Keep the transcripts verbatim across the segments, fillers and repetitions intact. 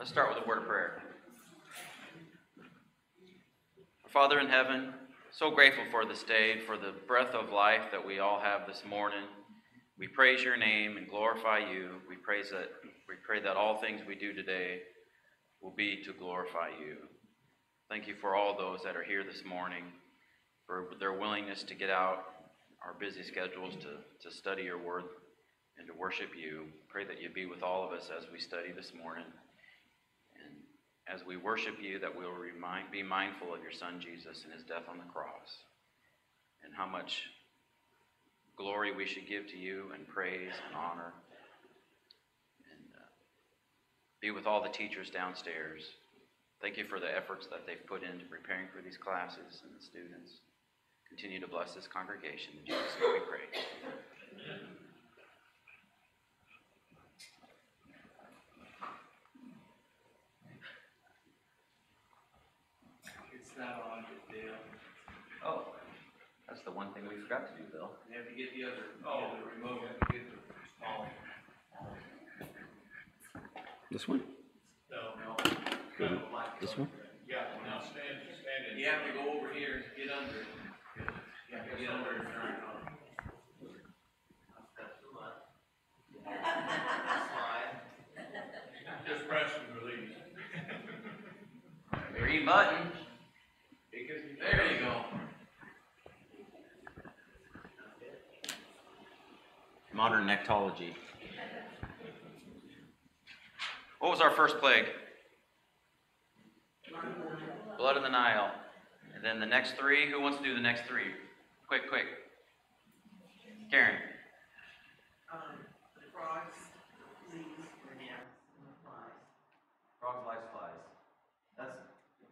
Let's start with a word of prayer. Our Father in heaven, so grateful for this day, for the breath of life that we all have this morning. We praise your name and glorify you. We praise that we pray that all things we do today will be to glorify you. Thank you for all those that are here this morning, for their willingness to get out our busy schedules to, to study your word and to worship you. Pray that you be with all of us as we study this morning. And as we worship you, that we'll remind, be mindful of your son Jesus and his death on the cross, and how much glory we should give to you and praise and honor. And uh, be with all the teachers downstairs. Thank you for the efforts that they've put into preparing for these classes and the students. Continue to bless this congregation. In Jesus' name we pray. Amen. It's not on, Bill. Oh, that's the one thing we forgot to do, Bill. You have to get the other. Oh, the remote. You have to get the. Oh. This one? No, no. Good. This one? Yeah, now stand, stand in. You have to go over here and get under. You have to get under and turn it on. That's too much. Slide. Just press and release. Three buttons. There you go. Modern nectology. What was our first plague? Blood of the Nile. And then the next three. Who wants to do the next three? Quick, quick. Karen. Um, the frogs, fleas, and the flies. Frogs, lice, flies. That's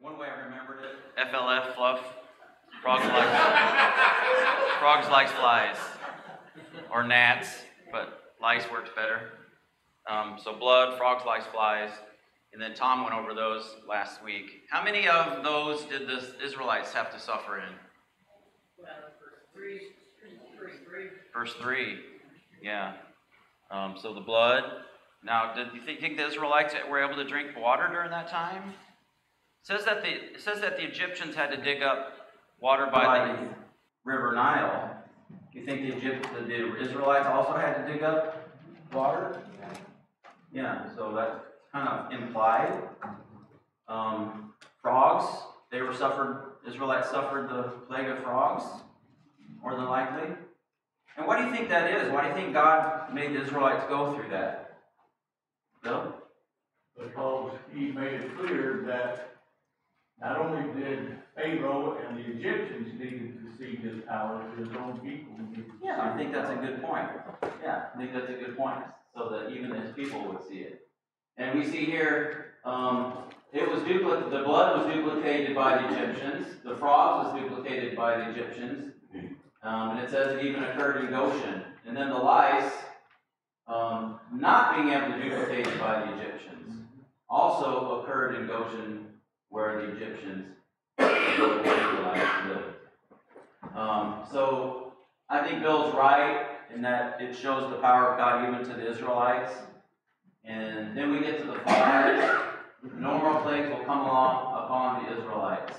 one way I remembered it. F L F, fluff. Frogs, lice. Frogs, lice, flies. Or gnats, but lice works better. Um, so blood, frogs, lice, flies. And then Tom went over those last week. How many of those did the Israelites have to suffer in? Well, verse three. Verse three. Verse three. Yeah. Um, so the blood. Now, did you think the Israelites were able to drink water during that time? It says that the it says that the Egyptians had to dig up water by, by the river Nile. Do you think the Egypt the, the Israelites also had to dig up water? Yeah. So that's kind of implied. Um, frogs, they were suffered, Israelites suffered the plague of frogs, more than likely. And why do you think that is? Why do you think God made the Israelites go through that? Bill? Because he made it clear that not only did Pharaoh and the Egyptians needed to see his power, his own people needed to see. Yeah, I think that's a good point. Yeah, I think that's a good point. So that even his people would see it. And we see here, um, it was dupli- the blood was duplicated by the Egyptians. The frogs was duplicated by the Egyptians. Um, and it says it even occurred in Goshen. And then the lice, um, not being able to duplicate it by the Egyptians, also occurred in Goshen, where the Egyptians lived. Um, so I think Bill's right in that it shows the power of God even to the Israelites. And then we get to the flies. No more plagues will come along upon the Israelites.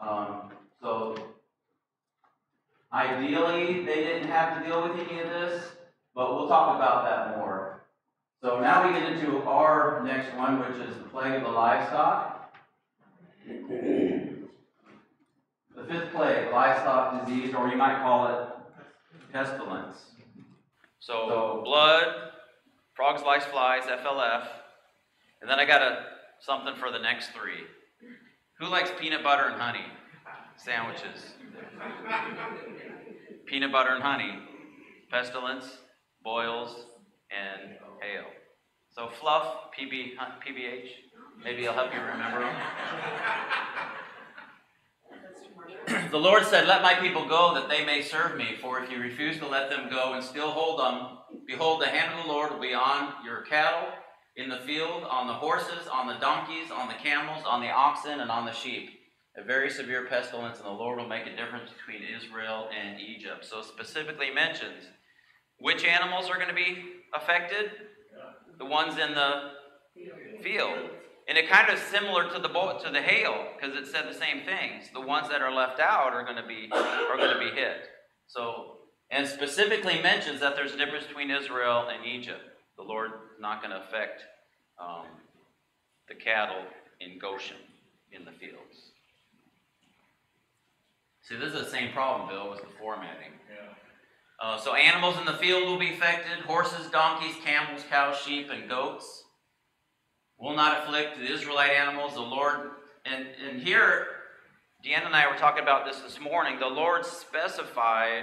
Um, so, ideally, they didn't have to deal with any of this, but we'll talk about that more. So now we get into our next one, which is the plague of the livestock. The fifth plague, livestock disease, or you might call it pestilence. So, so blood, frogs, lice, flies, F L F. And then I got a, something for the next three. Who likes peanut butter and honey sandwiches? Peanut butter and honey, pestilence, boils, and hail. So fluff, P B, P B H. Maybe I'll help you remember them. The Lord said, "Let my people go, that they may serve me. For if you refuse to let them go and still hold them, behold, the hand of the Lord will be on your cattle, in the field, on the horses, on the donkeys, on the camels, on the oxen, and on the sheep. A very severe pestilence, and the Lord will make a difference between Israel and Egypt." So specifically mentions which animals are going to be affected? The ones in the field. And it kind of similar to the bolt, to the hail, because it said the same things. The ones that are left out are going to be are going to be hit. So, and specifically mentions that there's a difference between Israel and Egypt. The Lord is not going to affect um, the cattle in Goshen in the fields. See, this is the same problem, Bill, with the formatting. Yeah. Uh, so animals in the field will be affected: horses, donkeys, camels, cows, sheep, and goats. Will not afflict the Israelite animals, the Lord. And, and here, Deanna and I were talking about this this morning. The Lord specified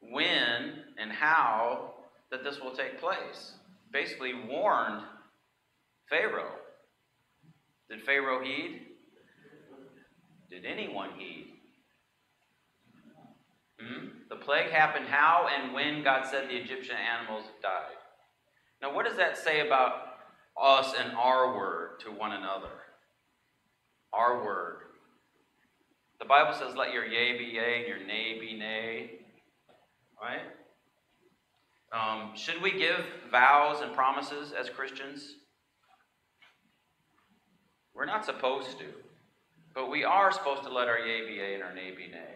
when and how that this will take place. Basically warned Pharaoh. Did Pharaoh heed? Did anyone heed? Hmm? The plague happened how and when God said the Egyptian animals died. Now what does that say about us and our word to one another? Our word. The Bible says, let your yea be yea and your nay be nay. Right? Um, should we give vows and promises as Christians? We're not supposed to. But we are supposed to let our yea be yea and our nay be nay.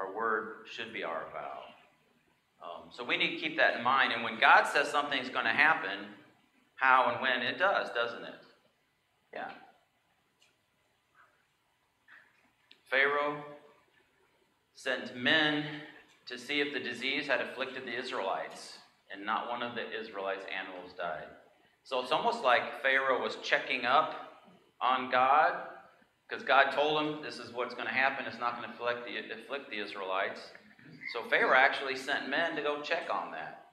Our word should be our vow. Um, so we need to keep that in mind. And when God says something's going to happen, how and when it does, doesn't it? Yeah. Pharaoh sent men to see if the disease had afflicted the Israelites, and not one of the Israelites' animals died. So it's almost like Pharaoh was checking up on God, because God told him this is what's going to happen. It's not going to afflict the, afflict the Israelites. So Pharaoh actually sent men to go check on that.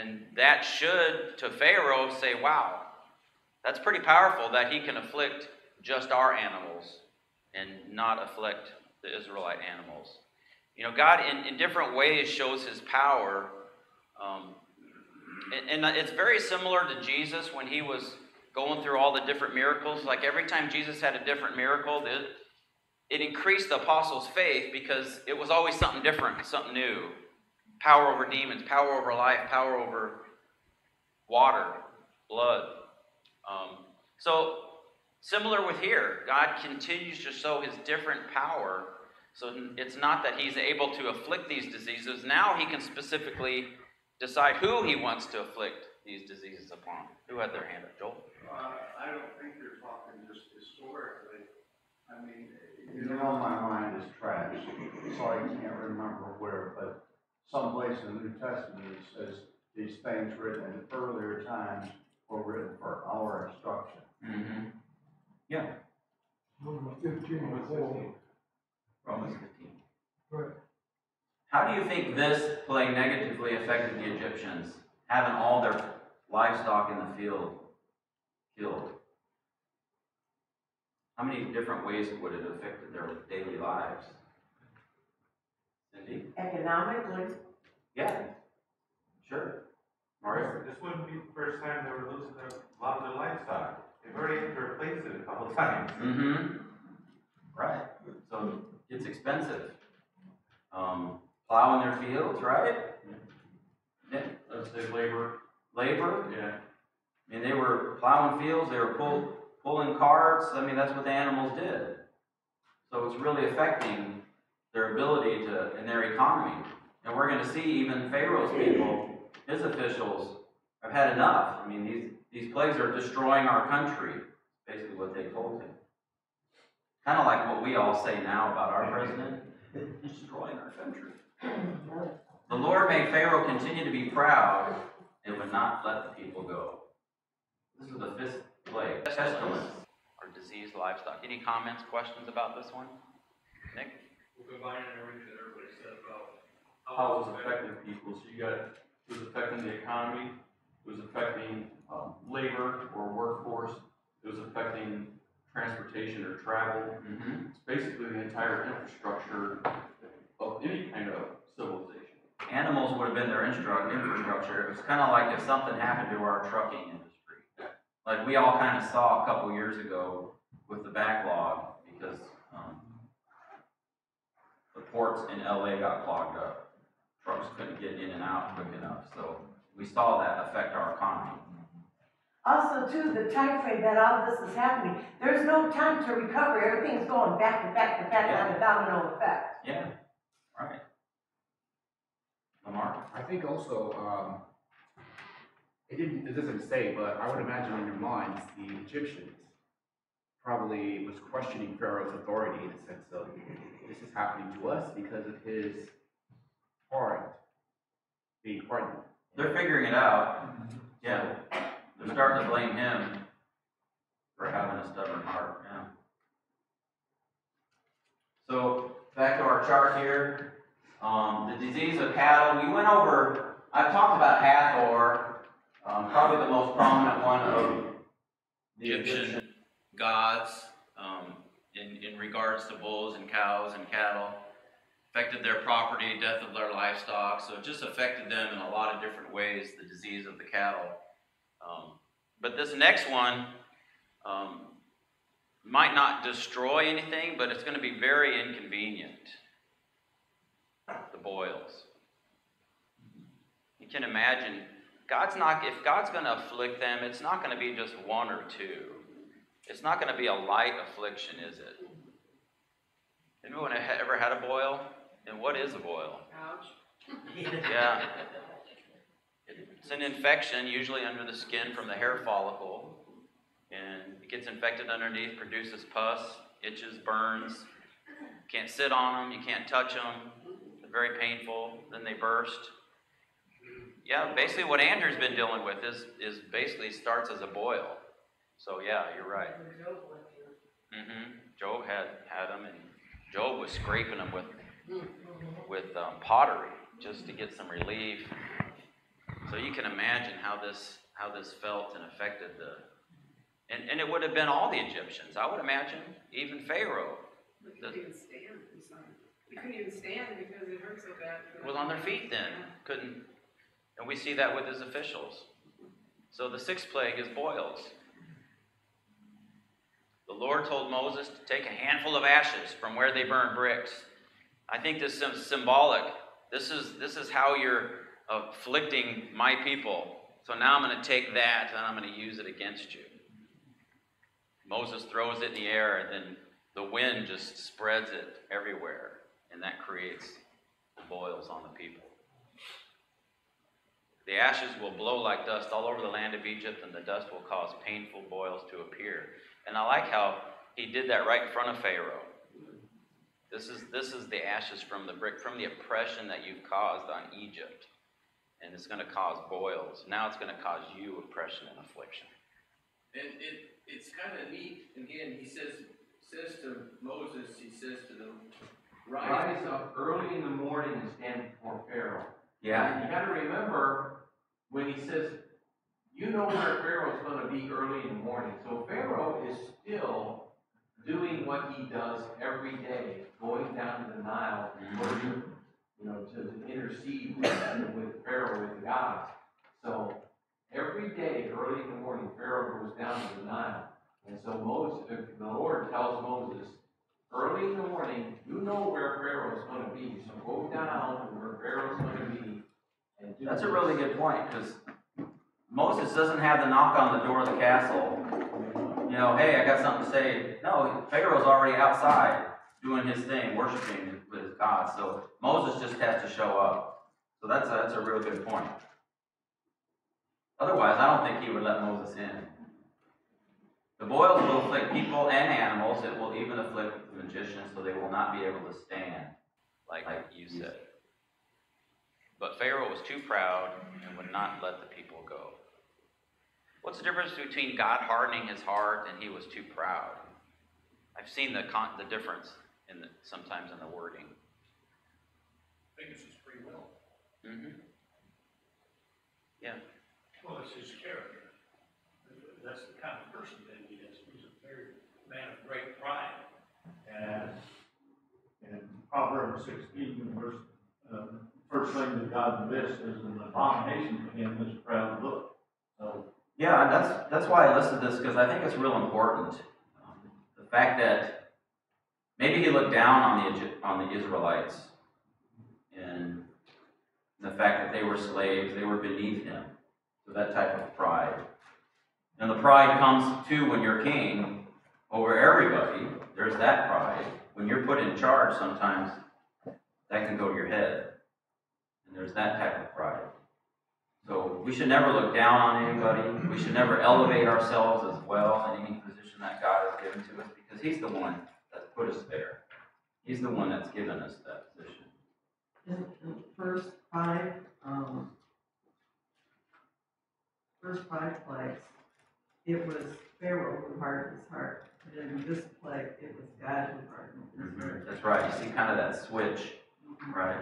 And that should, to Pharaoh, say, wow, that's pretty powerful that he can afflict just our animals and not afflict the Israelite animals. You know, God in, in different ways shows his power. Um, and, and it's very similar to Jesus when he was going through all the different miracles. Like every time Jesus had a different miracle, it, it increased the apostles' faith because it was always something different, something new. Power over demons, power over life, power over water, blood. Um, so, similar with here, God continues to show his different power. So it's not that he's able to afflict these diseases. Now he can specifically decide who he wants to afflict these diseases upon. Who had their hand up? Joel? Uh, I don't think you're talking just historically. I mean, you know, my mind is trash, so I can't remember where, but someplace in the New Testament it says these things written in earlier times were written for our instruction. Mm-hmm. Yeah. Romans fifteen. Romans fifteen. Right. How do you think this plague negatively affected the Egyptians, having all their livestock in the field killed? How many different ways would it affect their daily lives? Cindy? Economically. Yeah. Sure. Mario? This wouldn't be the first time they were losing their, a lot of their livestock. They've already had to replace it a couple of times. Mm-hmm. Right. So it's expensive. Um, plowing their fields, right? Yeah. Let's say labor. Labor? Yeah. I mean, they were plowing fields, they were pull, pulling carts. I mean, that's what the animals did. So it's really affecting their ability to, and their economy. And we're going to see even Pharaoh's people, his officials, have had enough. I mean, these, these plagues are destroying our country, basically what they told him. Kind of like what we all say now about our president, destroying our country. The Lord made Pharaoh continue to be proud and would not let the people go. This is the fifth plague, pestilence, or diseased livestock. Any comments, questions about this one? Nick? We'll combine in everything that everybody said about how it was affecting people. So you got, it was affecting the economy, it was affecting um, labor or workforce, it was affecting transportation or travel. Mm-hmm. It's basically the entire infrastructure of any kind of civilization. Animals would have been their infrastructure. It was kind of like if something happened to our trucking industry. Yeah. Like we all kind of saw a couple years ago with the backlog because um, the ports in L A got clogged up. Trucks couldn't get in and out quick enough. So we saw that affect our economy. Also, too, the time frame that all this is happening, there's no time to recover. Everything's going back and back and back on a domino effect. Yeah, right. Lamar? I think also, um, it, didn't, it doesn't say, but I would imagine in your minds, the Egyptians probably was questioning Pharaoh's authority in the sense of, this is happening to us because of his heart being hardened. They're figuring it out. Yeah. They're starting to blame him for having a stubborn heart. Yeah. So back to our chart here. Um, the disease of cattle. We went over, I've talked about Hathor, um, probably the most prominent one of the Egyptian gods um, in, in regards to bulls and cows and cattle. Affected their property, death of their livestock. So it just affected them in a lot of different ways, the disease of the cattle. Um, but this next one um, might not destroy anything, but it's going to be very inconvenient. The boils. You can imagine, God's not. If God's going to afflict them, it's not going to be just one or two. It's not going to be a light affliction, is it? Anyone ever had a boil? And what is a boil? Ouch. Yeah. It's an infection, usually under the skin from the hair follicle, and it gets infected underneath, produces pus, itches, burns. You can't sit on them, you can't touch them. They're very painful. Then they burst. Yeah, basically what Andrew's been dealing with is is basically starts as a boil. So yeah, you're right. Mm-hmm. Job had had them, and Job was scraping them with with um, pottery just to get some relief. So you can imagine how this how this felt and affected the, and, and it would have been all the Egyptians, I would imagine, even Pharaoh. We couldn't the, even stand. We couldn't even stand because it hurt so bad. Was on their feet then, yeah. Couldn't, and we see that with his officials. So the sixth plague is boils. The Lord told Moses to take a handful of ashes from where they burn bricks. I think this is symbolic. This is this is how you're afflicting my people. So now I'm going to take that and I'm going to use it against you. Moses throws it in the air, and then the wind just spreads it everywhere, and that creates boils on the people. The ashes will blow like dust all over the land of Egypt, and the dust will cause painful boils to appear. And I like how he did that right in front of Pharaoh. This is this is the ashes from the brick, from the oppression that you've caused on Egypt. And it's going to cause boils. Now it's going to cause you oppression and affliction. And it, it's kind of neat. Again, he says says to Moses, he says to them, rise up early in the morning and stand before Pharaoh. Yeah. And you got to remember when he says, you know where Pharaoh's going to be early in the morning. So Pharaoh is still doing what he does every day, going down to the Nile and worship, you know, to, to intercede with, with Pharaoh, with the gods. So every day, early in the morning, Pharaoh goes down to the Nile. And so Moses, the Lord tells Moses, early in the morning, you know where Pharaoh's going to be. So go down to where Pharaoh's going to be. And do That's this. A really good point, because Moses doesn't have the knock on the door of the castle. You know, hey, I got something to say. No, Pharaoh's already outside doing his thing, worshiping with his God. So Moses just has to show up. So that's a, that's a real good point. Otherwise, I don't think he would let Moses in. The boils will afflict people and animals. It will even afflict the magicians, so they will not be able to stand, like, like you said. But Pharaoh was too proud and would not let the people go. What's the difference between God hardening his heart and he was too proud? I've seen the con the difference in the, sometimes in the wording. I think it's his free will. Mm-hmm. Yeah. Well, it's his character. That's the kind of person that he is. He's a very man of great pride. And in Proverbs sixteen, verse, uh, first thing that God lists is an abomination to him is a proud look. So, yeah, that's that's why I listed this, because I think it's real important. Um, the fact that maybe he looked down on the on the Israelites, and the fact that they were slaves, they were beneath him. So that type of pride. And the pride comes too when you're king over everybody. There's that pride. When you're put in charge, sometimes that can go to your head. And there's that type of pride. So we should never look down on anybody. We should never elevate ourselves as well in any position that God has given to us, because He's the one that's put us there. He's the one that's given us that position. In, in verse five, um, first five plagues, it was Pharaoh who hardened his heart. But in this plague, it was God who hardened his heart. Mm-hmm. That's right. You see kind of that switch, mm-hmm. right?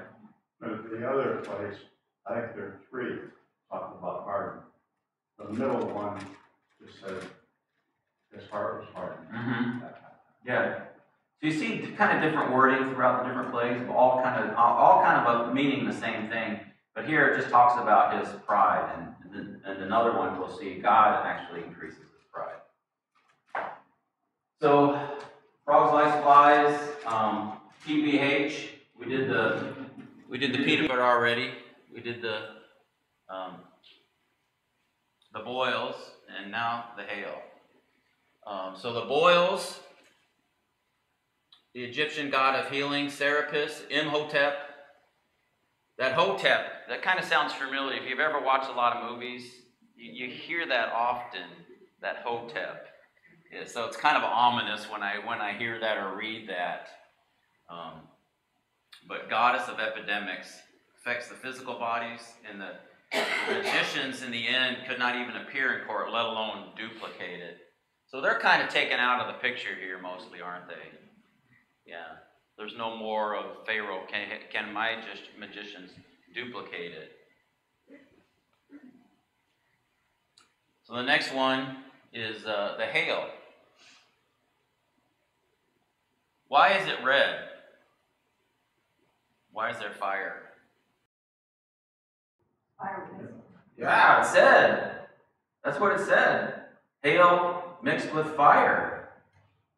But the other plagues, I think there are three talking about hardening. The middle one just says his heart was hardened. Mm-hmm. Yeah. So you see kind of different wording throughout the different plagues, but all kind of all kind of meaning the same thing. But here it just talks about his pride, and, and, and another one we'll see God actually increases his pride. So frogs, lice, flies, um, P B H. We did the we did the peanut butter already. We did the um, the boils, and now the hail. Um, so the boils. The Egyptian god of healing, Serapis, Imhotep. That Hotep, that kind of sounds familiar. If you've ever watched a lot of movies, you, you hear that often, that Hotep. Yeah, so it's kind of ominous when I when I hear that or read that. Um, but goddess of epidemics, affects the physical bodies, and the, the magicians in the end could not even appear in court, let alone duplicate it. So they're kind of taken out of the picture here mostly, aren't they? Yeah, there's no more of Pharaoh. Can, can my magicians duplicate it? So the next one is uh, the hail. Why is it red? Why is there fire? Fire. Yeah, it said. That's what it said. Hail mixed with fire.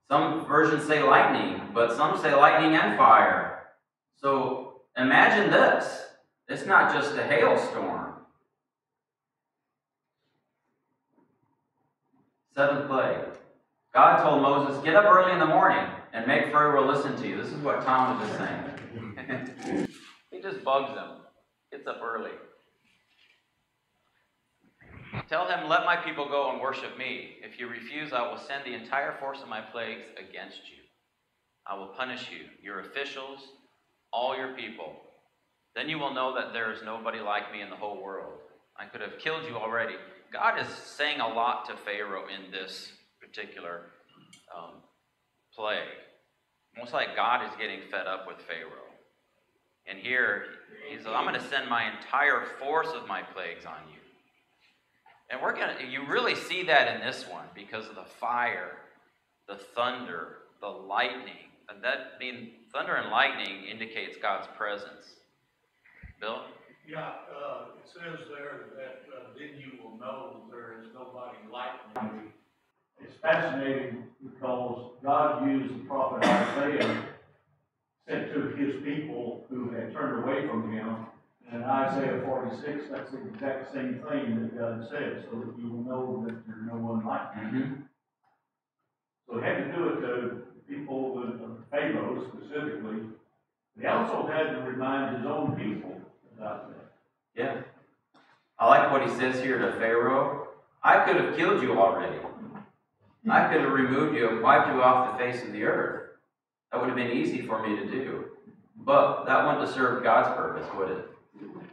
Some versions say lightning, but some say lightning and fire. So imagine this. It's not just a hailstorm. Seventh plague. God told Moses, get up early in the morning and make Pharaoh listen to you. This is what Tom was just saying. He just bugs him. Gets up early. Tell him, let my people go and worship me. If you refuse, I will send the entire force of my plagues against you. I will punish you, your officials, all your people. Then you will know that there is nobody like me in the whole world. I could have killed you already. God is saying a lot to Pharaoh in this particular um, plague. Almost like God is getting fed up with Pharaoh. And here, he says, I'm going to send my entire force of my plagues on you. And we're gonna you really see that in this one because of the fire, the thunder, the lightning. And that I mean thunder and lightning indicates God's presence. Bill? Yeah, uh, it says there that uh, then you will know there is nobody like me. It's fascinating because God used the prophet Isaiah sent to his people who had turned away from him. And in Isaiah forty-six, that's the exact same thing that God said, so that you will know that there's no one like you. Mm-hmm. So it had to do with the people of Pharaoh specifically. But he also had to remind his own people about that. Yeah. I like what he says here to Pharaoh. I could have killed you already. I could have removed you and wiped you off the face of the earth. That would have been easy for me to do. But that wouldn't have served God's purpose, would it?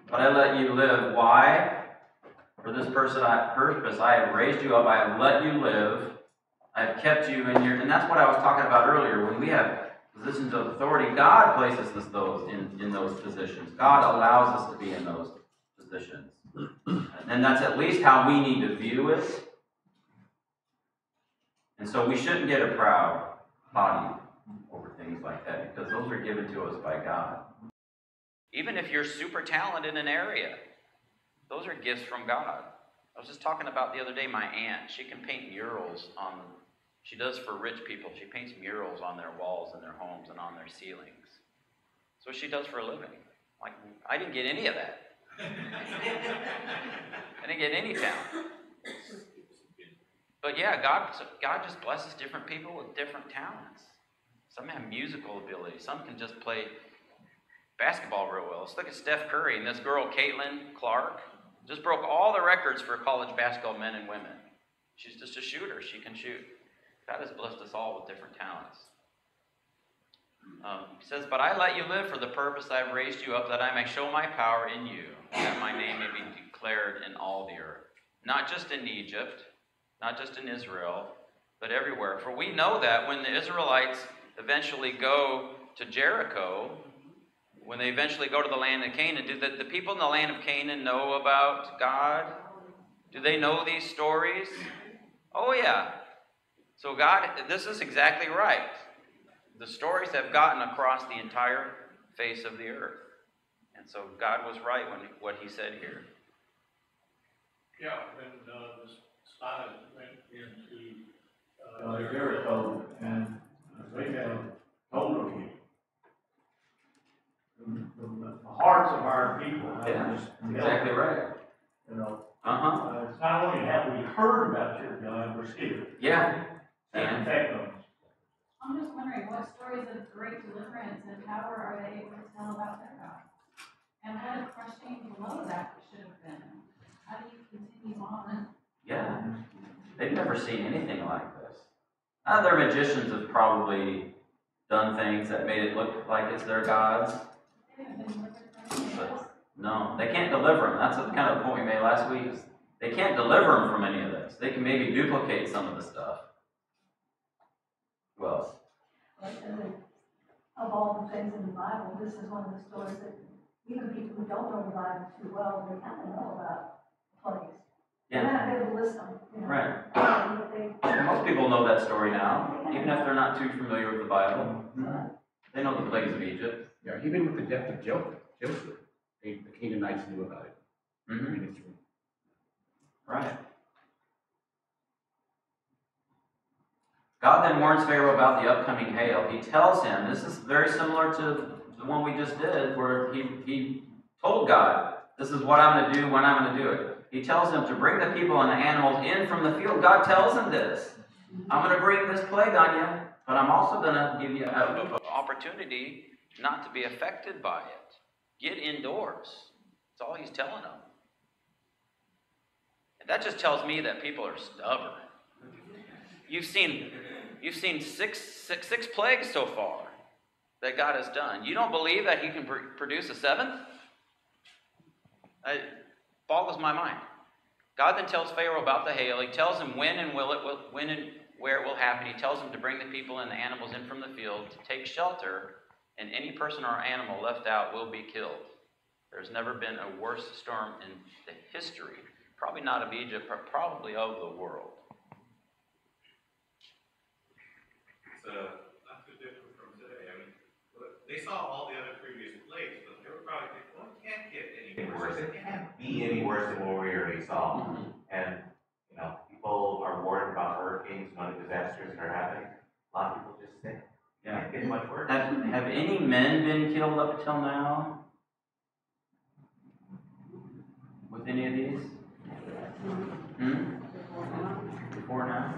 But I let you live. Why? For this person I, purpose, I have raised you up. I have let you live. I have kept you in your... And that's what I was talking about earlier. When we have positions of authority, God places us those in, in those positions. God allows us to be in those positions. And that's at least how we need to view it. And so we shouldn't get a proud body over things like that, because those are given to us by God. Even if you're super talented in an area, those are gifts from God. I was just talking about the other day my aunt. She can paint murals on, she does for rich people. She paints murals on their walls and their homes and on their ceilings. That's what she does for a living. Like, I didn't get any of that. I didn't get any talent. But yeah, God, God just blesses different people with different talents. Some have musical ability. Some can just play basketball real well. Let's look at Steph Curry and this girl, Caitlin Clark. Just broke all the records for college basketball men and women. She's just a shooter. She can shoot. God has blessed us all with different talents. Um, he says, but I let you live for the purpose I have raised you up, that I may show my power in you, that my name may be declared in all the earth. Not just in Egypt, not just in Israel, but everywhere. For we know that when the Israelites eventually go to Jericho, when they eventually go to the land of Canaan, do the, the people in the land of Canaan know about God? Do they know these stories? Oh yeah. So God, this is exactly right. The stories have gotten across the entire face of the earth. And so God was right when what he said here. Yeah, when uh, the spies went into uh, uh, Jericho and they had hold of you. The hearts of our people. Yeah, exactly right. You know, uh-huh. uh, it's not only have we heard about your God, we're scared. Yeah. And yeah. I'm just wondering, what stories of great deliverance and power are they able to tell about their God? And what a crushing below that should have been. How do you continue on? Yeah. They've never seen anything like this. Other magicians have probably done things that made it look like it's their gods. But no, they can't deliver them. That's the kind of point we made last week. Is they can't deliver them from any of this. They can maybe duplicate some of the stuff. Who else? Of all the things in the Bible, this is one of the stories that even people who don't know the Bible too well, they kind of know about the plagues. Yeah. They're not able to listen. You know, right. They, most people know that story now, even if they're not too familiar with the Bible. Mm-hmm. They know the plagues of Egypt. Yeah, even with the death of Joseph, Joseph they, the Canaanites knew about it. Mm-hmm. I mean, it's true. Right. God then warns Pharaoh about the upcoming hail. He tells him, this is very similar to the one we just did, where he, he told God, this is what I'm going to do, when I'm going to do it. He tells him to bring the people and the animals in from the field. God tells him this. I'm going to bring this plague on you, but I'm also going to give you an opportunity not to be affected by it. Get indoors. That's all he's telling them. And that just tells me that people are stubborn. You've seen, you've seen six, six, six plagues so far that God has done. You don't believe that he can pr produce a seventh? It boggles my mind. God then tells Pharaoh about the hail. He tells him when and will it, will, when and where it will happen. He tells him to bring the people and the animals in from the field to take shelter, and any person or animal left out will be killed. There's never been a worse storm in the history, probably not of Egypt, but probably of the world. Uh, not too different from today. I mean, they saw all the other previous plagues, but they were probably thinking, well, it can't get any worse. It can't be any worse than what we already saw. Mm-hmm. And, you know, people are worried about hurricanes and other disasters that are happening. A lot of people just think, yeah, it can't get much worse. Have, have any men been killed up until now? With any of these? Hmm? Before now?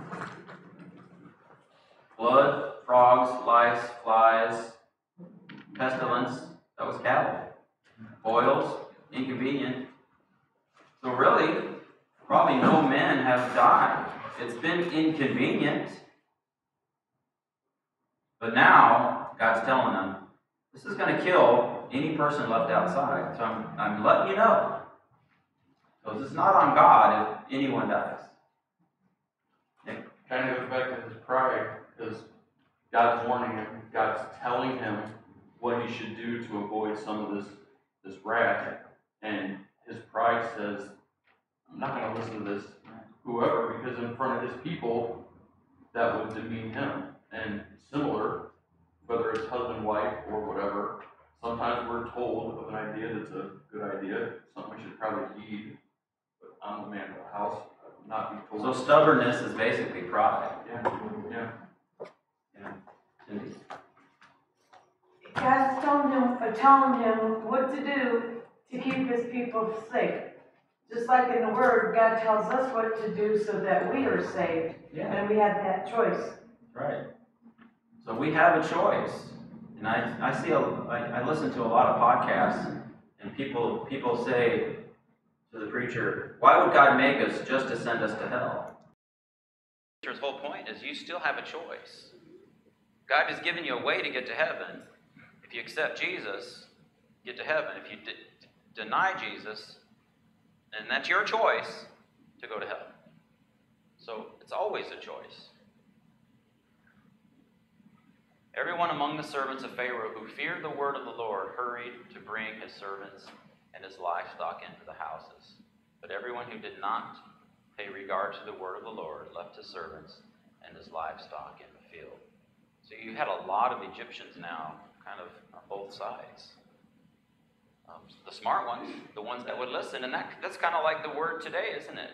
Blood, frogs, lice, flies, pestilence, that was cattle. Boils, inconvenient. So really, probably no men have died. It's been inconvenient. But now, God's telling them, this is going to kill any person left outside. So I'm, I'm letting you know. Because it's not on God if anyone dies. Yeah. Kind of goes back to his pride. Because God's warning him, God's telling him what he should do to avoid some of this, this wrath. And his pride says, I'm not going to listen to this, whoever, because in front of his people, that would demean him. And similar, whether it's husband, wife, or whatever, sometimes we're told of an idea that's a good idea, something we should probably heed, but I'm the man of the house, I would not be told. So stubbornness is basically pride. Yeah, yeah. God's told him, or telling him what to do to keep his people safe. Just like in the Word, God tells us what to do so that we are saved. Yeah. And we have that choice. Right. So we have a choice. And I, I see, a, I, I listen to a lot of podcasts, and people, people say to the preacher, why would God make us just to send us to hell? The preacher's whole point is you still have a choice. God has given you a way to get to heaven. If you accept Jesus, get to heaven. If you de- deny Jesus, then that's your choice to go to heaven. So it's always a choice. Everyone among the servants of Pharaoh who feared the word of the Lord hurried to bring his servants and his livestock into the houses. But everyone who did not pay regard to the word of the Lord left his servants and his livestock in the field. So you had a lot of Egyptians now, kind of on both sides. Um, the smart ones, the ones that would listen, and that, that's kind of like the word today, isn't it?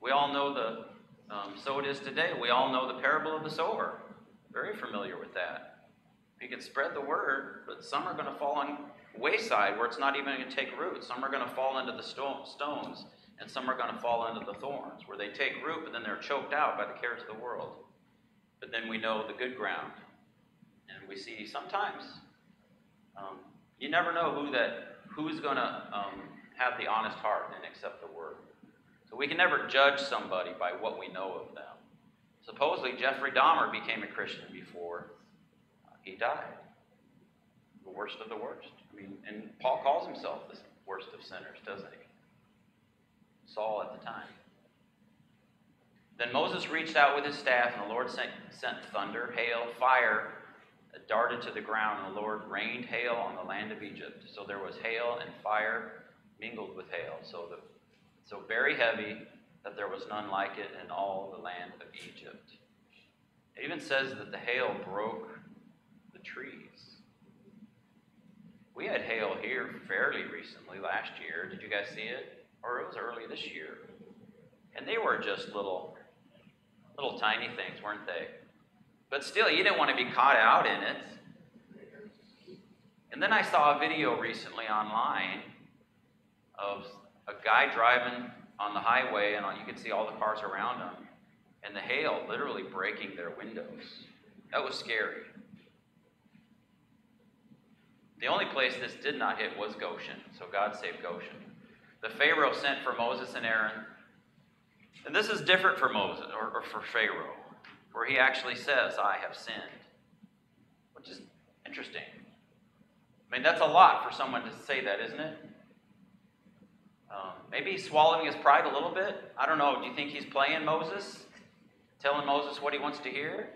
We all know the, um, so it is today, we all know the parable of the sower. Very familiar with that. You can spread the word, but some are going to fall on wayside where it's not even going to take root. Some are going to fall into the sto- stones, and some are going to fall into the thorns, where they take root, but then they're choked out by the cares of the world. But then we know the good ground. And we see sometimes, um, you never know who that who's going to um, have the honest heart and accept the word. So we can never judge somebody by what we know of them. Supposedly, Jeffrey Dahmer became a Christian before he died. The worst of the worst. I mean, and Paul calls himself the worst of sinners, doesn't he? Saul at the time. Then Moses reached out with his staff, and the Lord sent, sent thunder, hail, fire, that darted to the ground, and the Lord rained hail on the land of Egypt. So there was hail and fire mingled with hail, so, the, so very heavy that there was none like it in all the land of Egypt. It even says that the hail broke the trees. We had hail here fairly recently, last year. Did you guys see it? Or it was early this year. And they were just little, little tiny things, weren't they? But still, you didn't want to be caught out in it. And then I saw a video recently online of a guy driving on the highway, and you could see all the cars around him, and the hail literally breaking their windows. That was scary. The only place this did not hit was Goshen, so God saved Goshen. The Pharaoh sent for Moses and Aaron. And this is different for Moses, or, or for Pharaoh, where he actually says, I have sinned, which is interesting. I mean, that's a lot for someone to say that, isn't it? Um, maybe he's swallowing his pride a little bit. I don't know. Do you think he's playing Moses? Telling Moses what he wants to hear?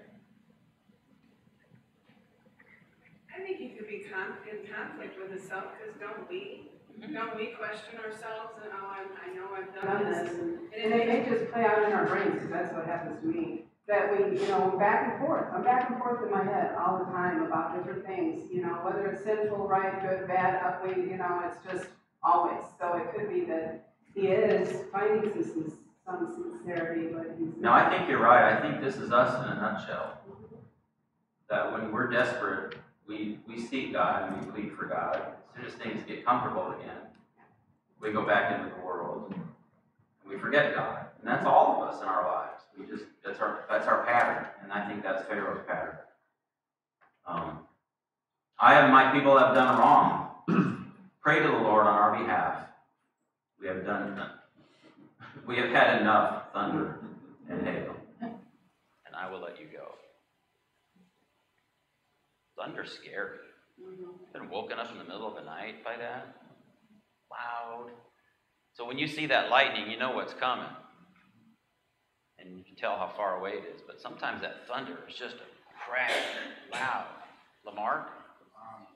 I think he could be con- in conflict with himself, because don't we? Don't we question ourselves and, oh, I'm, I know I've done this? And, and they, they just play out in our brains, because that's what happens to me. That we, you know, back and forth. I'm back and forth in my head all the time about different things, you know, whether it's sinful, right, good, bad, ugly, you know, it's just always. So it could be that he is finding some, some sincerity, but he's not. No, I think you're right. I think this is us in a nutshell. Mm-hmm. That when we're desperate, we, we seek God and we plead for God. As soon as things get comfortable again, we go back into the world and we forget God. And that's all of us in our lives. We just that's our that's our pattern, and I think that's Pharaoh's pattern. Um, I and my people have done wrong. Pray to the Lord on our behalf. We have done enough. We have had enough thunder and hail, and I will let you go. Thunder's scary. Been woken up in the middle of the night by that. Loud. So when you see that lightning, you know what's coming. And you can tell how far away it is. But sometimes that thunder is just a crash, loud. Lamarck? Um,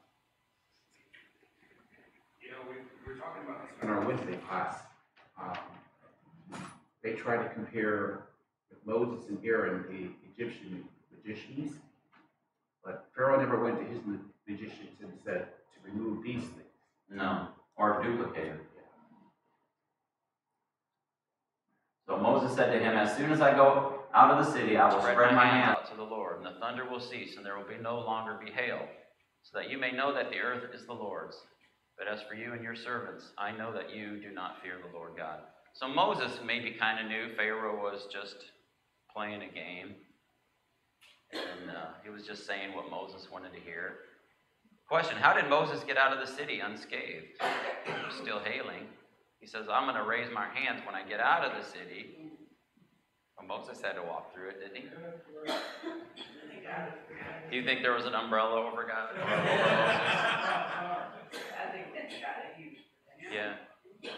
you know, we, we were talking about this in our Wednesday class. Um, they tried to compare Moses and Aaron, the Egyptian magicians. But Pharaoh never went to his magicians and said to remove these things. No, or duplicate them. Yeah. So Moses said to him, as soon as I go out of the city, I will spread, spread my hands out to the Lord, and the thunder will cease, and there will be no longer be hail, so that you may know that the earth is the Lord's, But as for you and your servants, I know that you do not fear the Lord God. So Moses maybe kind of knew Pharaoh was just playing a game. And uh, he was just saying what Moses wanted to hear. Question, how did Moses get out of the city unscathed? Still hailing. He says, I'm going to raise my hands when I get out of the city. Well, Moses had to walk through it, didn't he? Do you think there was an umbrella over God? Over Moses? I think that's got a huge potential. Yeah.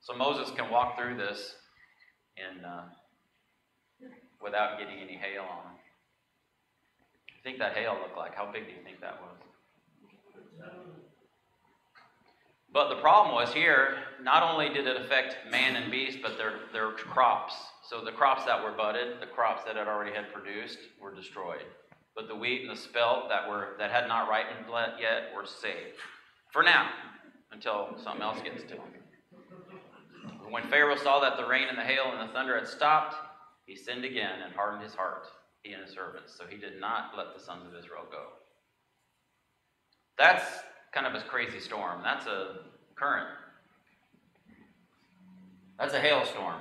So Moses can walk through this and, uh, without getting any hail on him. I think that hail looked like? How big do you think that was? But the problem was here, not only did it affect man and beast, but their, their crops. So the crops that were budded, the crops that had already had produced, were destroyed. But the wheat and the spelt that were that had not ripened yet were saved. For now, until something else gets to them. When Pharaoh saw that the rain and the hail and the thunder had stopped, he sinned again and hardened his heart, he and his servants. So he did not let the sons of Israel go. That's kind of a crazy storm. That's a current. That's a hailstorm.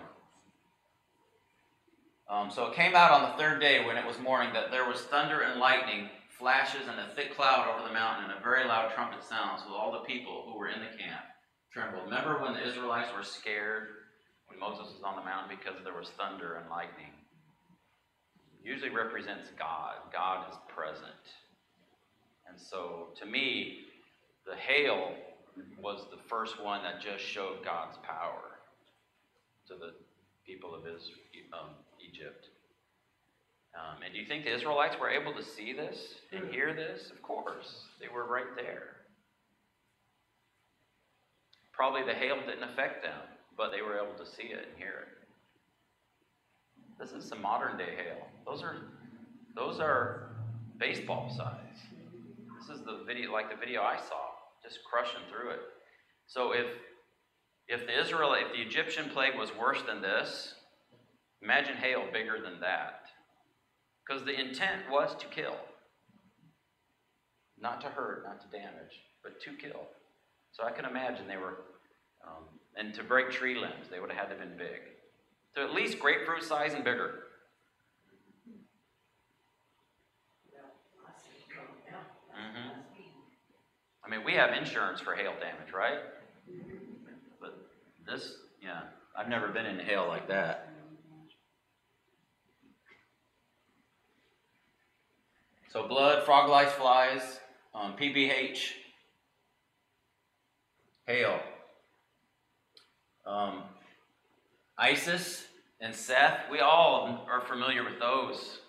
Um, so it came out on the third day when it was morning that there was thunder and lightning, flashes and a thick cloud over the mountain, and a very loud trumpet sound, so all the people who were in the camp trembled. Remember when the Israelites were scared when Moses was on the mountain because there was thunder and lightning? It usually represents God. God is present. And so to me, the hail was the first one that just showed God's power to the people of Israel, um, Egypt. Um, and do you think the Israelites were able to see this and hear this? Of course. They were right there. Probably the hail didn't affect them, but they were able to see it and hear it. This is some modern day hail. Those are, those are baseball size. This is the video, like the video I saw. Just crushing through it. So if if the Israel, if the Egyptian plague was worse than this, imagine hail bigger than that. Because the intent was to kill. Not to hurt, not to damage, but to kill. So I can imagine they were, um, and to break tree limbs, they would have had to have been big. So at least grapefruit size and bigger. Mm-hmm. I mean, we have insurance for hail damage, right? But this, yeah, I've never been in hail like that. So blood, frog lice, flies, um, P B H, hail. Um, Isis and Seth, we all are familiar with those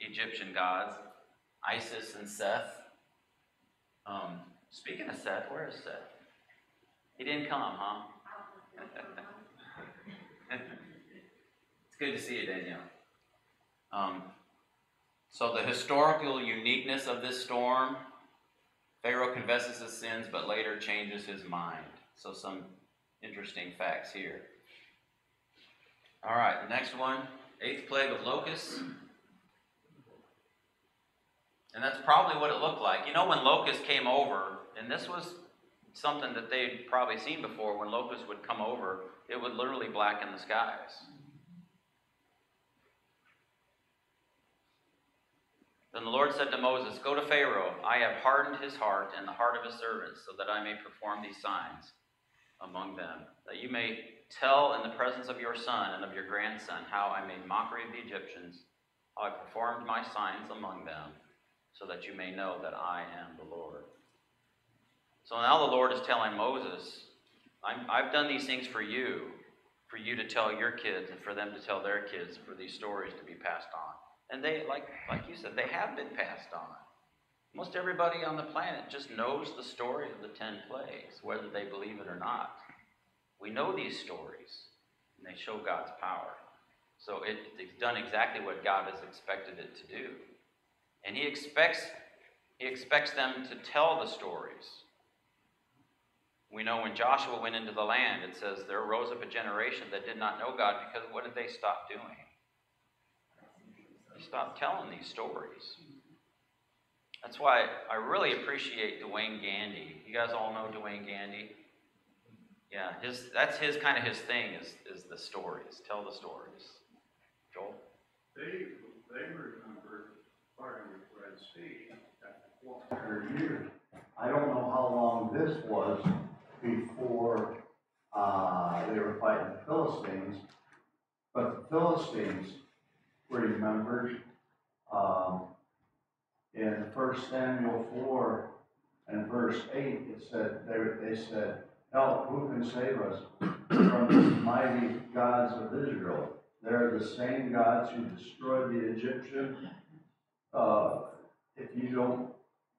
Egyptian gods. Isis and Seth. Um, speaking of Seth, where is Seth? He didn't come, huh? It's good to see you, Danielle. Um, so the historical uniqueness of this storm, Pharaoh confesses his sins, but later changes his mind. So some interesting facts here. All right, the next one, eighth plague of locusts. And that's probably what it looked like. You know, when locusts came over, and this was something that they'd probably seen before, when locusts would come over, it would literally blacken the skies. Then the Lord said to Moses, "Go to Pharaoh. I have hardened his heart and the heart of his servants, so that I may perform these signs among them, that you may tell in the presence of your son and of your grandson how I made mockery of the Egyptians, how I performed my signs among them, so that you may know that I am the Lord." So now the Lord is telling Moses, I'm, I've done these things for you, for you to tell your kids, and for them to tell their kids, for these stories to be passed on. And they, like, like you said, they have been passed on. Most everybody on the planet just knows the story of the ten plagues, whether they believe it or not. We know these stories, and they show God's power. So it, it's done exactly what God has expected it to do. And he expects, he expects them to tell the stories. We know when Joshua went into the land, it says, there rose up a generation that did not know God, because what did they stop doing? They stopped telling these stories. That's why I really appreciate Dwayne Gandhi. You guys all know Dwayne Gandhi? Yeah, his, that's his kind of his thing is, is the stories. Tell the stories. Joel? They, they remember part of the Red Sea after four hundred years. I don't know how long this was before uh, they were fighting the Philistines, but the Philistines were remembered um, in First Samuel four and verse eight. It said, they, they said, help, who can save us from the mighty gods of Israel? They're the same gods who destroyed the Egyptian. Uh, if you don't,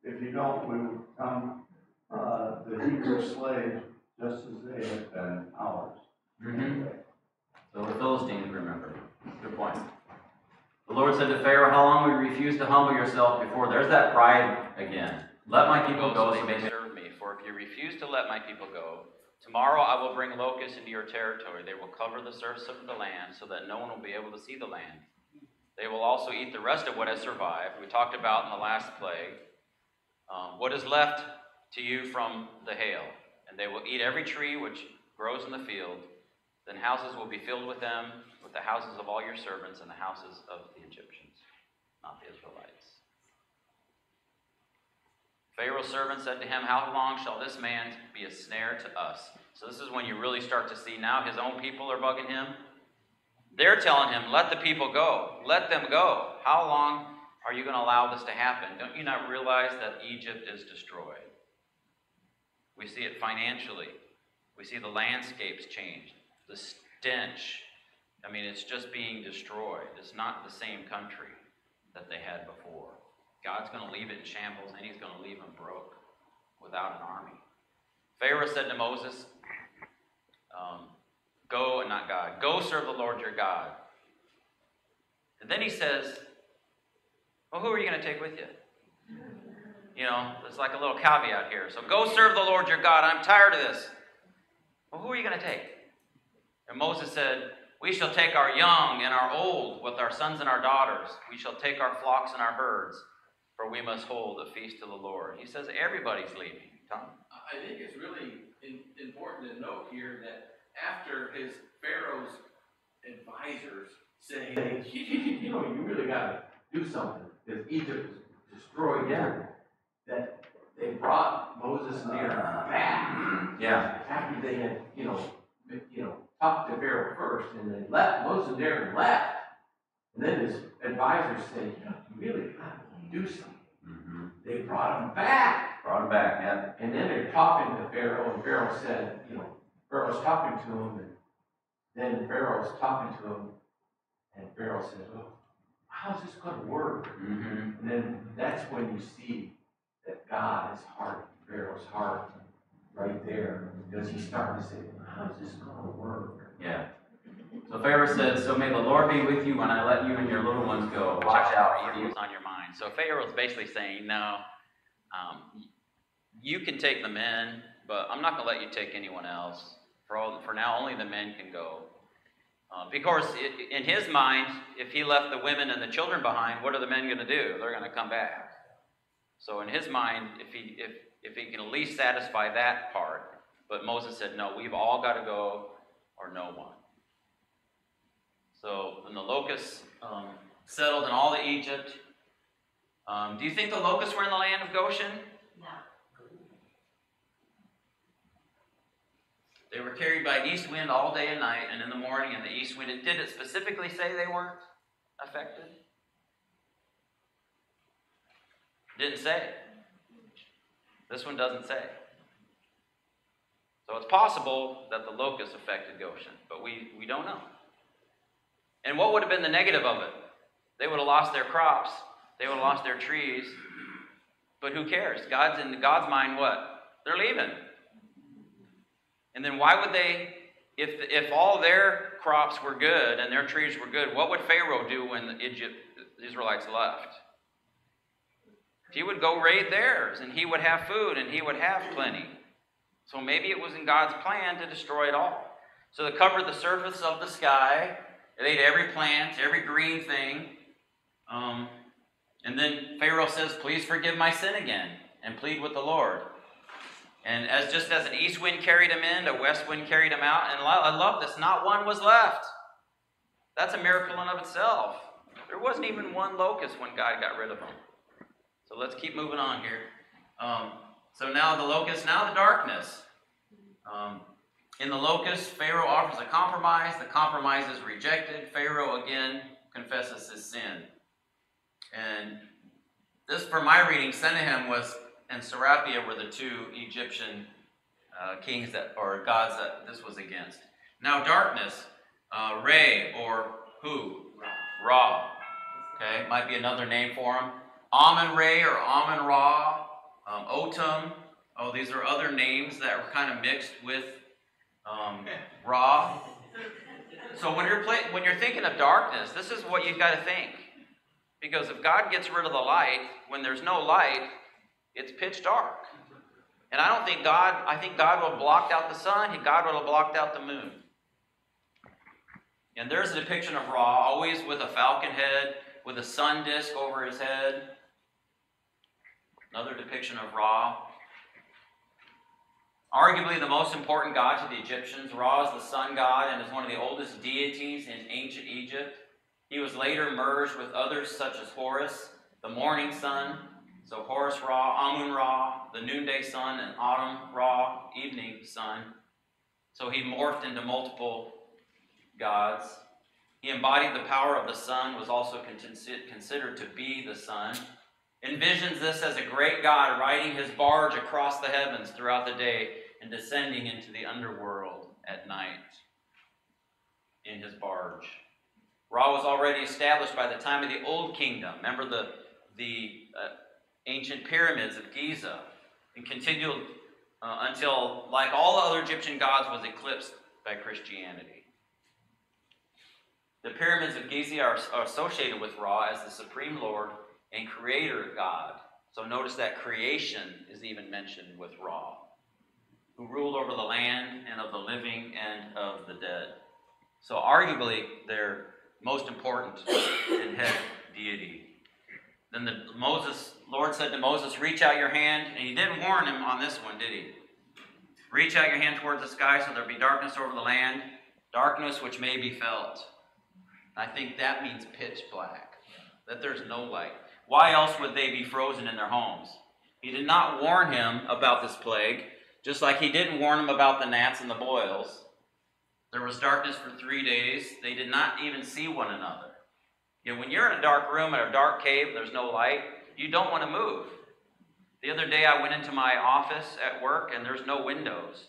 if you don't, we will become uh, the Hebrew slaves just as they have been ours. Mm-hmm. So the Philistines remember. Good point. The Lord said to Pharaoh, how long will you refuse to humble yourself before? There's that pride again. Let my people go so they may serve me. For if you refuse to let my people go, tomorrow I will bring locusts into your territory. They will cover the surface of the land so that no one will be able to see the land. They will also eat the rest of what has survived. We talked about in the last plague, um, what is left to you from the hail. And they will eat every tree which grows in the field. Then houses will be filled with them, with the houses of all your servants and the houses of the Egyptians, not the Israelites. Pharaoh's servant said to him, how long shall this man be a snare to us? So this is when you really start to see now his own people are bugging him. They're telling him, let the people go. Let them go. How long are you going to allow this to happen? Don't you not realize that Egypt is destroyed? We see it financially. We see the landscapes change. The stench. I mean, it's just being destroyed. It's not the same country that they had before. God's going to leave it in shambles, and he's going to leave them broke without an army. Pharaoh said to Moses, um, go, and not God, go serve the Lord your God. And then he says, well, who are you going to take with you? You know, there's like a little caveat here. So go serve the Lord your God. I'm tired of this. Well, who are you going to take? And Moses said, we shall take our young and our old with our sons and our daughters. We shall take our flocks and our herds, for we must hold a feast to the Lord. He says everybody's leaving. Tom? I think it's really in, important to note here that after his Pharaoh's advisors say, you know, you really got to do something, because Egypt was destroyed, yeah, that they brought Moses and Aaron back. Yeah. After they had, you know, you know, talked to Pharaoh first, and then left. Moses and Aaron left. And then his advisors said, you know, you really got to do something. Mm-hmm. They brought him back. Brought him back, yeah. And then they're talking to Pharaoh, and Pharaoh said, you know, Pharaoh's talking to him, and then Pharaoh's talking to him, and Pharaoh says, well, how's this going to work? Mm-hmm. And then that's when you see that God's heart, Pharaoh's heart, right there, because he's starting to say, how's this going to work? Yeah. So Pharaoh said, so may the Lord be with you when I let you and your little ones go. Watch out, evil is on your mind. So Pharaoh is basically saying, no, um, you can take the men, but I'm not going to let you take anyone else. For, all, for now, only the men can go. Uh, because it, in his mind, if he left the women and the children behind, what are the men going to do? They're going to come back. So in his mind, if he, if, if he can at least satisfy that part. But Moses said, no, we've all got to go, or no one. So when the locusts um, settled in all of Egypt, um, do you think the locusts were in the land of Goshen? No. They were carried by an east wind all day and night, and in the morning in the east wind. It, did it specifically say they weren't affected? It didn't say. This one doesn't say. So it's possible that the locusts affected Goshen, but we, we don't know. And what would have been the negative of it? They would have lost their crops. They would have lost their trees. But who cares? God's in God's mind, what? They're leaving. And then why would they, if, if all their crops were good and their trees were good, what would Pharaoh do when the Egypt, the Israelites left? He would go raid theirs, and he would have food, and he would have plenty. So maybe it was in God's plan to destroy it all. So they covered the surface of the sky. They ate every plant, every green thing. Um, And then Pharaoh says, please forgive my sin again, and plead with the Lord. And as just as an east wind carried him in, a west wind carried him out. And I love this, not one was left. That's a miracle in of itself. There wasn't even one locust when God got rid of them. So let's keep moving on here. Um, so now the locust, now the darkness. Um, in the locust, Pharaoh offers a compromise. The compromise is rejected. Pharaoh again confesses his sin. And this, from my reading, Senahem was and Serapis were the two Egyptian uh, kings that or gods that this was against. Now darkness, uh, Re or Hu, Ra. Okay, might be another name for him. Amun Ra or Amun Ra, um, Otum. Oh, these are other names that were kind of mixed with um, Ra. So when you're play when you're thinking of darkness, this is what you've got to think. Because if God gets rid of the light, when there's no light, it's pitch dark. And I don't think God, I think God would have blocked out the sun, and God would have blocked out the moon. And there's a depiction of Ra, always with a falcon head, with a sun disk over his head. Another depiction of Ra. Arguably the most important god to the Egyptians, Ra is the sun god and is one of the oldest deities in ancient Egypt. He was later merged with others such as Horus, the morning sun, so Horus Ra, Amun Ra, the noonday sun, and Atum Ra, evening sun. So he morphed into multiple gods. He embodied the power of the sun, was also considered to be the sun. Envisions this as a great god riding his barge across the heavens throughout the day and descending into the underworld at night in his barge. Ra was already established by the time of the Old Kingdom. Remember the, the uh, ancient pyramids of Giza. And continued uh, until, like all other Egyptian gods, was eclipsed by Christianity. The pyramids of Giza are, are associated with Ra as the supreme Lord and creator God. So notice that creation is even mentioned with Ra, who ruled over the land and of the living and of the dead. So arguably, they're most important and head deity. Then the Moses, Lord said to Moses, reach out your hand, and he didn't warn him on this one, did he? Reach out your hand towards the sky so there be darkness over the land, darkness which may be felt. I think that means pitch black, that there's no light. Why else would they be frozen in their homes? He did not warn him about this plague, just like he didn't warn him about the gnats and the boils. There was darkness for three days. They did not even see one another. You know, when you're in a dark room, in a dark cave, there's no light, you don't want to move. The other day I went into my office at work and there's no windows.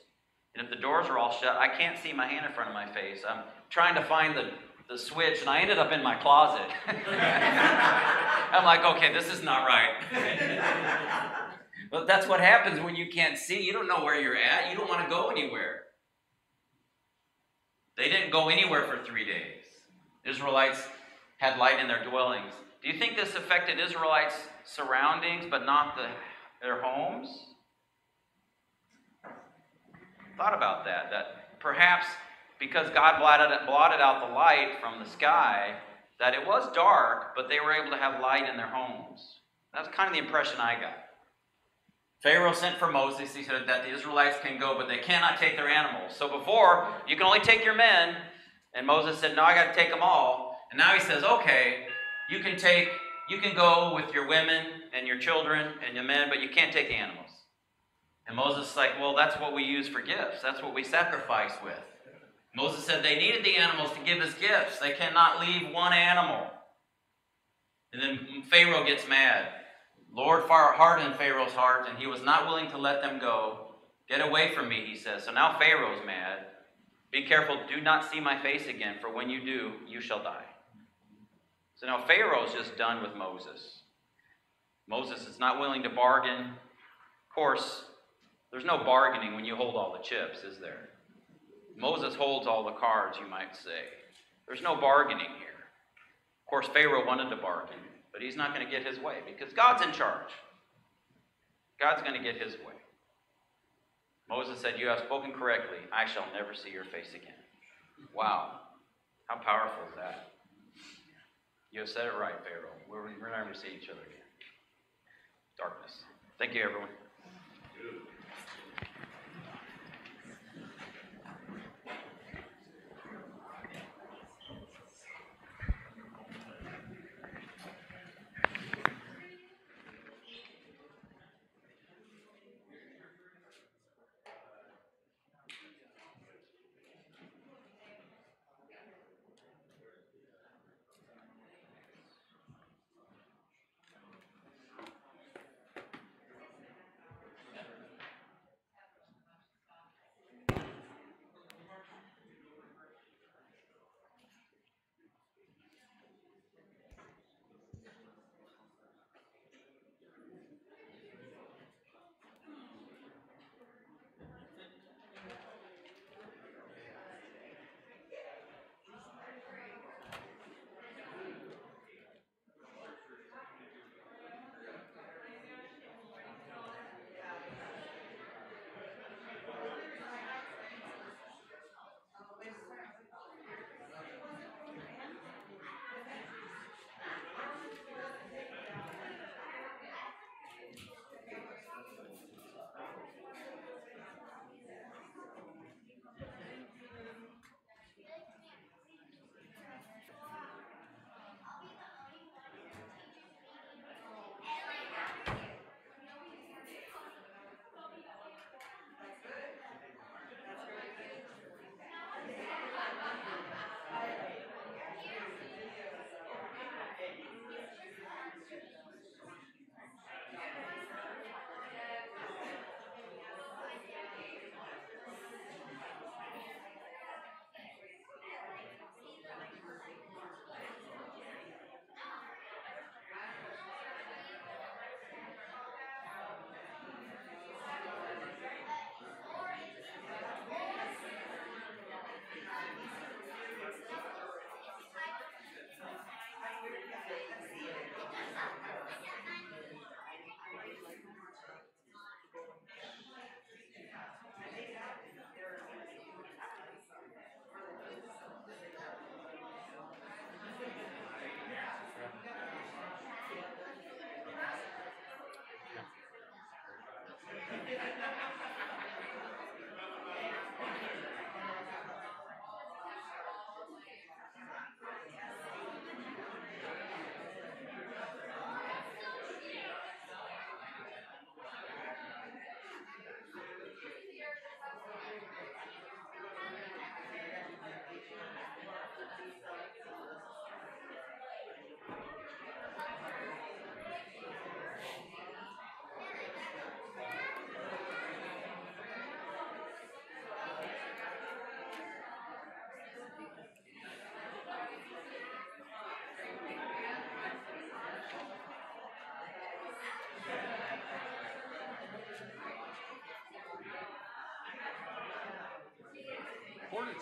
And if the doors are all shut, I can't see my hand in front of my face. I'm trying to find the, the switch and I ended up in my closet. I'm like, okay, this is not right. But that's what happens when you can't see. You don't know where you're at. You don't want to go anywhere. They didn't go anywhere for three days. Israelites had light in their dwellings. Do you think this affected Israelites' surroundings, but not the, their homes? Thought about that, that perhaps because God blotted, blotted out the light from the sky, that it was dark, but they were able to have light in their homes. That's kind of the impression I got. Pharaoh sent for Moses, he said that the Israelites can go, but they cannot take their animals. So before, you can only take your men, and Moses said, no, I got to take them all. And now he says, okay, you can take, you can go with your women and your children and your men, but you can't take the animals. And Moses is like, well, that's what we use for gifts. That's what we sacrifice with. Moses said they needed the animals to give as gifts. They cannot leave one animal. And then Pharaoh gets mad. Lord hardened Pharaoh's heart, and he was not willing to let them go. Get away from me, he says. So now Pharaoh's mad. Be careful, do not see my face again, for when you do, you shall die. So now Pharaoh's just done with Moses. Moses is not willing to bargain. Of course, there's no bargaining when you hold all the chips, is there? Moses holds all the cards, you might say. There's no bargaining here. Of course, Pharaoh wanted to bargain. But he's not going to get his way because God's in charge. God's going to get his way. Moses said, you have spoken correctly. I shall never see your face again. Wow. How powerful is that? You said it right, Pharaoh. We're, we're not going to see each other again. Darkness. Thank you, everyone.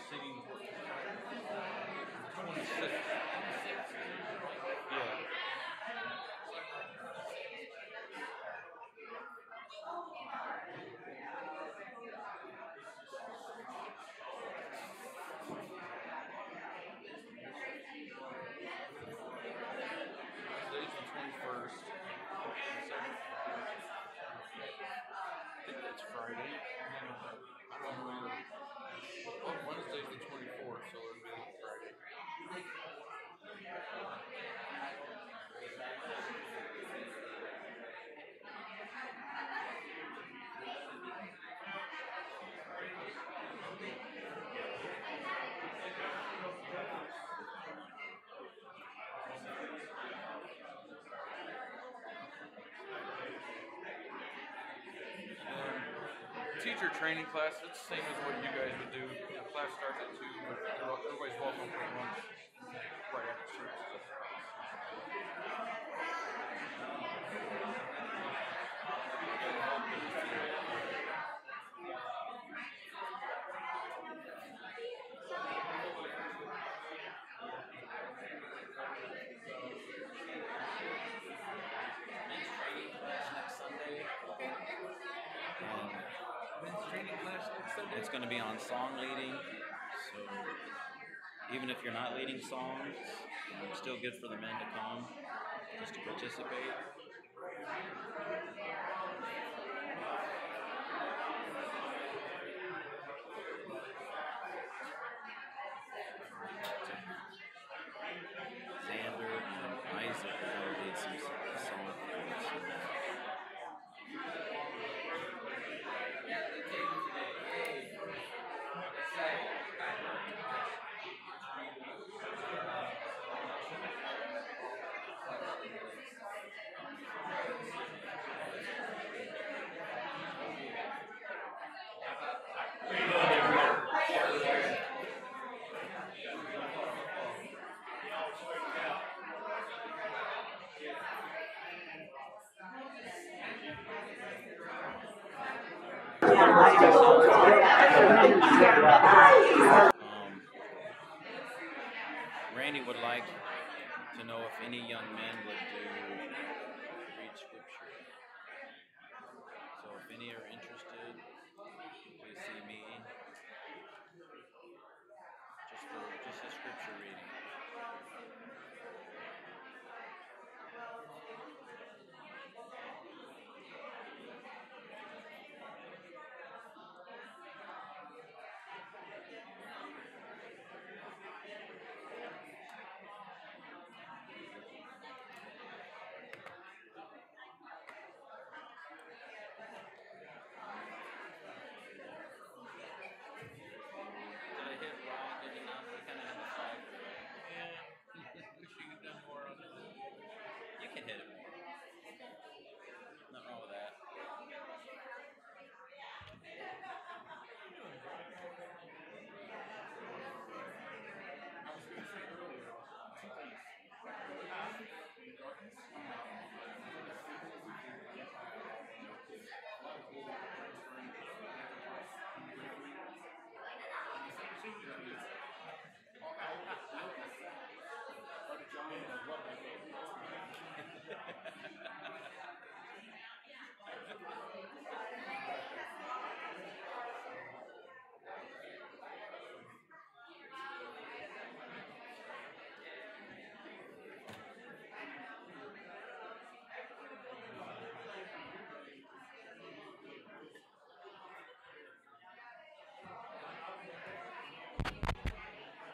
Sitting twenty-six. Yeah. Teacher training class, it's the same as what you guys would do. The class starts at two, but everybody's welcome for lunch right after church. It's going to be on song leading, so even if you're not leading songs, Um, still good for the men to come, just to participate. Xander and Isaac really did some solid things in that. Um, Randy would like to know if any young men would do read scripture. So if any are interested, please see me. Just for just a scripture reading.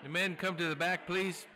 The men come to the back, please.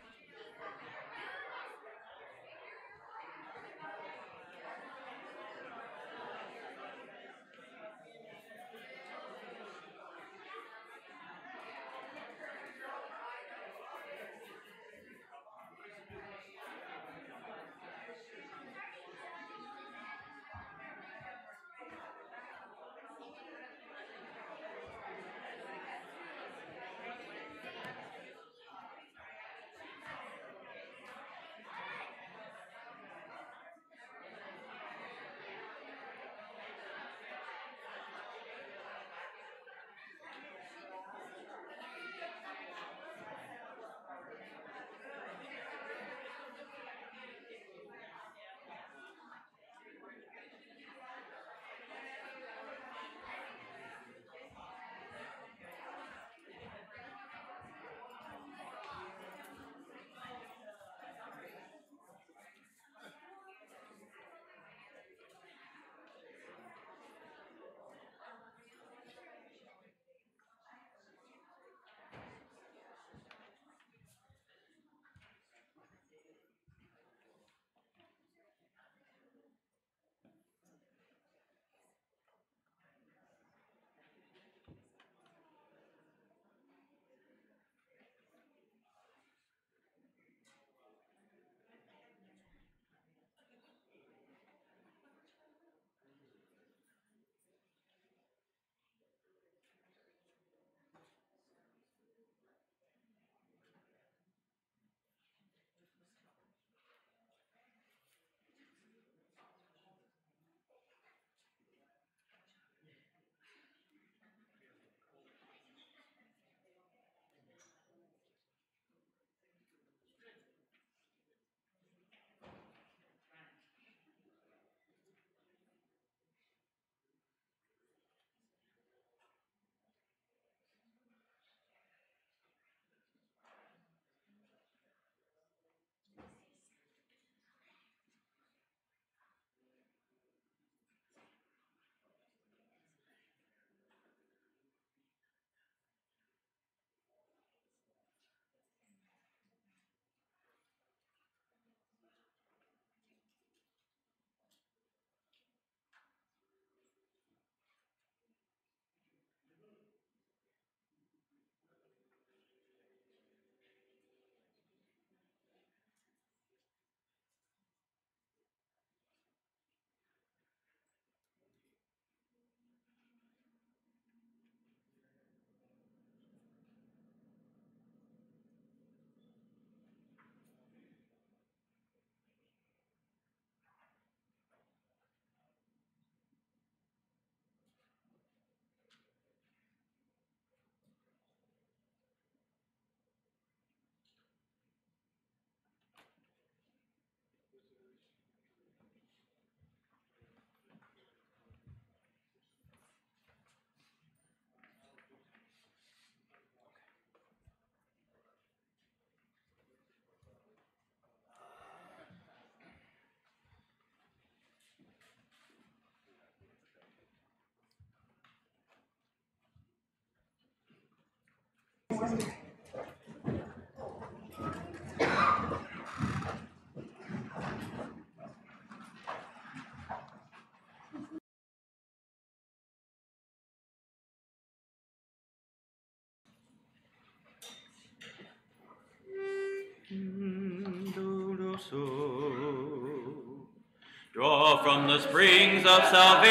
Draw from the springs of salvation,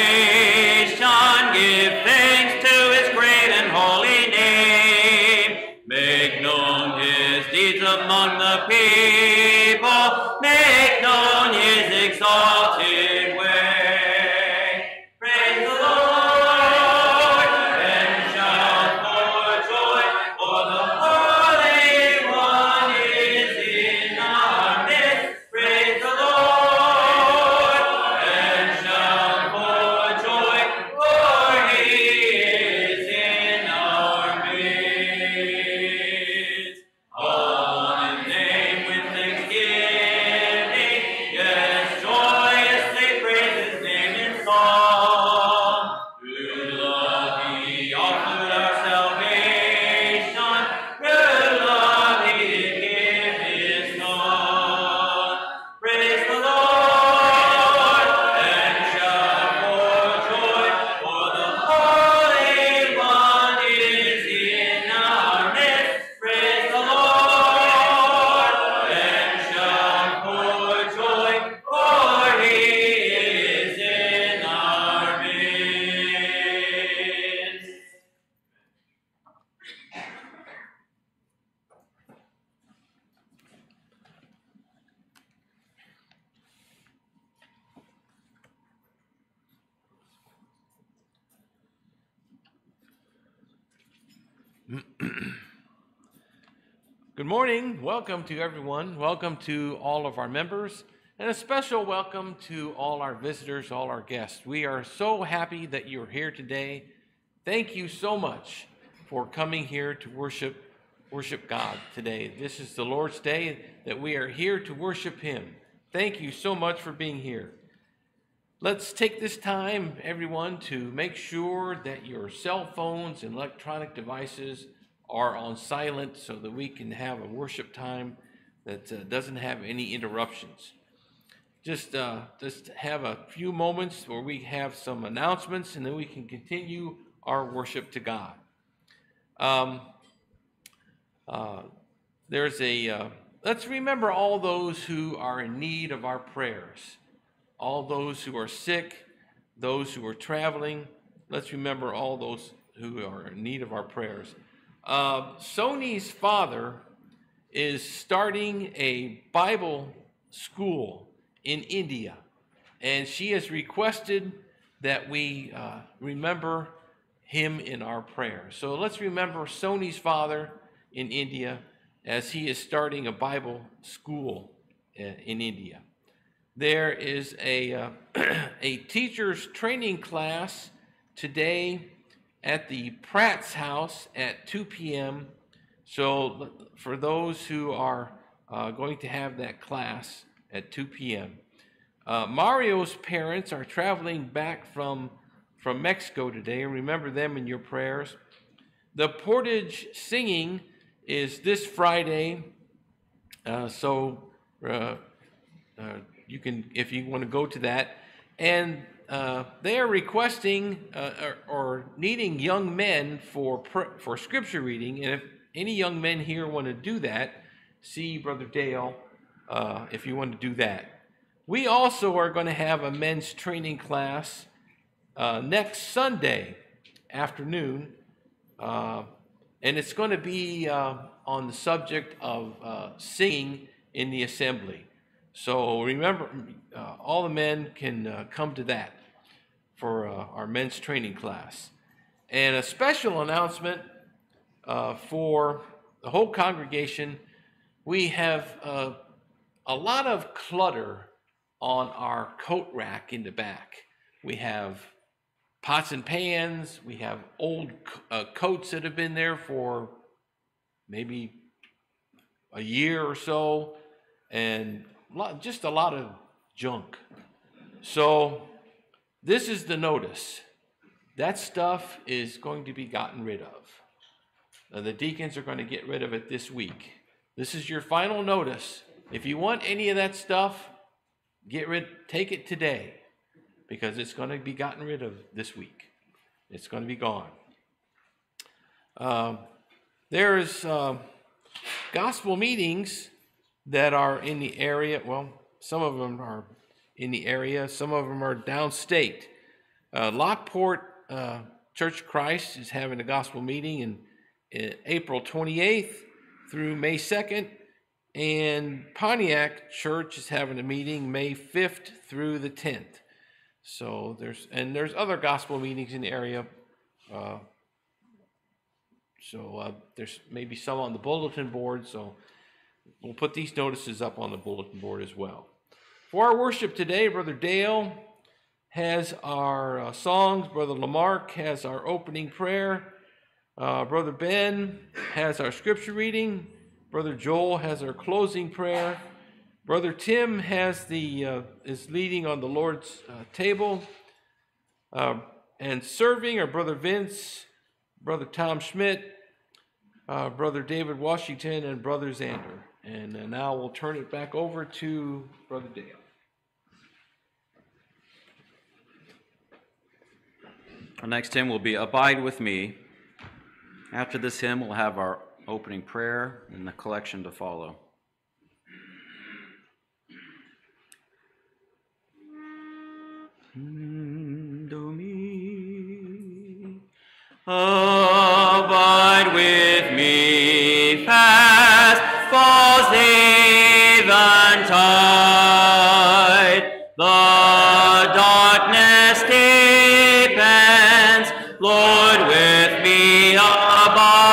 give thanks to his great and holy name. Make known his deeds among the people, make known his exalted way. Praise the Lord, and shout for joy, for the Holy One is in our midst. Praise the Lord, and shout for joy, for he is in our midst. On his name with thanksgiving, yes, joyously praise his name in song. Through love he offered our salvation, through love he did give his song. Praise the Lord, and shout for joy, for the Holy One is in our midst. Praise the Lord, and shout for joy, for he is in our midst. Good morning. Welcome to everyone. Welcome to all of our members, and a special welcome to all our visitors, all our guests. We are so happy that you're here today. Thank you so much for coming here to worship, worship God today. This is the Lord's day that we are here to worship Him. Thank you so much for being here. Let's take this time, everyone, to make sure that your cell phones and electronic devices are on silent so that we can have a worship time that uh, doesn't have any interruptions. Just, uh, just have a few moments where we have some announcements, and then we can continue our worship to God. Um, uh, there's a, uh, let's remember all those who are in need of our prayers, all those who are sick, those who are traveling. Let's remember all those who are in need of our prayers. Uh, Sony's father is starting a Bible school in India, and she has requested that we uh, remember him in our prayers. So let's remember Sony's father in India as he is starting a Bible school in India. There is a, uh, a teacher's training class today at the Pratt's house at two p m So for those who are uh, going to have that class at two p m Uh, Mario's parents are traveling back from, from Mexico today. Remember them in your prayers. The Portage Singing is this Friday. Uh, so uh, uh, you can, if you want to go to that. And Uh, they are requesting uh, or, or needing young men for for scripture reading, and if any young men here want to do that, see Brother Dale uh, if you want to do that. We also are going to have a men's training class uh, next Sunday afternoon, uh, and it's going to be uh, on the subject of uh, singing in the assembly. So remember, uh, all the men can uh, come to that for uh, our men's training class. And a special announcement uh, for the whole congregation. We have uh, a lot of clutter on our coat rack in the back. We have pots and pans. We have old uh, coats that have been there for maybe a year or so, and just a lot of junk. So this is the notice. That stuff is going to be gotten rid of. Now, the deacons are going to get rid of it this week. This is your final notice. If you want any of that stuff, get rid, take it today, because it's going to be gotten rid of this week. It's going to be gone. Um, there is uh, gospel meetings that are in the area. Well, some of them are in the area. Some of them are downstate. Uh, Lockport uh, Church of Christ is having a gospel meeting in, in April twenty-eighth through May second. And Pontiac Church is having a meeting May fifth through the tenth. So there's, and there's other gospel meetings in the area. Uh, so uh, there's maybe some on the bulletin board. So we'll put these notices up on the bulletin board as well. For our worship today, Brother Dale has our uh, songs. Brother Lamarck has our opening prayer. Uh, Brother Ben has our scripture reading. Brother Joel has our closing prayer. Brother Tim has the uh, is leading on the Lord's uh, table. Uh, and serving are Brother Vince, Brother Tom Schmidt, uh, Brother David Washington, and Brother Xander. And uh, now we'll turn it back over to Brother Dale. Our next hymn will be Abide With Me. After this hymn, we'll have our opening prayer and the collection to follow. Domine, abide with me fast, falls eventide, the darkness deepens, Lord with me abide.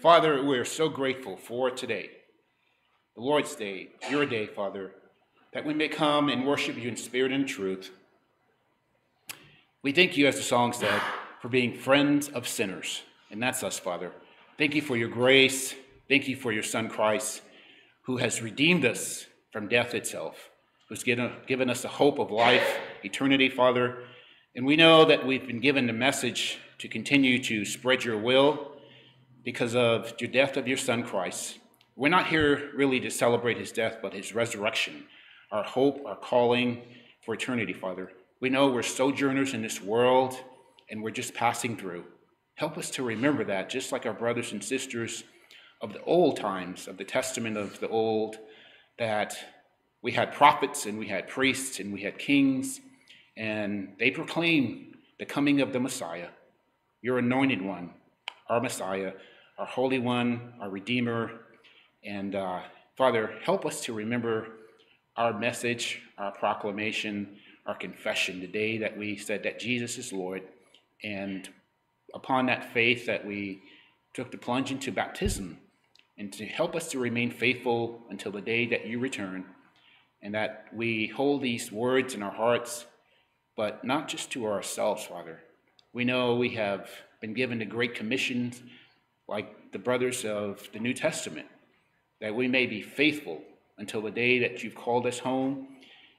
Father, we are so grateful for today, the Lord's Day, your day, Father, that we may come and worship you in spirit and truth. We thank you, as the song said, for being friends of sinners, and that's us, Father. Thank you for your grace. Thank you for your Son, Christ, who has redeemed us from death itself, who's given, given us the hope of life, eternity, Father. And we know that we've been given the message to continue to spread your will because of the death of your Son, Christ. We're not here really to celebrate his death, but his resurrection, our hope, our calling for eternity, Father. We know we're sojourners in this world, and we're just passing through. Help us to remember that, just like our brothers and sisters of the old times, of the testament of the old, that we had prophets and we had priests and we had kings, and they proclaimed the coming of the Messiah, your anointed one, our Messiah, our Holy One, our Redeemer. And uh, Father, help us to remember our message, our proclamation, our confession, the day that we said that Jesus is Lord, and upon that faith that we took the plunge into baptism, and to help us to remain faithful until the day that you return, and that we hold these words in our hearts, but not just to ourselves, Father. We know we have been given the great commissions like the brothers of the New Testament, that we may be faithful until the day that you've called us home,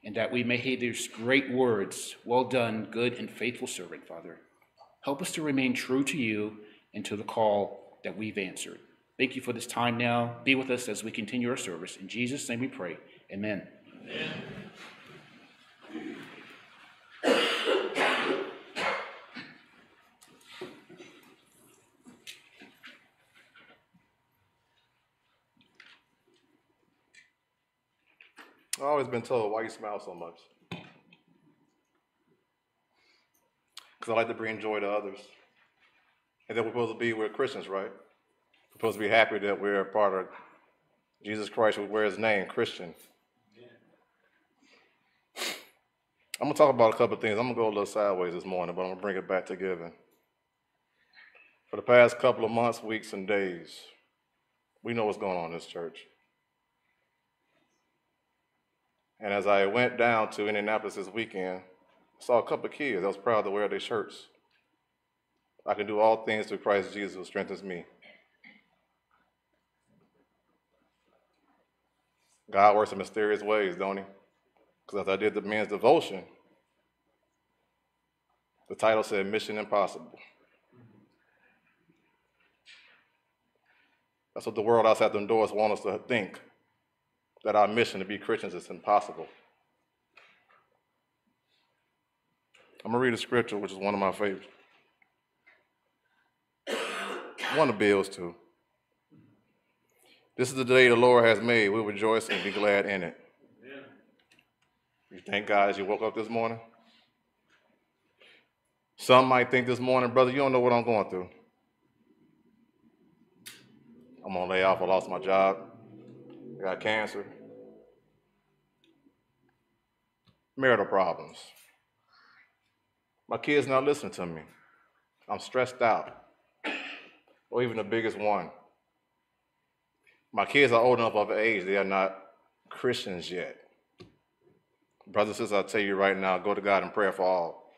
and that we may hear these great words, well done, good and faithful servant, Father. Help us to remain true to you and to the call that we've answered. Thank you for this time now. Be with us as we continue our service. In Jesus' name we pray. Amen. Amen. I've always been told, why you smile so much? Because I like to bring joy to others. And that we're supposed to be, we're Christians, right? We're supposed to be happy that we're a part of Jesus Christ, who wears his name, Christian. Yeah. I'm going to talk about a couple of things. I'm going to go a little sideways this morning, but I'm going to bring it back to giving. For the past couple of months, weeks, and days, we know what's going on in this church. And as I went down to Indianapolis this weekend, I saw a couple of kids that was proud to wear their shirts. I can do all things through Christ Jesus who strengthens me. God works in mysterious ways, don't he? Because as I did the men's devotion, the title said Mission Impossible. That's what the world outside them doors wants us to think, that our mission to be Christians is impossible. I'm going to read a scripture, which is one of my favorites. One of Bill's too. This is the day the Lord has made. We rejoice and be glad in it. Yeah. You thank God as you woke up this morning? Some might think this morning, brother, you don't know what I'm going through. I'm on layoff. I lost my job. I got cancer. Marital problems. My kids not listening to me. I'm stressed out. Or even the biggest one. My kids are old enough of age. They are not Christians yet. Brothers and sisters, I'll tell you right now, go to God in prayer for all.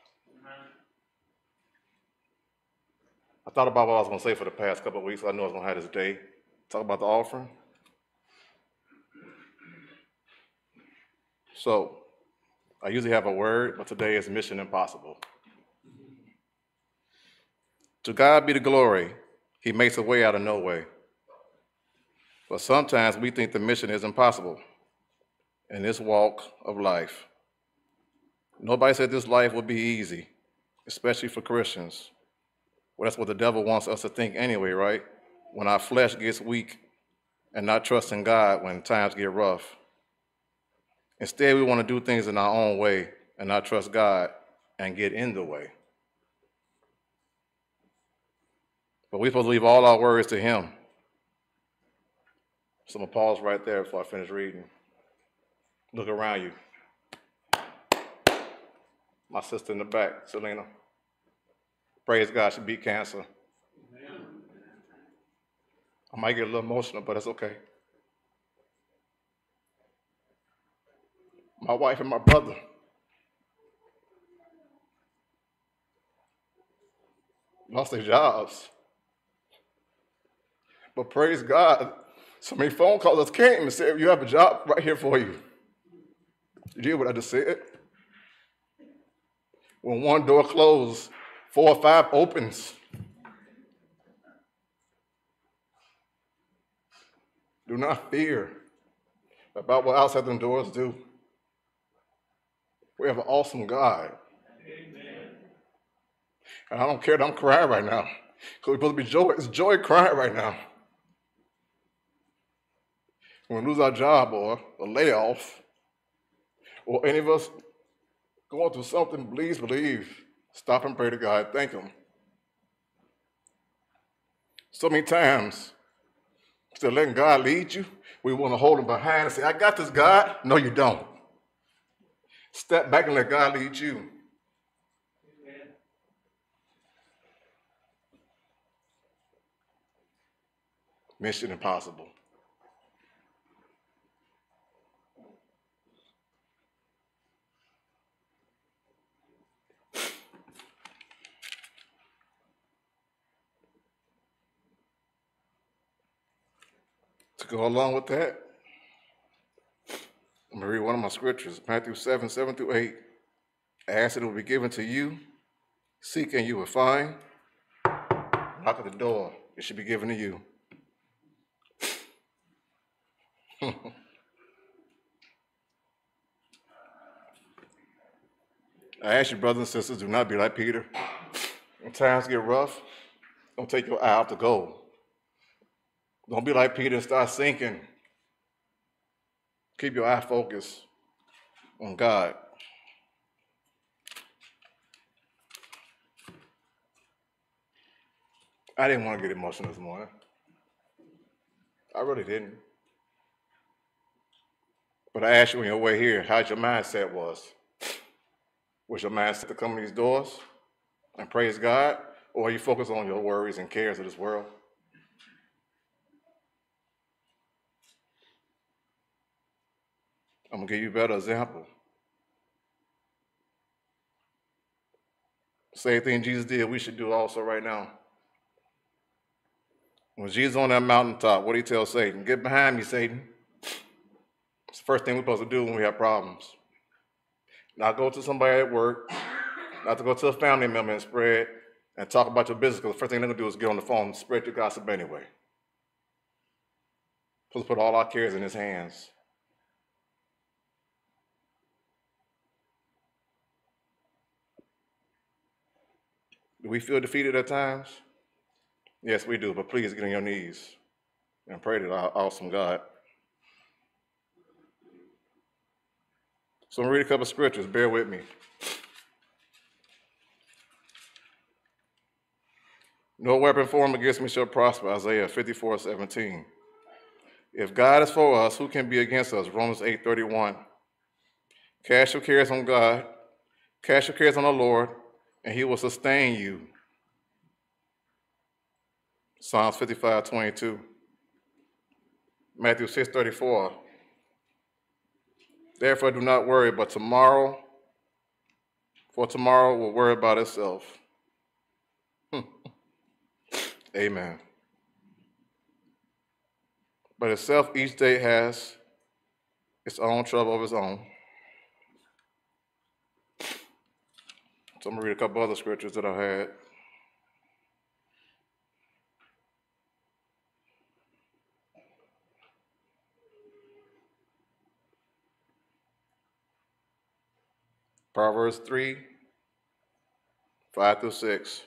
I thought about what I was going to say for the past couple of weeks. I knew I was going to have this day. Talk about the offering. So, I usually have a word, but today is Mission Impossible. To God be the glory. He makes a way out of no way. But sometimes we think the mission is impossible in this walk of life. Nobody said this life would be easy, especially for Christians. Well, that's what the devil wants us to think anyway, right? When our flesh gets weak and not trusting God when times get rough. Instead, we want to do things in our own way and not trust God and get in the way. But we're supposed to leave all our worries to him. So I'm going to pause right there before I finish reading. Look around you. My sister in the back, Selena. Praise God, she beat cancer. Amen. I might get a little emotional, but that's okay. My wife and my brother. Lost their jobs. But praise God, so many phone callers came and said, you have a job right here for you. Did you hear what I just said? When one door closes, four or five opens. Do not fear about what outside them doors do. We have an awesome God. Amen. And I don't care that I'm crying right now. Because we're supposed to be joy. It's joy crying right now. When we lose our job or a layoff, or any of us going through something, please believe. Stop and pray to God. Thank Him. So many times, instead of letting God lead you, we want to hold Him behind and say, I got this, God. No, you don't. Step back and let God lead you. Amen. Mission impossible. To go along with that, I'm going to read one of my scriptures, Matthew seven, seven through eight. Ask, it will be given to you. Seek, and you will find. Knock at the door, it should be given to you. I ask you, brothers and sisters, do not be like Peter. When times get rough, don't take your eye off the goal. Don't be like Peter and start sinking. Keep your eye focused on God. I didn't want to get emotional this morning. I really didn't. But I asked you on your way here, how your mindset was. Was your mindset to come to these doors and praise God? Or are you focused on your worries and cares of this world? I'm going to give you a better example. Same thing Jesus did, we should do also right now. When Jesus on that mountaintop, what did he tell Satan? Get behind me, Satan. It's the first thing we're supposed to do when we have problems. Not go to somebody at work, not to go to a family member and spread and talk about your business, because the first thing they're going to do is get on the phone and spread your gossip anyway. Supposed to put all our cares in his hands. Do we feel defeated at times? Yes, we do, but please get on your knees and pray to our awesome God. So I'm going to read a couple of scriptures. Bear with me. No weapon formed against me shall prosper, Isaiah fifty-four, seventeen. If God is for us, who can be against us? Romans eight, thirty-one. Cast your cares on God. Cast your cares on the Lord, and he will sustain you. Psalms fifty-five, twenty-two. Matthew six, thirty-four. Therefore do not worry, but tomorrow, for tomorrow will worry about itself. Amen. But itself each day has its own trouble of its own. So I'm going to read a couple other scriptures that I had. Proverbs three, five through six.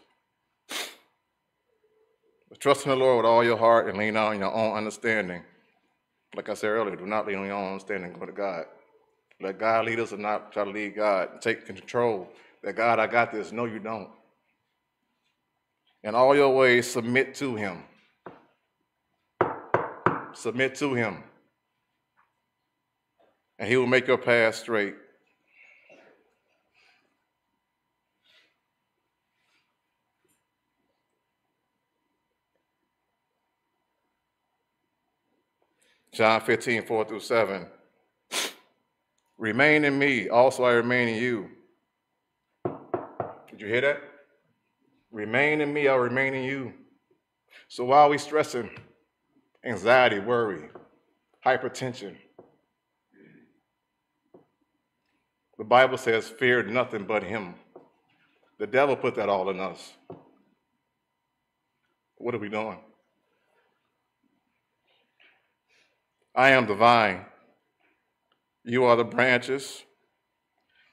Trust in the Lord with all your heart and lean not on your own understanding. Like I said earlier, do not lean on your own understanding. Go to God. Let God lead us and not try to lead God. Take control. That God, I got this. No, you don't. In all your ways, submit to him. Submit to him. And he will make your path straight. John fifteen, four through seven. Remain in me, also I remain in you. Did you hear that? Remain in me, I remain in you. So why are we stressing anxiety, worry, hypertension? The Bible says, fear nothing but him. The devil put that all in us. What are we doing? I am the vine. You are the branches.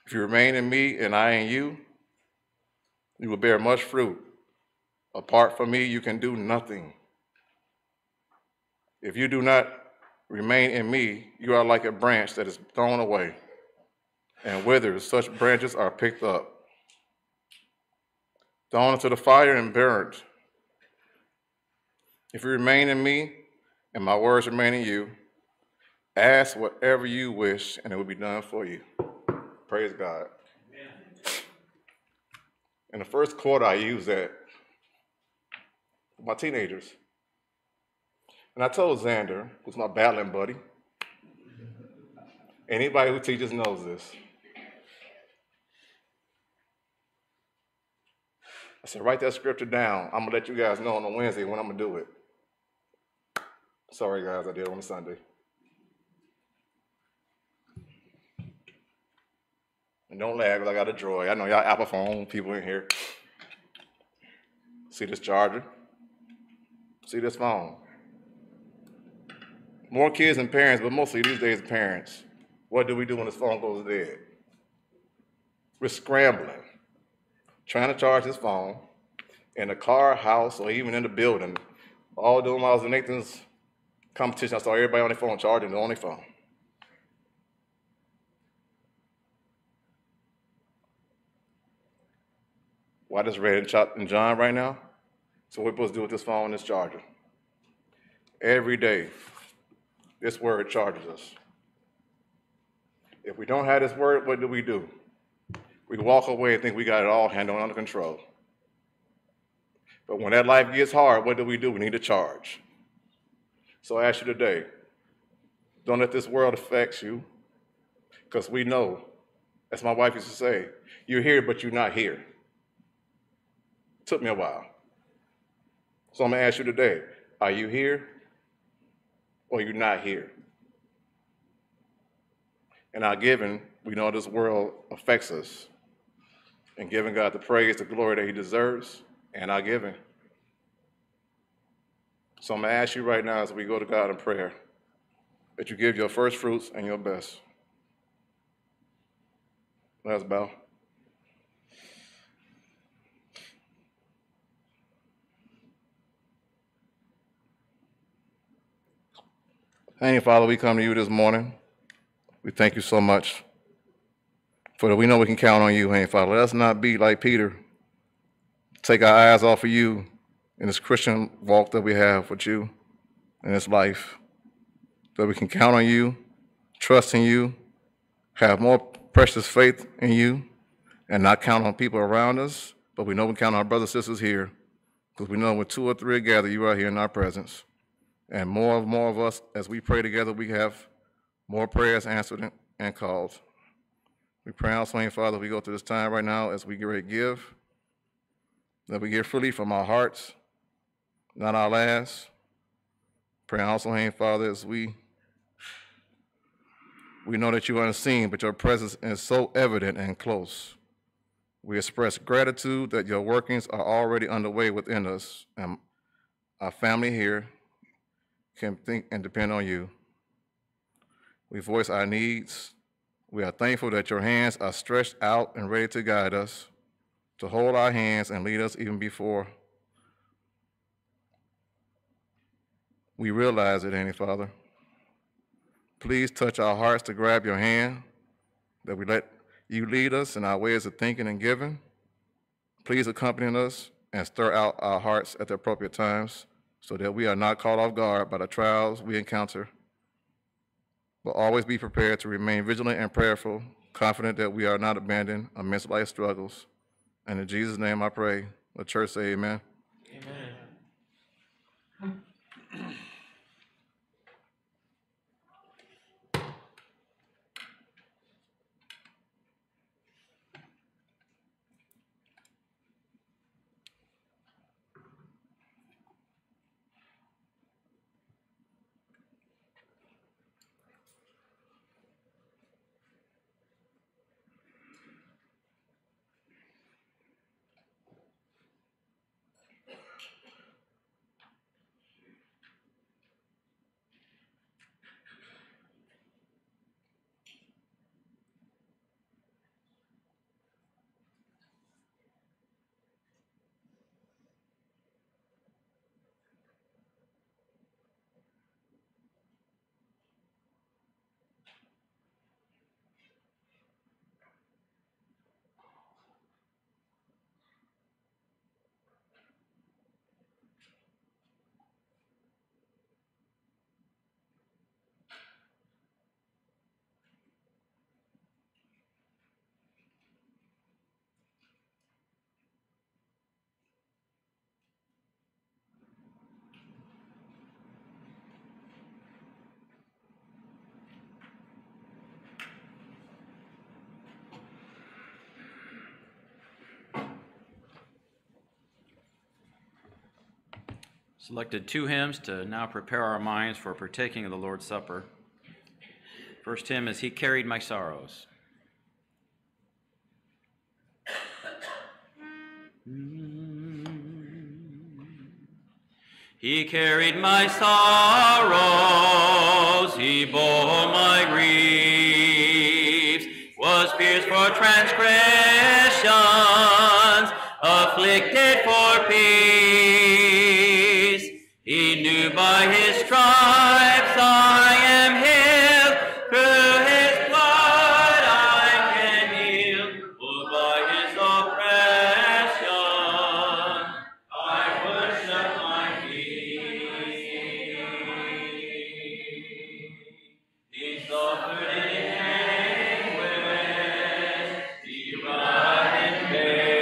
If you remain in me and I in you, you will bear much fruit. Apart from me, you can do nothing. If you do not remain in me, you are like a branch that is thrown away and withers. Such branches are picked up, thrown into the fire and burned. If you remain in me and my words remain in you, ask whatever you wish and it will be done for you. Praise God. Amen. In the first quarter, I used that with my teenagers. And I told Xander, who's my battling buddy, anybody who teaches knows this. I said, write that scripture down. I'm going to let you guys know on a Wednesday when I'm going to do it. Sorry, guys, I did it on a Sunday. And don't laugh because I got a droid. I know y'all Apple phone people in here. See this charger? See this phone? More kids than parents, but mostly these days parents. What do we do when this phone goes dead? We're scrambling, trying to charge his phone in the car, house, or even in the building. All doing while I was in Nathan's competition, I saw everybody on their phone charging on their phone. Well, I just read in John right now. So what we're supposed to do with this phone and this charger? Every day, this word charges us. If we don't have this word, what do we do? We walk away and think we got it all handled under control. But when that life gets hard, what do we do? We need to charge. So I ask you today, don't let this world affect you, because we know, as my wife used to say, you're here, but you're not here. It took me a while. So I'm going to ask you today, are you here or you're not here? In our giving, we know this world affects us. And giving God the praise, the glory that he deserves, and our giving. So I'm going to ask you right now as we go to God in prayer, that you give your first fruits and your best. Let us bow. Heavenly Father, we come to you this morning. We thank you so much. For that we know we can count on you, Heavenly Father. Let us not be like Peter. Take our eyes off of you in this Christian walk that we have with you in this life. That we can count on you, trust in you, have more precious faith in you, and not count on people around us, but we know we count on our brothers and sisters here. Because we know when two or three are gathered, you are here in our presence. And more and more of us, as we pray together, we have more prayers answered and called. We pray also, Heavenly Father, we go through this time right now as we get ready to give, that we give freely from our hearts, not our last. Pray also, Heavenly Father, as we, we know that you are unseen, but your presence is so evident and close. We express gratitude that your workings are already underway within us, and our family here can think and depend on you. We voice our needs. We are thankful that your hands are stretched out and ready to guide us, to hold our hands and lead us even before we realize it, Heavenly Father. Please touch our hearts to grab your hand, that we let you lead us in our ways of thinking and giving. Please accompany us and stir out our hearts at the appropriate times so that we are not caught off guard by the trials we encounter. But always be prepared to remain vigilant and prayerful, confident that we are not abandoned amidst life's struggles. And in Jesus' name I pray. The church say amen. Amen. Selected two hymns to now prepare our minds for partaking of the Lord's Supper. First hymn is He Carried My Sorrows. He carried my sorrows, he bore my griefs, was pierced for transgressions, afflicted for peace. He knew by his stripes I am healed, through his blood I can kneel, for by his oppression I worship my King. He suffered in anguish, he writhed in pain.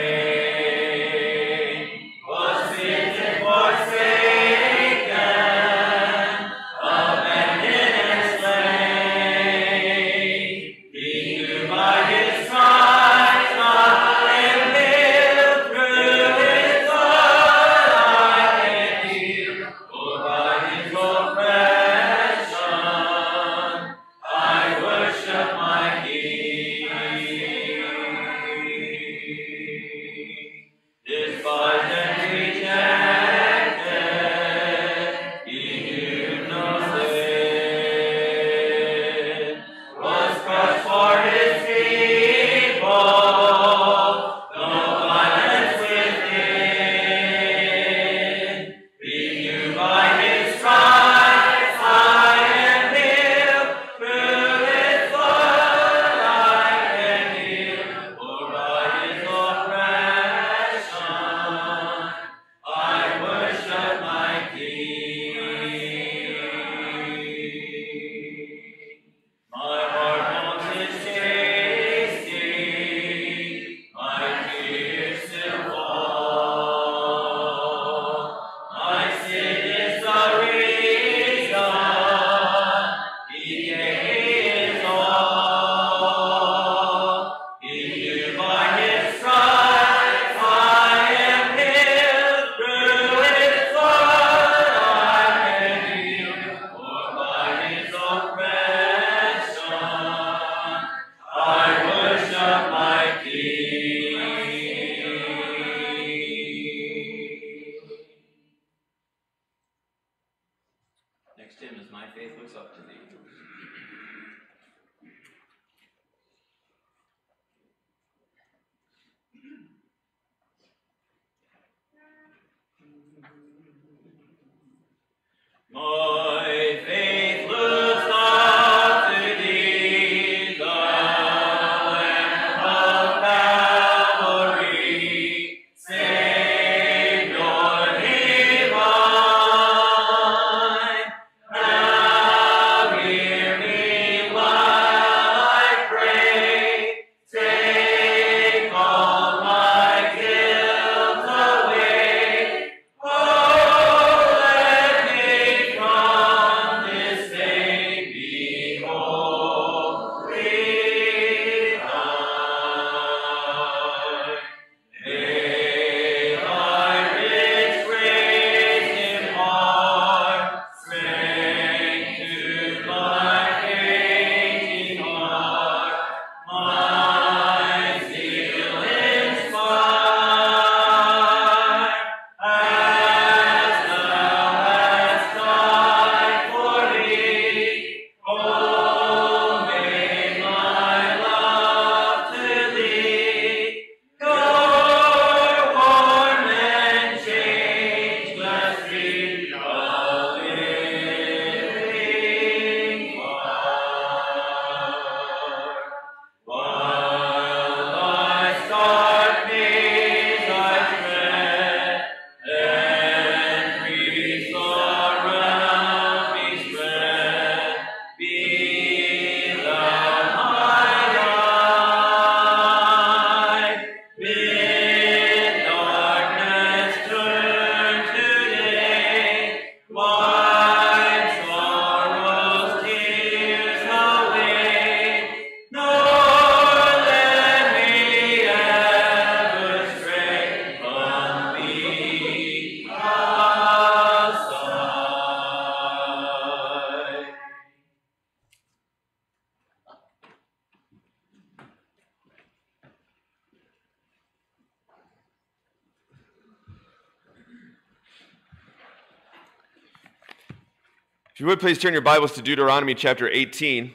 If you would, please turn your Bibles to Deuteronomy chapter eighteen.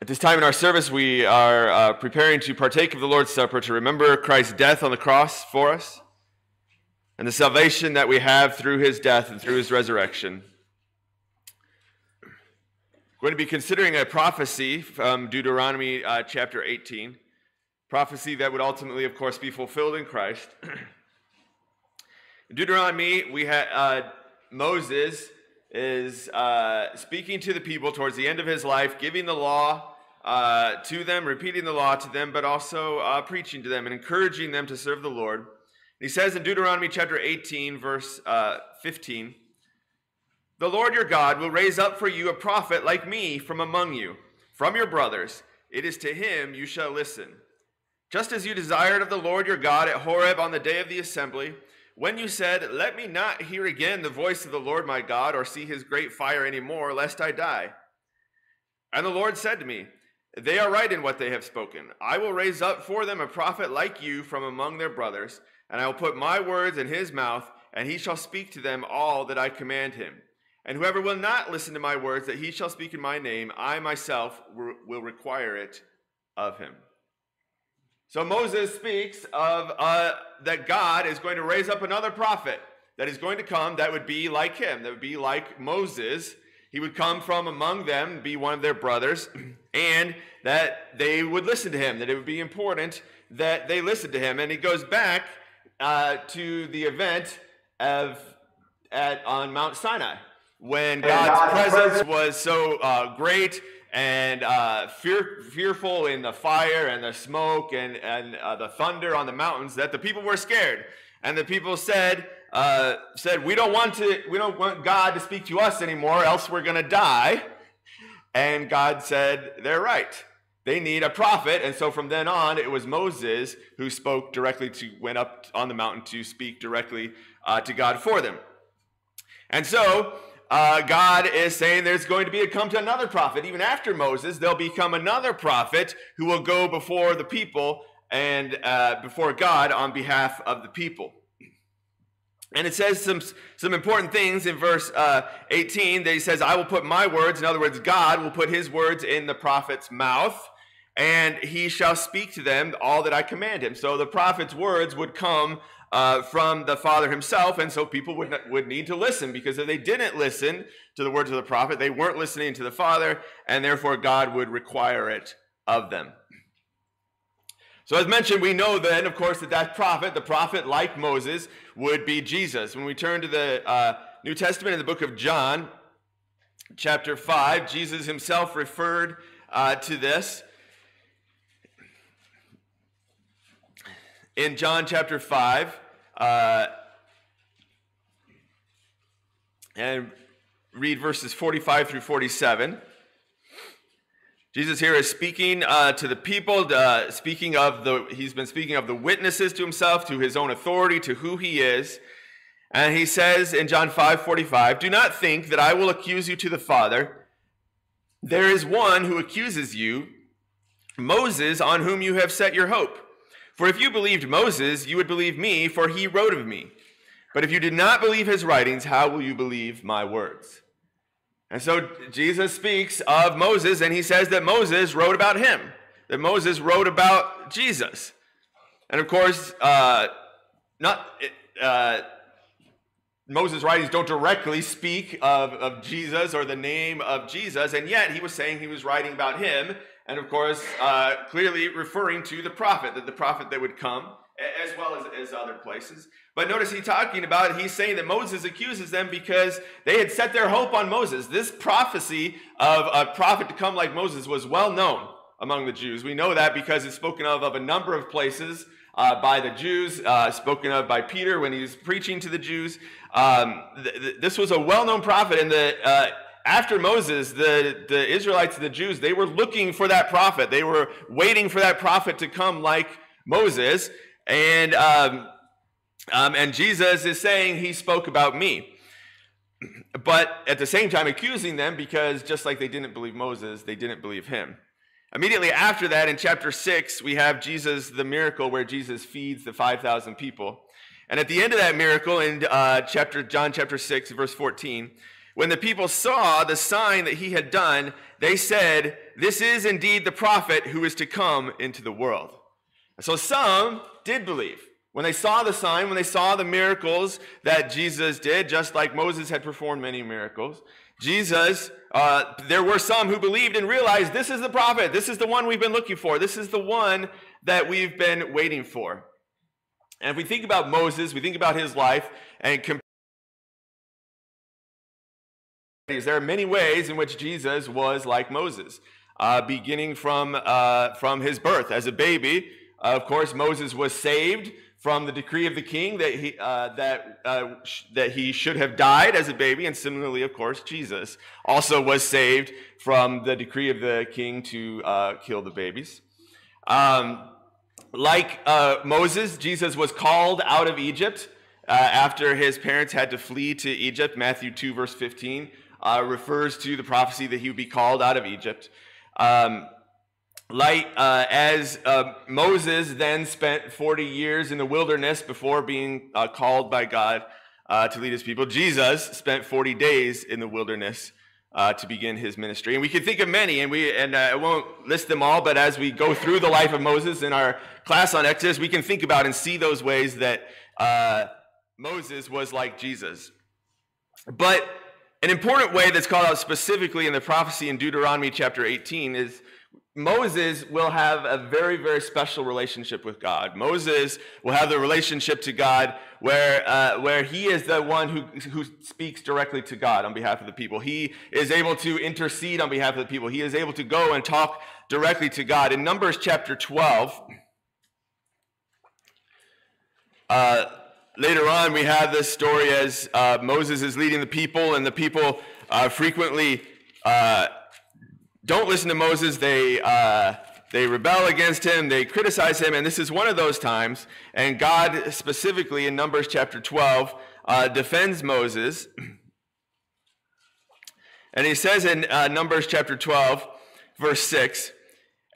At this time in our service, we are uh, preparing to partake of the Lord's Supper to remember Christ's death on the cross for us and the salvation that we have through his death and through his resurrection. We're going to be considering a prophecy from Deuteronomy uh, chapter eighteen, prophecy that would ultimately, of course, be fulfilled in Christ. In Deuteronomy, we had uh, Moses is uh, speaking to the people towards the end of his life, giving the law uh, to them, repeating the law to them, but also uh, preaching to them and encouraging them to serve the Lord. And he says in Deuteronomy chapter eighteen, verse uh, fifteen. The Lord your God will raise up for you a prophet like me from among you, from your brothers. It is to him you shall listen. Just as you desired of the Lord your God at Horeb on the day of the assembly, when you said, let me not hear again the voice of the Lord my God, or see his great fire any more, lest I die. And the Lord said to me, they are right in what they have spoken. I will raise up for them a prophet like you from among their brothers, and I will put my words in his mouth, and he shall speak to them all that I command him. And whoever will not listen to my words that he shall speak in my name, I myself will require it of him. So Moses speaks of uh, that God is going to raise up another prophet that is going to come that would be like him, that would be like Moses. He would come from among them, be one of their brothers, and that they would listen to him, that it would be important that they listen to him. And he goes back uh, to the event of at on Mount Sinai, when God's presence was so uh, great and uh, fear, fearful in the fire and the smoke and, and uh, the thunder on the mountains, that the people were scared. And the people said, uh, said we don't want to, we don't want God to speak to us anymore, else we're going to die. And God said, they're right. They need a prophet. And so from then on, it was Moses who spoke directly to, went up on the mountain to speak directly uh, to God for them. And so Uh, God is saying there's going to be a come to another prophet. Even after Moses, there'll become another prophet who will go before the people and uh, before God on behalf of the people. And it says some, some important things in verse uh, eighteen, that he says, I will put my words, in other words, God will put his words in the prophet's mouth, and he shall speak to them all that I command him. So the prophet's words would come Uh, from the Father himself, and so people would, not, would need to listen, because if they didn't listen to the words of the prophet, they weren't listening to the Father, and therefore God would require it of them. So as mentioned, we know then, of course, that that prophet, the prophet like Moses, would be Jesus. When we turn to the uh, New Testament in the book of John, chapter five, Jesus himself referred uh, to this. In John chapter five, uh, and read verses forty-five through forty-seven. Jesus here is speaking uh, to the people, uh, speaking of the, he's been speaking of the witnesses to himself, to his own authority, to who he is. And he says in John five forty-five, do not think that I will accuse you to the Father. There is one who accuses you, Moses, on whom you have set your hope. For if you believed Moses, you would believe me, for he wrote of me. But if you did not believe his writings, how will you believe my words? And so Jesus speaks of Moses, and he says that Moses wrote about him, that Moses wrote about Jesus. And of course, uh, not uh, Moses' writings don't directly speak of, of Jesus or the name of Jesus, and yet he was saying he was writing about him. And of course, uh, clearly referring to the prophet, that the prophet that would come, as well as, as other places. But notice he's talking about it, he's saying that Moses accuses them because they had set their hope on Moses. This prophecy of a prophet to come like Moses was well known among the Jews. We know that because it's spoken of of a number of places uh, by the Jews, uh, spoken of by Peter when he was preaching to the Jews. Um, th th this was a well-known prophet in the uh, After Moses, the, the Israelites and the Jews, they were looking for that prophet. They were waiting for that prophet to come like Moses. And, um, um, and Jesus is saying, he spoke about me. But at the same time accusing them, because just like they didn't believe Moses, they didn't believe him. Immediately after that, in chapter six, we have Jesus, the miracle where Jesus feeds the five thousand people. And at the end of that miracle in uh, chapter John chapter six, verse fourteen, when the people saw the sign that he had done, they said, "This is indeed the prophet who is to come into the world." And so some did believe. When they saw the sign, when they saw the miracles that Jesus did, just like Moses had performed many miracles, Jesus, uh, there were some who believed and realized, this is the prophet, this is the one we've been looking for, this is the one that we've been waiting for. And if we think about Moses, we think about his life, and compare, there are many ways in which Jesus was like Moses, uh, beginning from, uh, from his birth as a baby. Uh, of course, Moses was saved from the decree of the king that he, uh, that, uh, sh that he should have died as a baby. And similarly, of course, Jesus also was saved from the decree of the king to uh, kill the babies. Um, like uh, Moses, Jesus was called out of Egypt uh, after his parents had to flee to Egypt. Matthew two, verse fifteen, uh, refers to the prophecy that he would be called out of Egypt. Um, Like, uh, as uh, Moses then spent forty years in the wilderness before being uh, called by God uh, to lead his people, Jesus spent forty days in the wilderness uh, to begin his ministry. And we can think of many, and, we, and uh, I won't list them all, but as we go through the life of Moses in our class on Exodus, we can think about and see those ways that uh, Moses was like Jesus. But an important way that's called out specifically in the prophecy in Deuteronomy chapter eighteen is Moses will have a very, very special relationship with God. Moses will have the relationship to God where, uh, where he is the one who, who speaks directly to God on behalf of the people. He is able to intercede on behalf of the people. He is able to go and talk directly to God. In Numbers chapter twelve, uh, later on we have this story as uh, Moses is leading the people, and the people uh, frequently uh, don't listen to Moses. They, uh, they rebel against him, they criticize him, and this is one of those times. And God specifically in Numbers chapter twelve uh, defends Moses. And he says in uh, Numbers chapter twelve, verse six,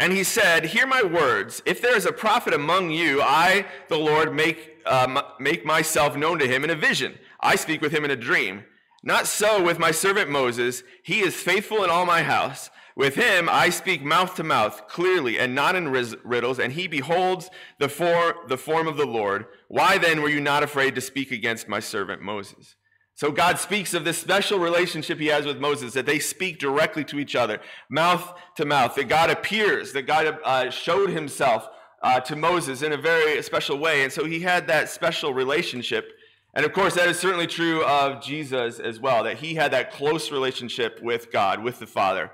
"And he said, 'Hear my words. If there is a prophet among you, I, the Lord, make, uh, make myself known to him in a vision. I speak with him in a dream. Not so with my servant Moses. He is faithful in all my house. With him I speak mouth to mouth, clearly, and not in riddles, and he beholds the, for, the form of the Lord. Why then were you not afraid to speak against my servant Moses?'" So God speaks of this special relationship he has with Moses, that they speak directly to each other, mouth to mouth, that God appears, that God uh, showed himself uh, to Moses in a very special way. And so he had that special relationship. And of course, that is certainly true of Jesus as well, that he had that close relationship with God, with the Father.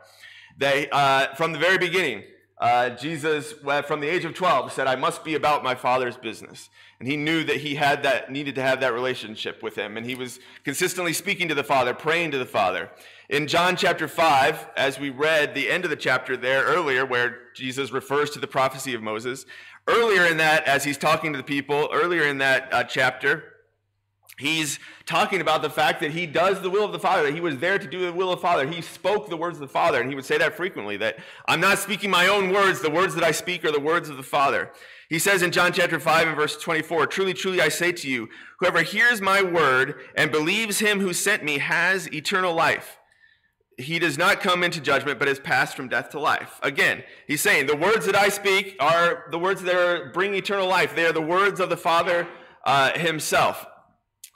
They, uh, from the very beginning, uh, Jesus, from the age of twelve, said, "I must be about my Father's business." And he knew that he had that, needed to have that relationship with him. And he was consistently speaking to the Father, praying to the Father. In John chapter five, as we read the end of the chapter there earlier, where Jesus refers to the prophecy of Moses, earlier in that, as he's talking to the people, earlier in that uh, chapter, he's talking about the fact that he does the will of the Father, that he was there to do the will of the Father. He spoke the words of the Father, and he would say that frequently, that I'm not speaking my own words. The words that I speak are the words of the Father. He says in John chapter five and verse twenty-four, "Truly, truly, I say to you, whoever hears my word and believes him who sent me has eternal life. He does not come into judgment, but is passed from death to life." Again, he's saying the words that I speak are the words that are, bring eternal life. They are the words of the Father uh, himself.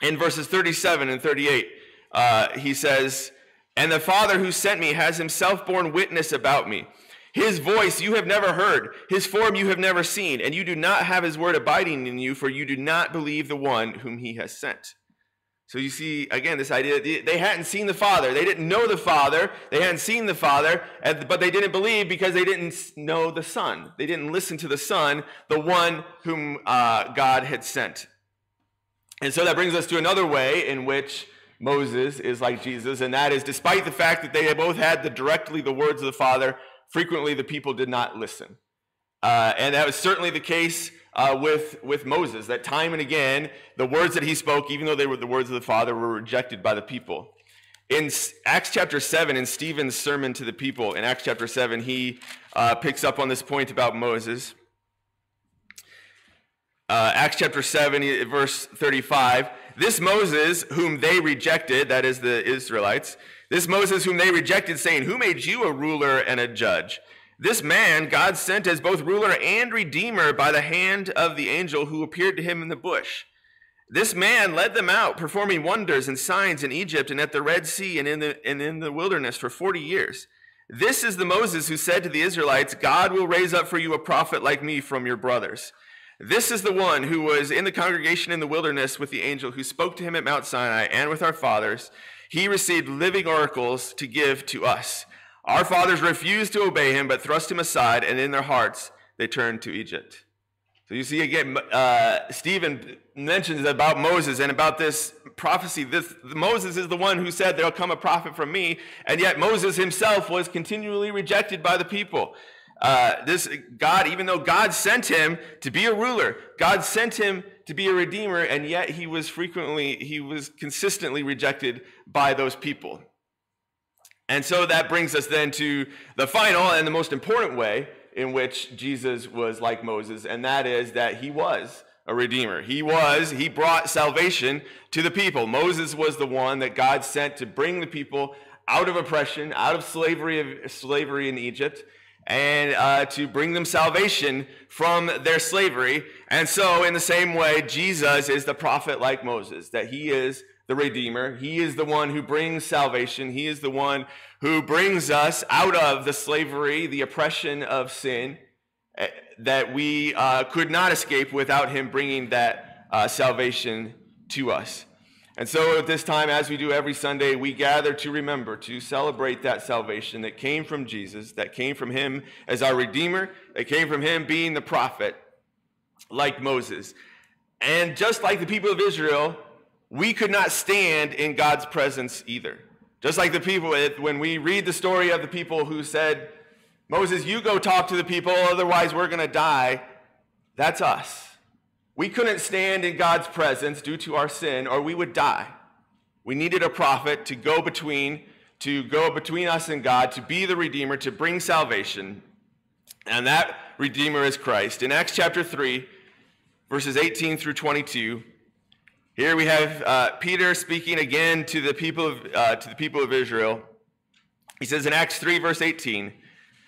In verses thirty-seven and thirty-eight, uh, he says, "And the Father who sent me has himself borne witness about me. His voice you have never heard, his form you have never seen, and you do not have his word abiding in you, for you do not believe the one whom he has sent." So you see, again, this idea that they hadn't seen the Father. They didn't know the Father. They hadn't seen the Father, but they didn't believe because they didn't know the Son. They didn't listen to the Son, the one whom uh, God had sent. And so that brings us to another way in which Moses is like Jesus, and that is, despite the fact that they both had the, directly the words of the Father, frequently the people did not listen. Uh, and that was certainly the case uh, with, with Moses, that time and again, the words that he spoke, even though they were the words of the Father, were rejected by the people. In Acts chapter seven, in Stephen's sermon to the people, in Acts chapter seven, he uh, picks up on this point about Moses. Uh, Acts chapter seven, verse thirty-five. This Moses, whom they rejected, that is the Israelites, this Moses whom they rejected, saying, who made you a ruler and a judge? This man God sent as both ruler and redeemer by the hand of the angel who appeared to him in the bush. This man led them out, performing wonders and signs in Egypt and at the Red Sea and in the, and in the wilderness for forty years. This is the Moses who said to the Israelites, God will raise up for you a prophet like me from your brothers. This is the one who was in the congregation in the wilderness with the angel who spoke to him at Mount Sinai and with our fathers. He received living oracles to give to us. Our fathers refused to obey him, but thrust him aside, and in their hearts they turned to Egypt. So you see again, uh, Stephen mentions about Moses and about this prophecy. This Moses is the one who said, there'll come a prophet from me, and yet Moses himself was continually rejected by the people. Uh, this God, even though God sent him to be a ruler, God sent him to be a redeemer, and yet he was frequently, he was consistently rejected by those people. And so that brings us then to the final and the most important way in which Jesus was like Moses, and that is that he was a redeemer. He was, he brought salvation to the people. Moses was the one that God sent to bring the people out of oppression, out of slavery, slavery in Egypt, and uh, to bring them salvation from their slavery. And so in the same way, Jesus is the prophet like Moses, that he is the Redeemer. He is the one who brings salvation. He is the one who brings us out of the slavery, the oppression of sin that we uh, could not escape without him bringing that uh, salvation to us. And so at this time, as we do every Sunday, we gather to remember, to celebrate that salvation that came from Jesus, that came from him as our Redeemer, that came from him being the prophet like Moses. And just like the people of Israel, we could not stand in God's presence either. Just like the people, when we read the story of the people who said, Moses, you go talk to the people, otherwise we're going to die. That's us. We couldn't stand in God's presence due to our sin, or we would die. We needed a prophet to go between, to go between us and God, to be the Redeemer, to bring salvation. And that Redeemer is Christ. In Acts chapter three, verses eighteen through twenty-two, here we have uh, Peter speaking again to the people of, uh, to the people of Israel. He says in Acts three, verse eighteen,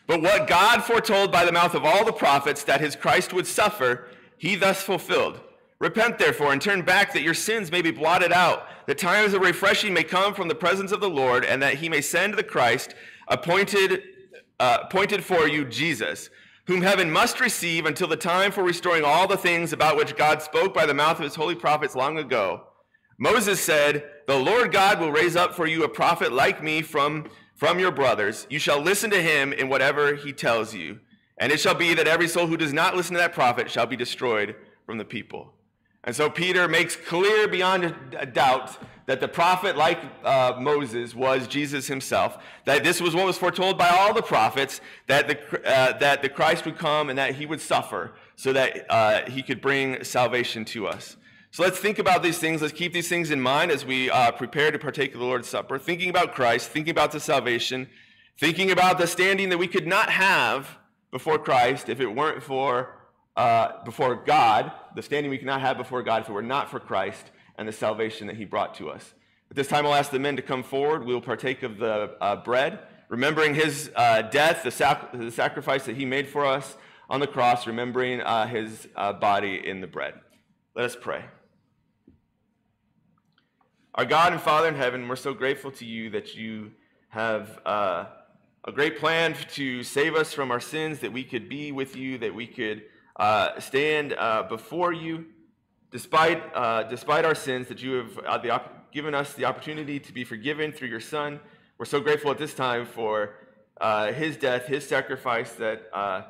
but what God foretold by the mouth of all the prophets that his Christ would suffer, he thus fulfilled. Repent, therefore, and turn back that your sins may be blotted out, that times of refreshing may come from the presence of the Lord, and that he may send the Christ appointed, uh, appointed for you, Jesus, whom heaven must receive until the time for restoring all the things about which God spoke by the mouth of his holy prophets long ago. Moses said, the Lord God will raise up for you a prophet like me from, from your brothers. You shall listen to him in whatever he tells you. And it shall be that every soul who does not listen to that prophet shall be destroyed from the people. And so Peter makes clear beyond a doubt that the prophet like uh, Moses was Jesus himself, that this was what was foretold by all the prophets, that the, uh, that the Christ would come and that he would suffer so that uh, he could bring salvation to us. So let's think about these things. Let's keep these things in mind as we uh, prepare to partake of the Lord's Supper, thinking about Christ, thinking about the salvation, thinking about the standing that we could not have before Christ, if it weren't for, uh, before God, the standing we cannot have before God if it were not for Christ and the salvation that he brought to us. At this time, I'll ask the men to come forward. We'll partake of the uh, bread, remembering his uh, death, the, sac the sacrifice that he made for us on the cross, remembering uh, his uh, body in the bread. Let us pray. Our God and Father in heaven, we're so grateful to you that you have uh, a great plan to save us from our sins, that we could be with you, that we could uh, stand uh, before you despite, uh, despite our sins, that you have uh, the op given us the opportunity to be forgiven through your Son. We're so grateful at this time for uh, his death, his sacrifice that uh,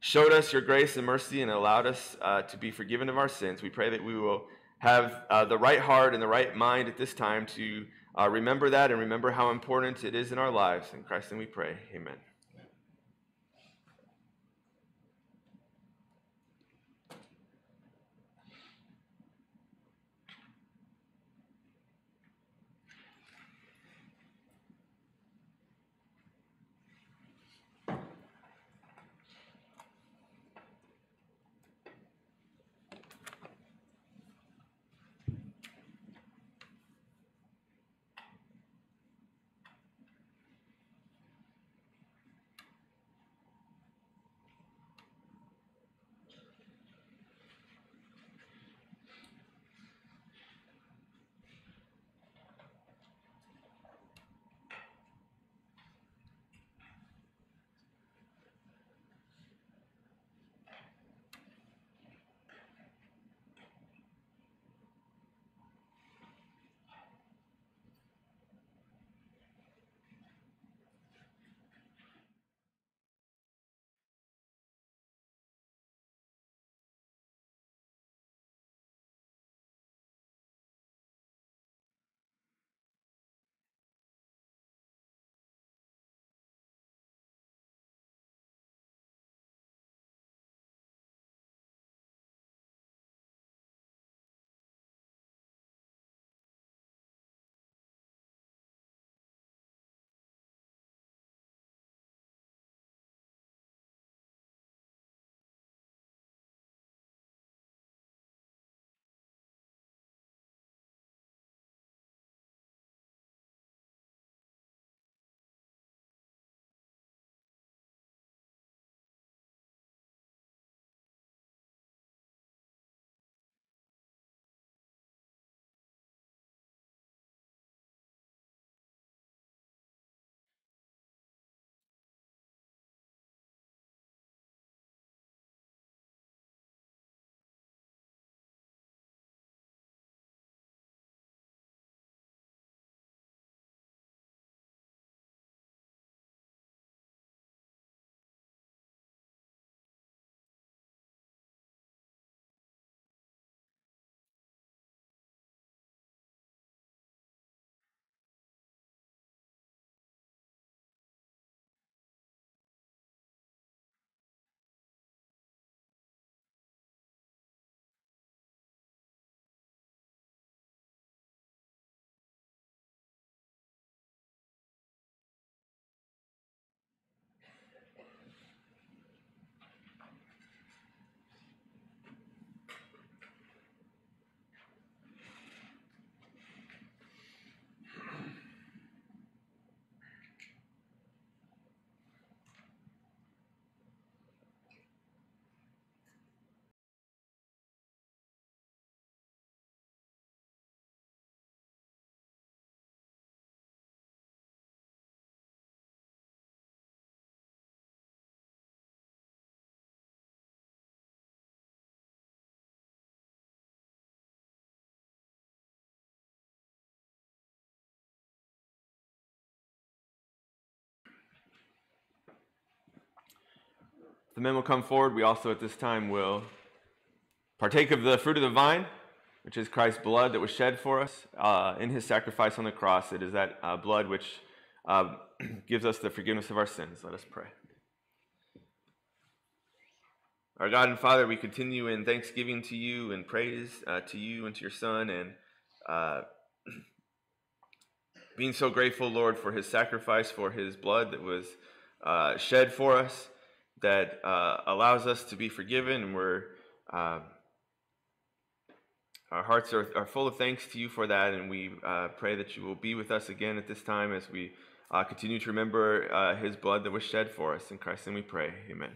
showed us your grace and mercy and allowed us uh, to be forgiven of our sins. We pray that we will have uh, the right heart and the right mind at this time to Uh, remember that and remember how important it is in our lives. In Christ's name we pray. Amen. If the men will come forward, we also at this time will partake of the fruit of the vine, which is Christ's blood that was shed for us uh, in his sacrifice on the cross. It is that uh, blood which uh, gives us the forgiveness of our sins. Let us pray. Our God and Father, we continue in thanksgiving to you and praise uh, to you and to your Son, and uh, being so grateful, Lord, for his sacrifice, for his blood that was uh, shed for us, that uh, allows us to be forgiven, and we're uh, our hearts are, are full of thanks to you for that, and we uh, pray that you will be with us again at this time as we uh, continue to remember uh, his blood that was shed for us. In Christ's name we pray, amen.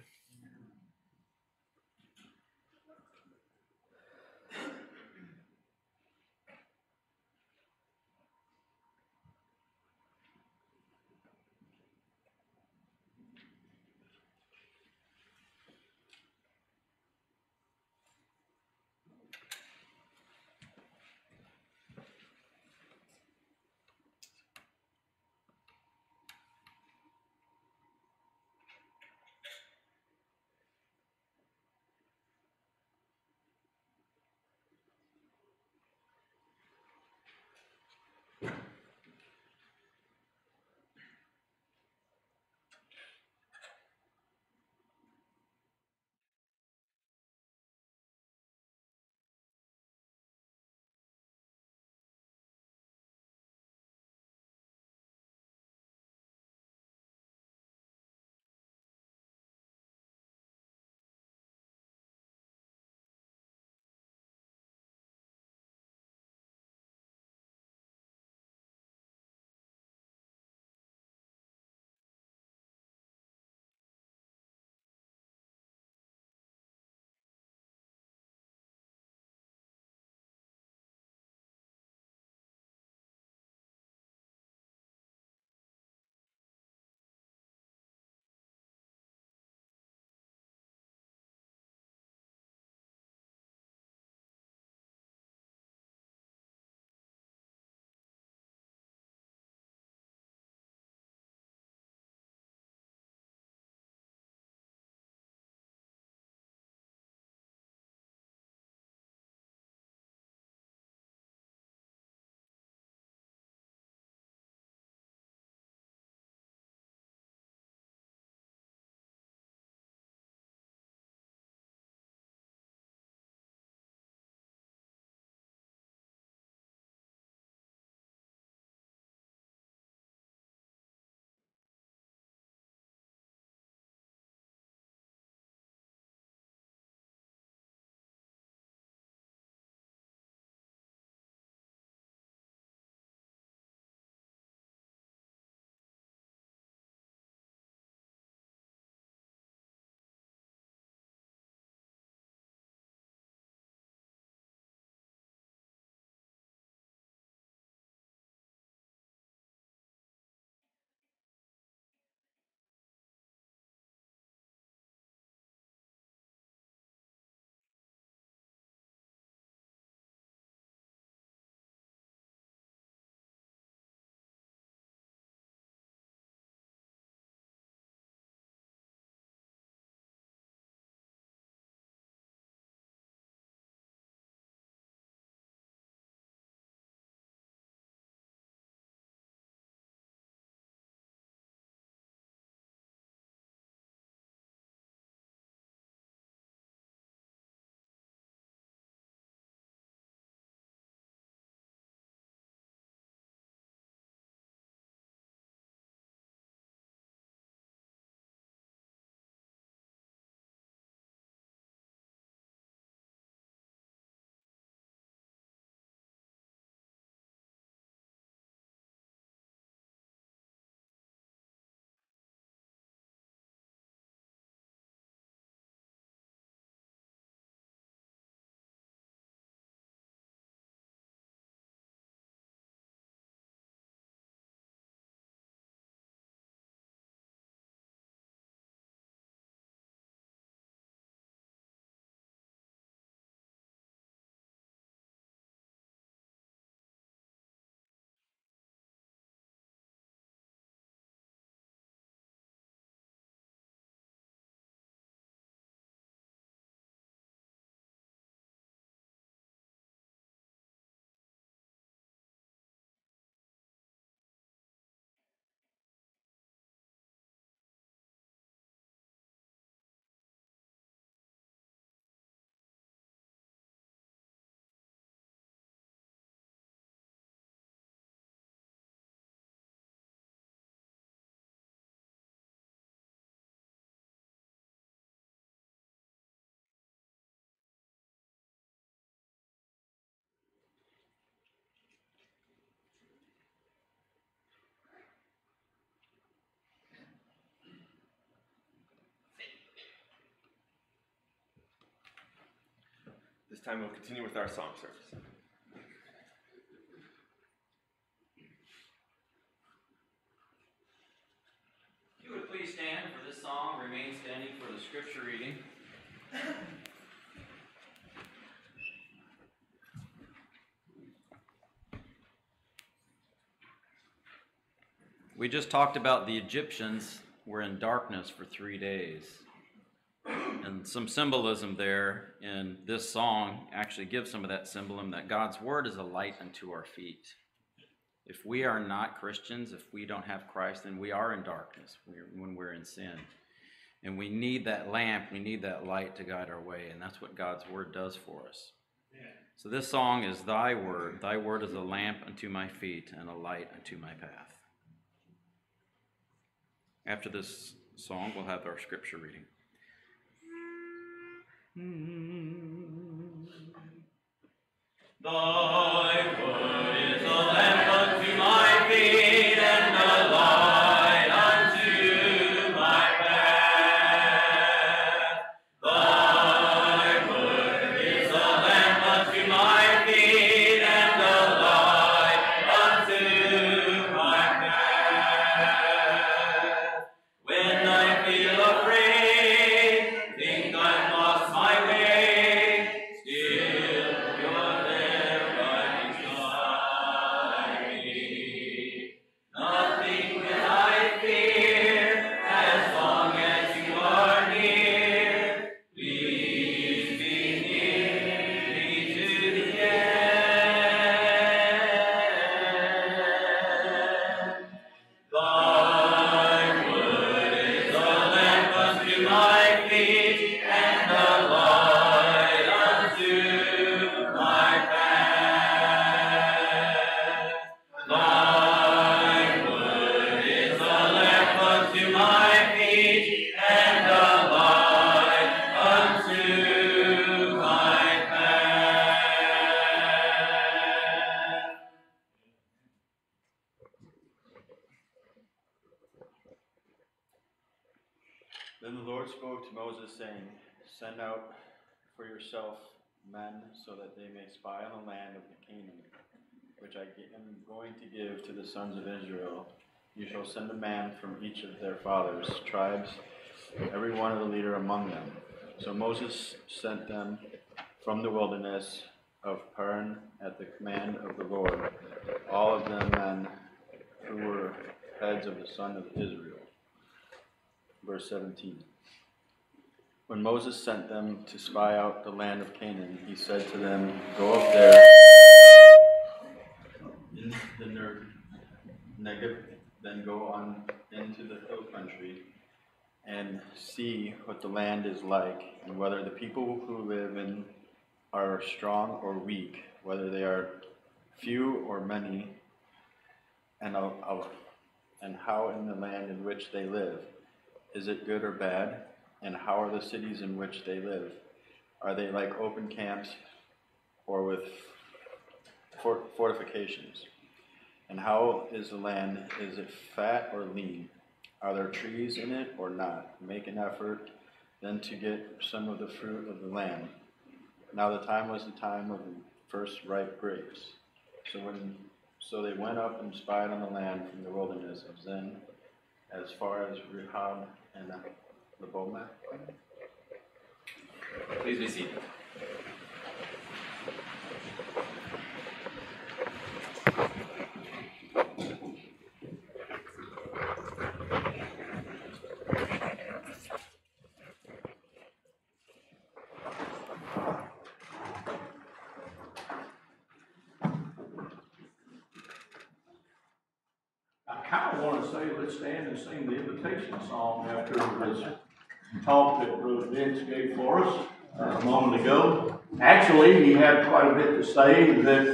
time we'll continue with our song service. If you would please stand for this song, remain standing for the scripture reading. We just talked about the Egyptians were in darkness for three days. And some symbolism there in this song actually gives some of that symbolism that God's word is a light unto our feet. If we are not Christians, if we don't have Christ, then we are in darkness when we're in sin. And we need that lamp, we need that light to guide our way, and that's what God's word does for us. Yeah. So this song is Thy Word. Thy word is a lamp unto my feet and a light unto my path. After this song, we'll have our scripture reading. Thy word is a lamp unto my feet and a light unto my path. Thy word is a lamp unto my feet and a light unto my path. When I feel afraid, think I've lost my way. Send out for yourself men so that they may spy on the land of Canaan, which I am going to give to the sons of Israel. You shall send a man from each of their fathers' tribes, every one of the leader among them. So Moses sent them from the wilderness of Paran at the command of the Lord, all of them men who were heads of the sons of Israel. Verse seventeen. When Moses sent them to spy out the land of Canaan, he said to them, Go up there in the Negev, then go on into the hill country and see what the land is like, and whether the people who live in are strong or weak, whether they are few or many, and, and how in the land in which they live. Is it good or bad? And how are the cities in which they live? Are they like open camps or with fortifications? And how is the land? Is it fat or lean? Are there trees in it or not? Make an effort then to get some of the fruit of the land. Now the time was the time of the first ripe grapes. So when so they went up and spied on the land from the wilderness of Zin as far as Rehob and the bowman. Please be seated. I kind of want to say let's stand and sing the invitation song after this talk that Brother Vince gave for us uh, a moment ago. Actually, he had quite a bit to say that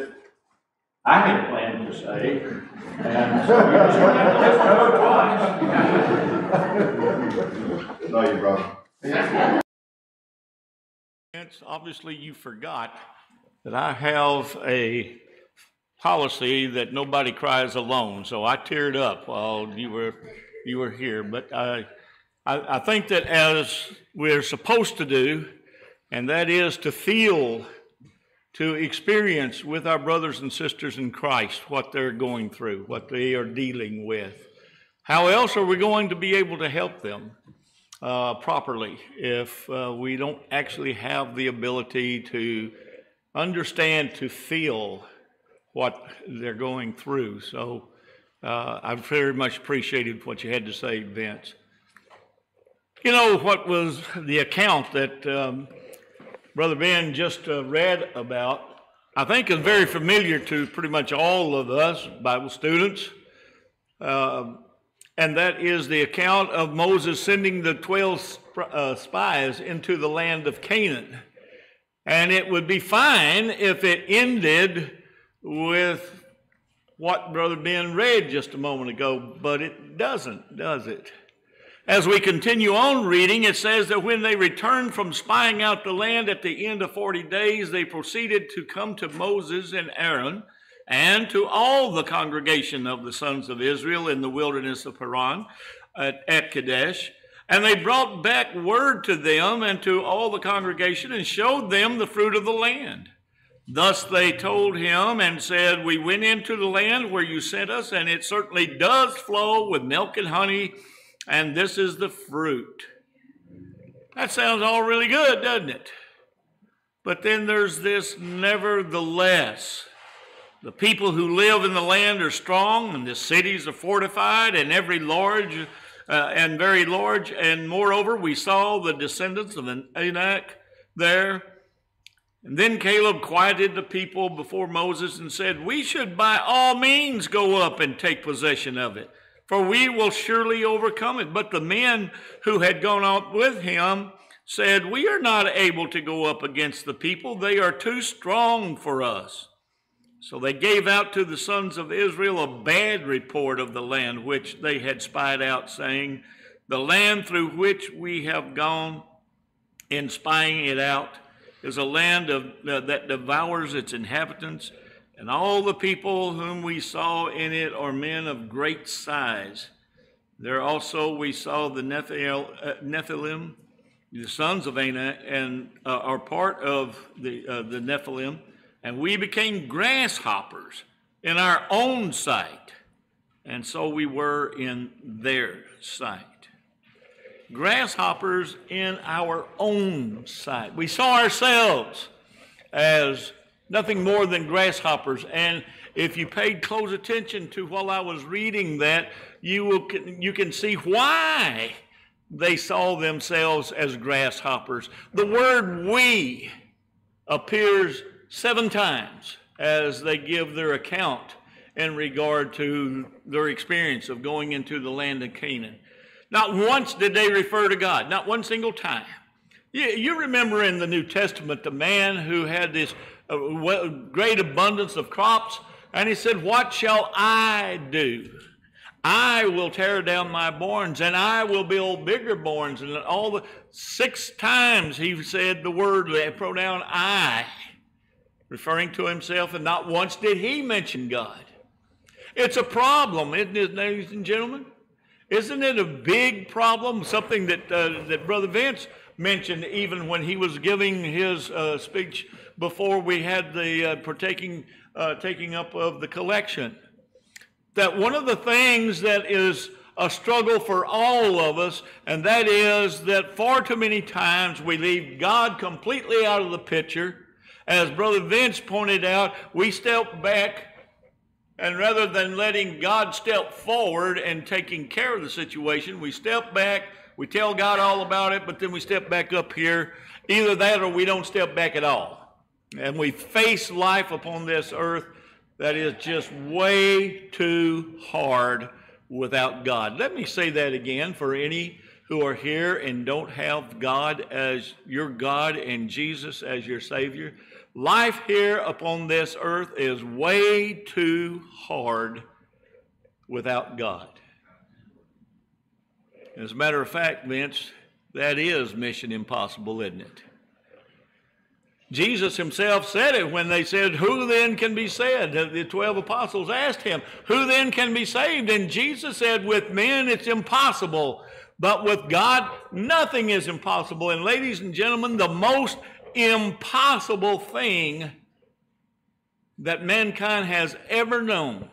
I had planned to say, and so we just went to listen to it twice. No, you brother. Obviously, you forgot that I have a policy that nobody cries alone, so I teared up while you were you were here, but I. I think that as we're supposed to do, and that is to feel to experience with our brothers and sisters in Christ what they're going through, what they are dealing with. How else are we going to be able to help them uh, properly if uh, we don't actually have the ability to understand, to feel what they're going through? So uh, I very much appreciated what you had to say, Vince. You know, what was the account that um, Brother Ben just uh, read about, I think is very familiar to pretty much all of us Bible students. Uh, And that is the account of Moses sending the twelve uh, spies into the land of Canaan. And it would be fine if it ended with what Brother Ben read just a moment ago, but it doesn't, does it? As we continue on reading, it says that when they returned from spying out the land at the end of forty days, they proceeded to come to Moses and Aaron, and to all the congregation of the sons of Israel in the wilderness of Paran at, at Kadesh. And they brought back word to them and to all the congregation and showed them the fruit of the land. Thus they told him and said, "We went into the land where you sent us, and it certainly does flow with milk and honey, and this is the fruit." That sounds all really good, doesn't it? But then there's this nevertheless. The people who live in the land are strong, and the cities are fortified, and every large uh, and very large. And moreover, we saw the descendants of an Anak there. And then Caleb quieted the people before Moses and said, "We should by all means go up and take possession of it, for we will surely overcome it." But the men who had gone out with him said, "We are not able to go up against the people. They are too strong for us." So they gave out to the sons of Israel a bad report of the land which they had spied out, saying, "The land through which we have gone in spying it out is a land of, uh, that devours its inhabitants, and all the people whom we saw in it are men of great size. There also we saw the Nephil, uh, Nephilim, the sons of Anak, and uh, are part of the, uh, the Nephilim, and we became grasshoppers in our own sight, and so we were in their sight." Grasshoppers in our own sight. We saw ourselves as nothing more than grasshoppers. And if you paid close attention to while I was reading that, you will you can see why they saw themselves as grasshoppers. The word "we" appears seven times as they give their account in regard to their experience of going into the land of Canaan. Not once did they refer to God, not one single time. You, you remember in the New Testament the man who had this uh, well, great abundance of crops, and he said, "What shall I do? I will tear down my barns, and I will build bigger barns." And all the six times he said the word, the pronoun "I," referring to himself, and not once did he mention God. It's a problem, isn't it, ladies and gentlemen? Isn't it a big problem? Something that, uh, that Brother Vince mentioned even when he was giving his uh, speech before we had the uh, partaking, uh, taking up of the collection. That one of the things that is a struggle for all of us, and that is that far too many times we leave God completely out of the picture. As Brother Vince pointed out, we step back, and rather than letting God step forward and taking care of the situation, we step back, we tell God all about it, but then we step back up here. Either that or we don't step back at all. And we face life upon this earth that is just way too hard without God. Let me say that again for any who are here and don't have God as your God and Jesus as your Savior. Life here upon this earth is way too hard without God. As a matter of fact, Vince, that is mission impossible, isn't it? Jesus himself said it when they said, "Who then can be saved?" The twelve apostles asked him, "Who then can be saved?" And Jesus said, "With men it's impossible, but with God, nothing is impossible." And ladies and gentlemen, the most impossible thing that mankind has ever known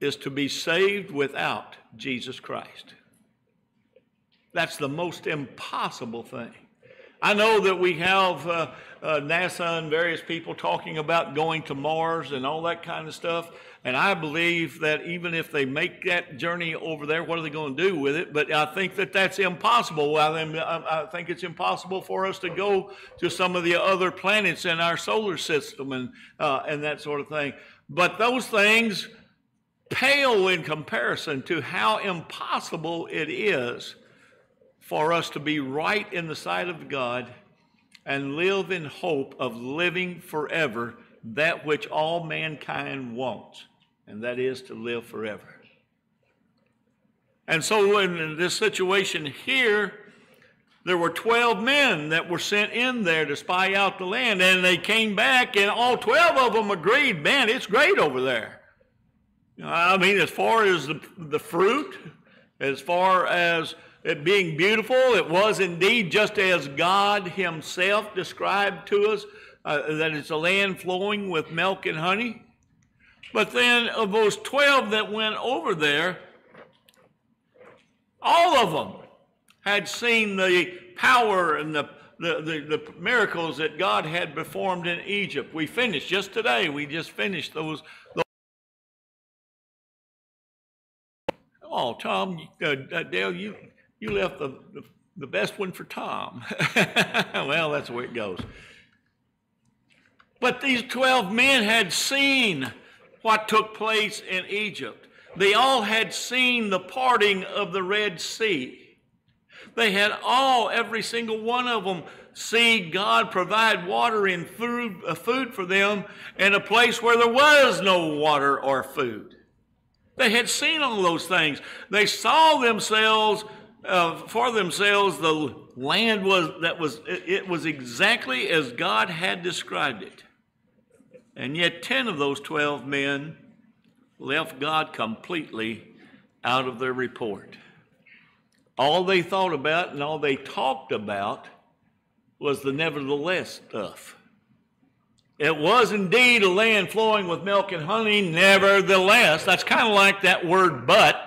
is to be saved without Jesus Christ. That's the most impossible thing. I know that we have uh, uh, NASA and various people talking about going to Mars and all that kind of stuff. And I believe that even if they make that journey over there, what are they going to do with it? But I think that that's impossible. I think it's impossible for us to go to some of the other planets in our solar system and, uh, and that sort of thing. But those things pale in comparison to how impossible it is for us to be right in the sight of God and live in hope of living forever that which all mankind wants, and that is to live forever. And so in this situation here, there were twelve men that were sent in there to spy out the land, and they came back, and all twelve of them agreed, man, it's great over there. I mean, as far as the, the fruit, as far as it being beautiful, it was indeed just as God himself described to us, uh, that it's a land flowing with milk and honey. But then of those twelve that went over there, all of them had seen the power and the, the, the, the miracles that God had performed in Egypt. We finished just today, we just finished those, those Oh, Tom, uh, Dale, you... You left the, the, the best one for Tom. Well, that's the way it goes. But these twelve men had seen what took place in Egypt. They all had seen the parting of the Red Sea. They had all, every single one of them, see God provide water and food, uh, food for them in a place where there was no water or food. They had seen all those things. They saw themselves... Uh, for themselves, the land was that was it was exactly as God had described it, and yet ten of those twelve men left God completely out of their report. All they thought about and all they talked about was the nevertheless stuff. It was indeed a land flowing with milk and honey. Nevertheless, that's kind of like that word "but."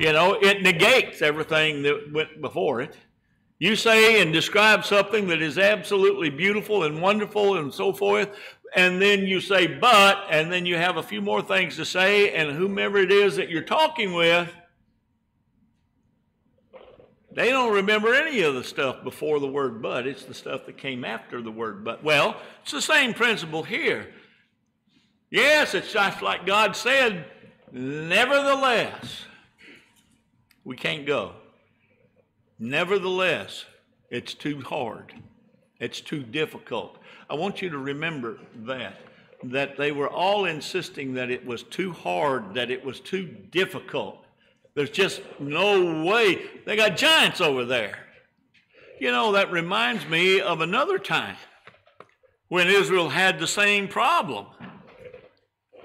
You know, it negates everything that went before it. You say and describe something that is absolutely beautiful and wonderful and so forth, and then you say, but, and then you have a few more things to say, and whomever it is that you're talking with, they don't remember any of the stuff before the word but. It's the stuff that came after the word but. Well, it's the same principle here. Yes, it's just like God said, nevertheless. We can't go. Nevertheless, it's too hard. It's too difficult. I want you to remember that, that they were all insisting that it was too hard, that it was too difficult. There's just no way. They got giants over there. You know, that reminds me of another time when Israel had the same problem.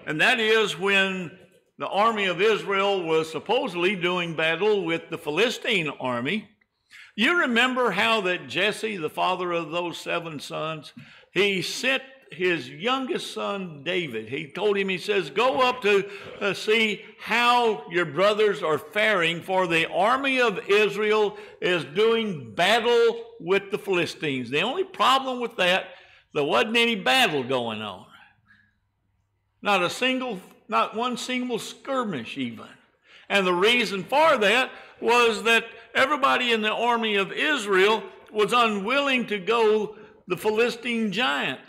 And that is when the army of Israel was supposedly doing battle with the Philistine army. You remember how that Jesse, the father of those seven sons, he sent his youngest son, David. He told him, he says, go up to uh, see how your brothers are faring, for the army of Israel is doing battle with the Philistines. The only problem with that, there wasn't any battle going on. Not a single Not one single skirmish even. And the reason for that was that everybody in the army of Israel was unwilling to go the Philistine giant.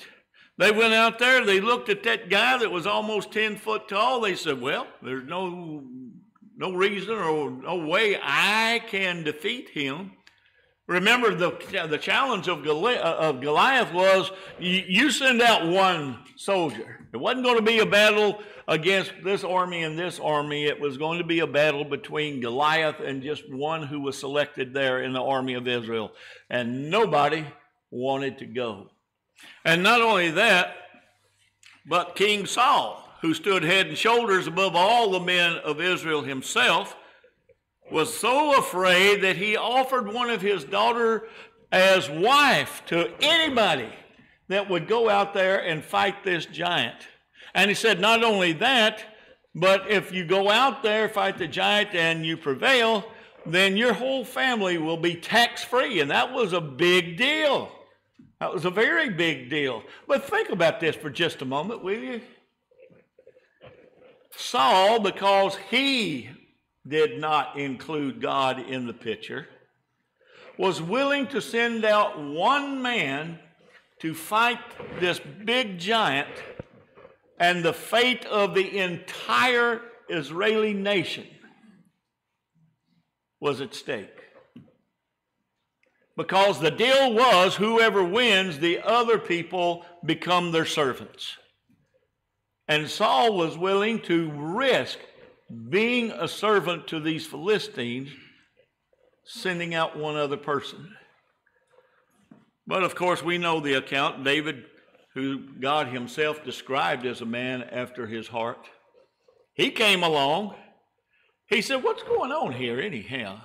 They went out there, they looked at that guy that was almost ten foot tall. They said, well, there's no, no reason or no way I can defeat him. Remember, the, the challenge of Goliath, of Goliath was you, you send out one soldier. It wasn't going to be a battle against this army and this army. It was going to be a battle between Goliath and just one who was selected there in the army of Israel. And nobody wanted to go. And not only that, but King Saul, who stood head and shoulders above all the men of Israel himself, was so afraid that he offered one of his daughters as wife to anybody that would go out there and fight this giant. And he said, not only that, but if you go out there, fight the giant, and you prevail, then your whole family will be tax-free. And that was a big deal. That was a very big deal. But think about this for just a moment, will you? Saul, because he did not include God in the picture, was willing to send out one man to fight this big giant, and the fate of the entire Israeli nation was at stake. Because the deal was, whoever wins, the other people become their servants. And Saul was willing to risk being a servant to these Philistines, sending out one other person. But of course, we know the account. David, who God himself described as a man after his heart, he came along. He said, what's going on here anyhow?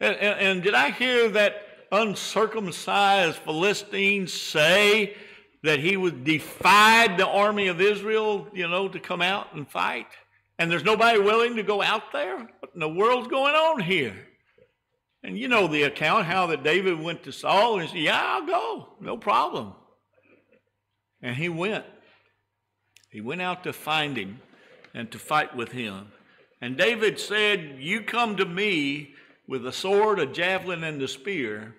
And, and, and did I hear that uncircumcised Philistine say that he would defied the army of Israel, you know, to come out and fight? And there's nobody willing to go out there? What in the world's going on here? And you know the account, how that David went to Saul and said, yeah, I'll go, no problem. And he went. He went out to find him and to fight with him. And David said, you come to me with a sword, a javelin, and a spear,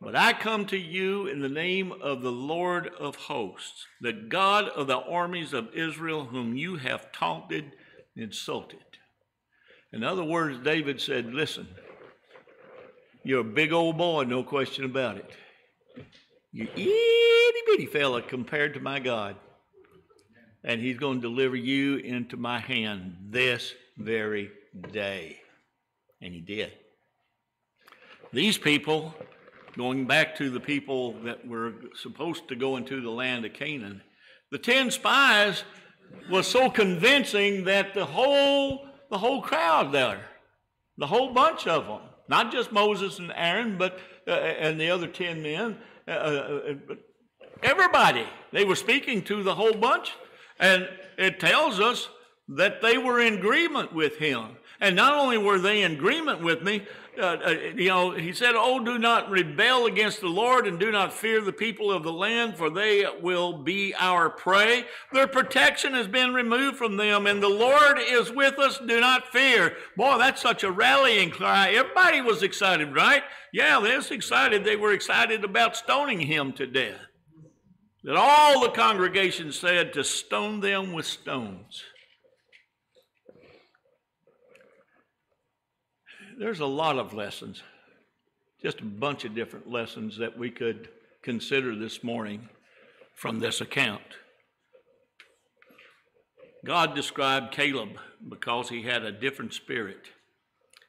but I come to you in the name of the Lord of hosts, the God of the armies of Israel, whom you have taunted and insulted. In other words, David said, listen, you're a big old boy, no question about it. You're itty bitty fella compared to my God. And he's going to deliver you into my hand this very day. And he did. These people, going back to the people that were supposed to go into the land of Canaan, the ten spies was so convincing that the whole, the whole crowd there, the whole bunch of them, not just Moses and Aaron, but uh, and the other ten men, uh, everybody, they were speaking to the whole bunch, and it tells us that they were in agreement with him. And not only were they in agreement with me, uh, you know, he said, oh, do not rebel against the Lord, and do not fear the people of the land, for they will be our prey. Their protection has been removed from them, and the Lord is with us. Do not fear. Boy, that's such a rallying cry. Everybody was excited, right? Yeah, they were excited. They were excited about stoning him to death. That all the congregation said to stone them with stones. There's a lot of lessons, just a bunch of different lessons that we could consider this morning from this account. God described Caleb because he had a different spirit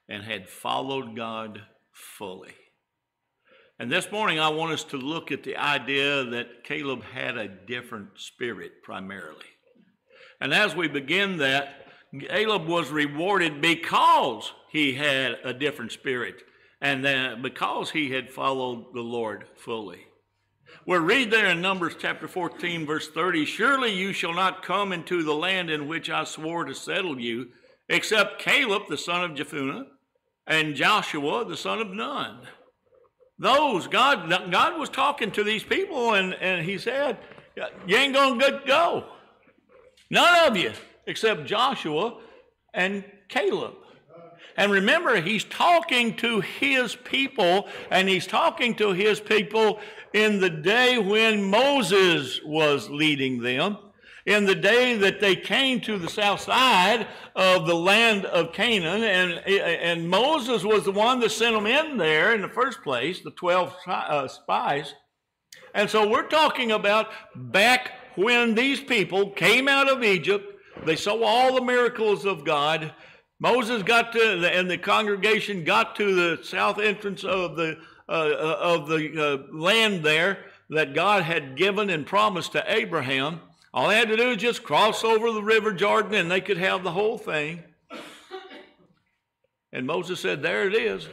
and had followed God fully. And this morning I want us to look at the idea that Caleb had a different spirit primarily. And as we begin that, Caleb was rewarded because he had a different spirit and then because he had followed the Lord fully. We'll read there in Numbers chapter fourteen, verse thirty, surely you shall not come into the land in which I swore to settle you, except Caleb, the son of Jephunneh, and Joshua, the son of Nun. Those, God, God was talking to these people, and, and he said, you ain't going to go. None of you. Except Joshua and Caleb. And remember, he's talking to his people, and he's talking to his people in the day when Moses was leading them, in the day that they came to the south side of the land of Canaan, and, and Moses was the one that sent them in there in the first place, the twelve uh, spies. And so we're talking about back when these people came out of Egypt. They saw all the miracles of God. Moses got to, and the congregation got to the south entrance of the, uh, of the uh, land there that God had given and promised to Abraham. All they had to do was just cross over the river Jordan, and they could have the whole thing. And Moses said, there it is.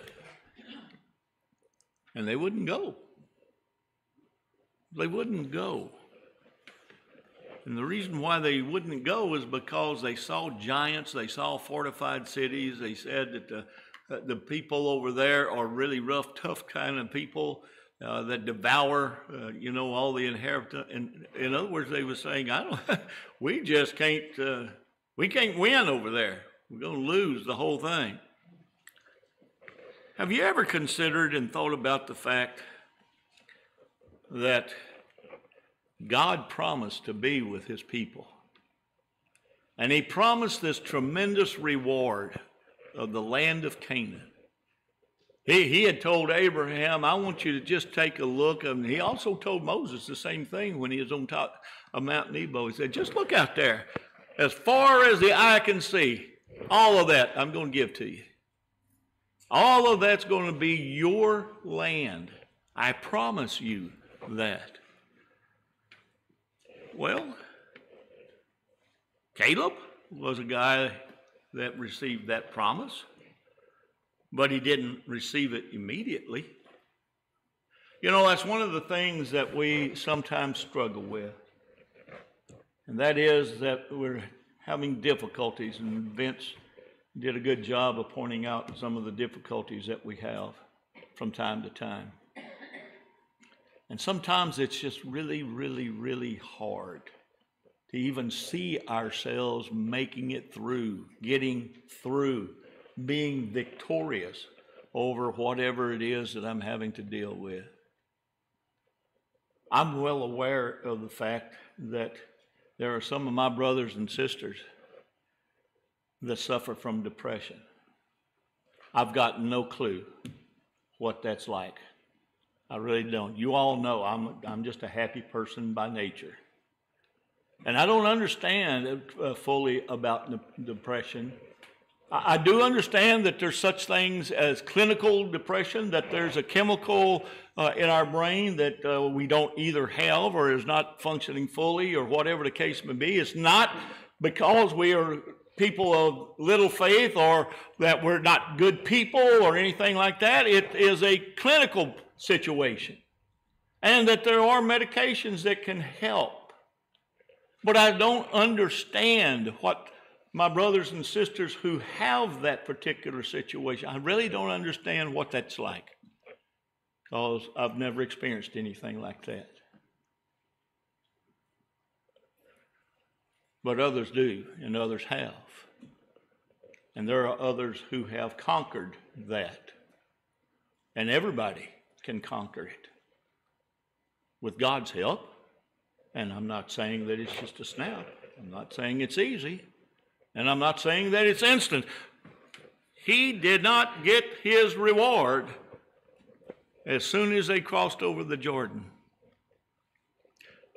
And they wouldn't go. They wouldn't go. And the reason why they wouldn't go is because they saw giants, they saw fortified cities. They said that the, that the people over there are really rough, tough kind of people uh, that devour, uh, you know, all the inheritance. And in other words, they were saying, "I don't, we just can't, uh, we can't win over there. We're going to lose the whole thing." Have you ever considered and thought about the fact that God promised to be with his people? And he promised this tremendous reward of the land of Canaan. He, he had told Abraham, "I want you to just take a look." And he also told Moses the same thing when he was on top of Mount Nebo. He said, "Just look out there. As far as the eye can see, all of that I'm going to give to you. All of that's going to be your land. I promise you that." Well, Caleb was a guy that received that promise, but he didn't receive it immediately. You know, that's one of the things that we sometimes struggle with, and that is that we're having difficulties, and Vince did a good job of pointing out some of the difficulties that we have from time to time. And sometimes it's just really, really, really hard to even see ourselves making it through, getting through, being victorious over whatever it is that I'm having to deal with. I'm well aware of the fact that there are some of my brothers and sisters that suffer from depression. I've got no clue what that's like. I really don't. You all know I'm, I'm just a happy person by nature. And I don't understand uh, fully about de- depression. I, I do understand that there's such things as clinical depression, that there's a chemical uh, in our brain that uh, we don't either have or is not functioning fully or whatever the case may be. It's not because we are people of little faith or that we're not good people or anything like that. It is a clinical situation, and that there are medications that can help. But I don't understand what my brothers and sisters who have that particular situation, I really don't understand what that's like, because I've never experienced anything like that. But others do, and others have. And there are others who have conquered that. And everybody can conquer it with God's help. And I'm not saying that it's just a snap. I'm not saying it's easy. And I'm not saying that it's instant. He did not get his reward as soon as they crossed over the Jordan,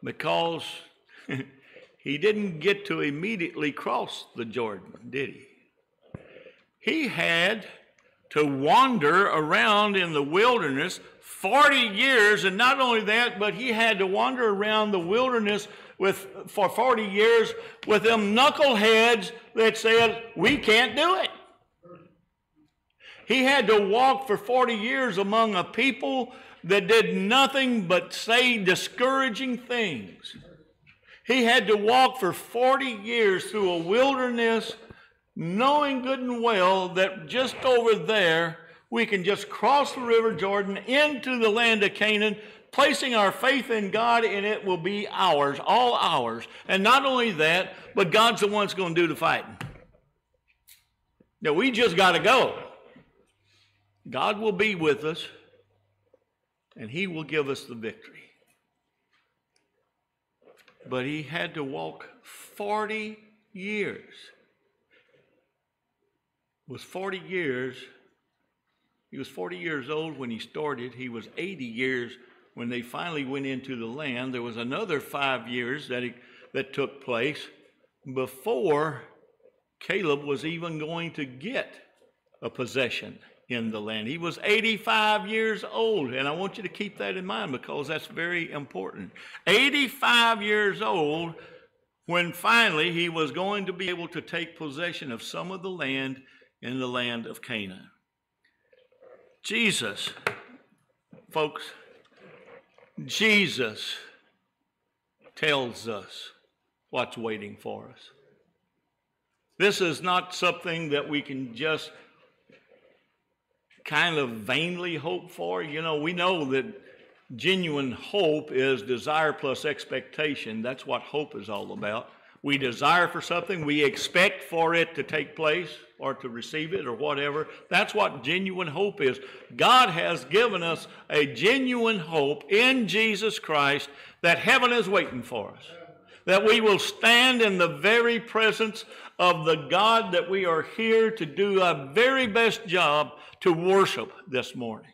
because he didn't get to immediately cross the Jordan, did he? He had to wander around in the wilderness forty years, and not only that, but he had to wander around the wilderness with for forty years with them knuckleheads that said, "We can't do it." He had to walk for forty years among a people that did nothing but say discouraging things. He had to walk for forty years through a wilderness knowing good and well that just over there we can just cross the river Jordan into the land of Canaan, placing our faith in God, and it will be ours, all ours. And not only that, but God's the one that's going to do the fighting. Now we just got to go. God will be with us, and he will give us the victory. But he had to walk forty years. Was forty years, he was forty years old when he started. He was eighty years when they finally went into the land. There was another five years that, he, that took place before Caleb was even going to get a possession in the land. He was eighty-five years old, and I want you to keep that in mind because that's very important. eighty-five years old when finally he was going to be able to take possession of some of the land in the land of Canaan. Jesus, folks, Jesus tells us what's waiting for us. This is not something that we can just kind of vainly hope for. You know, we know that genuine hope is desire plus expectation. That's what hope is all about. We desire for something, we expect for it to take place or to receive it or whatever. That's what genuine hope is. God has given us a genuine hope in Jesus Christ that heaven is waiting for us, that we will stand in the very presence of the God that we are here to do our very best job to worship this morning.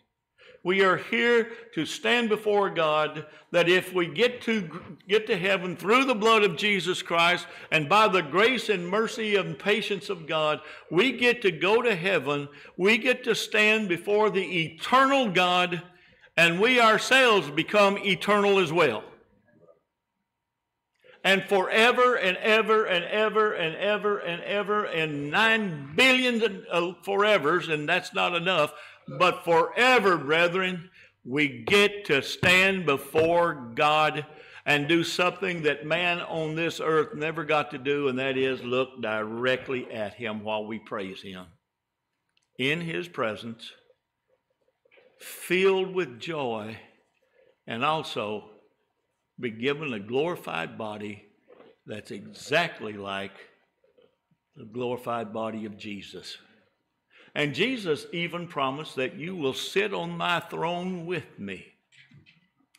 We are here to stand before God, that if we get to get to heaven through the blood of Jesus Christ and by the grace and mercy and patience of God, we get to go to heaven, we get to stand before the eternal God, and we ourselves become eternal as well. And forever and ever and ever and ever and ever and nine billion forevers, and that's not enough. But forever, brethren, we get to stand before God and do something that man on this earth never got to do, and that is look directly at him while we praise him. In his presence, filled with joy, and also be given a glorified body that's exactly like the glorified body of Jesus. And Jesus even promised that you will sit on my throne with me.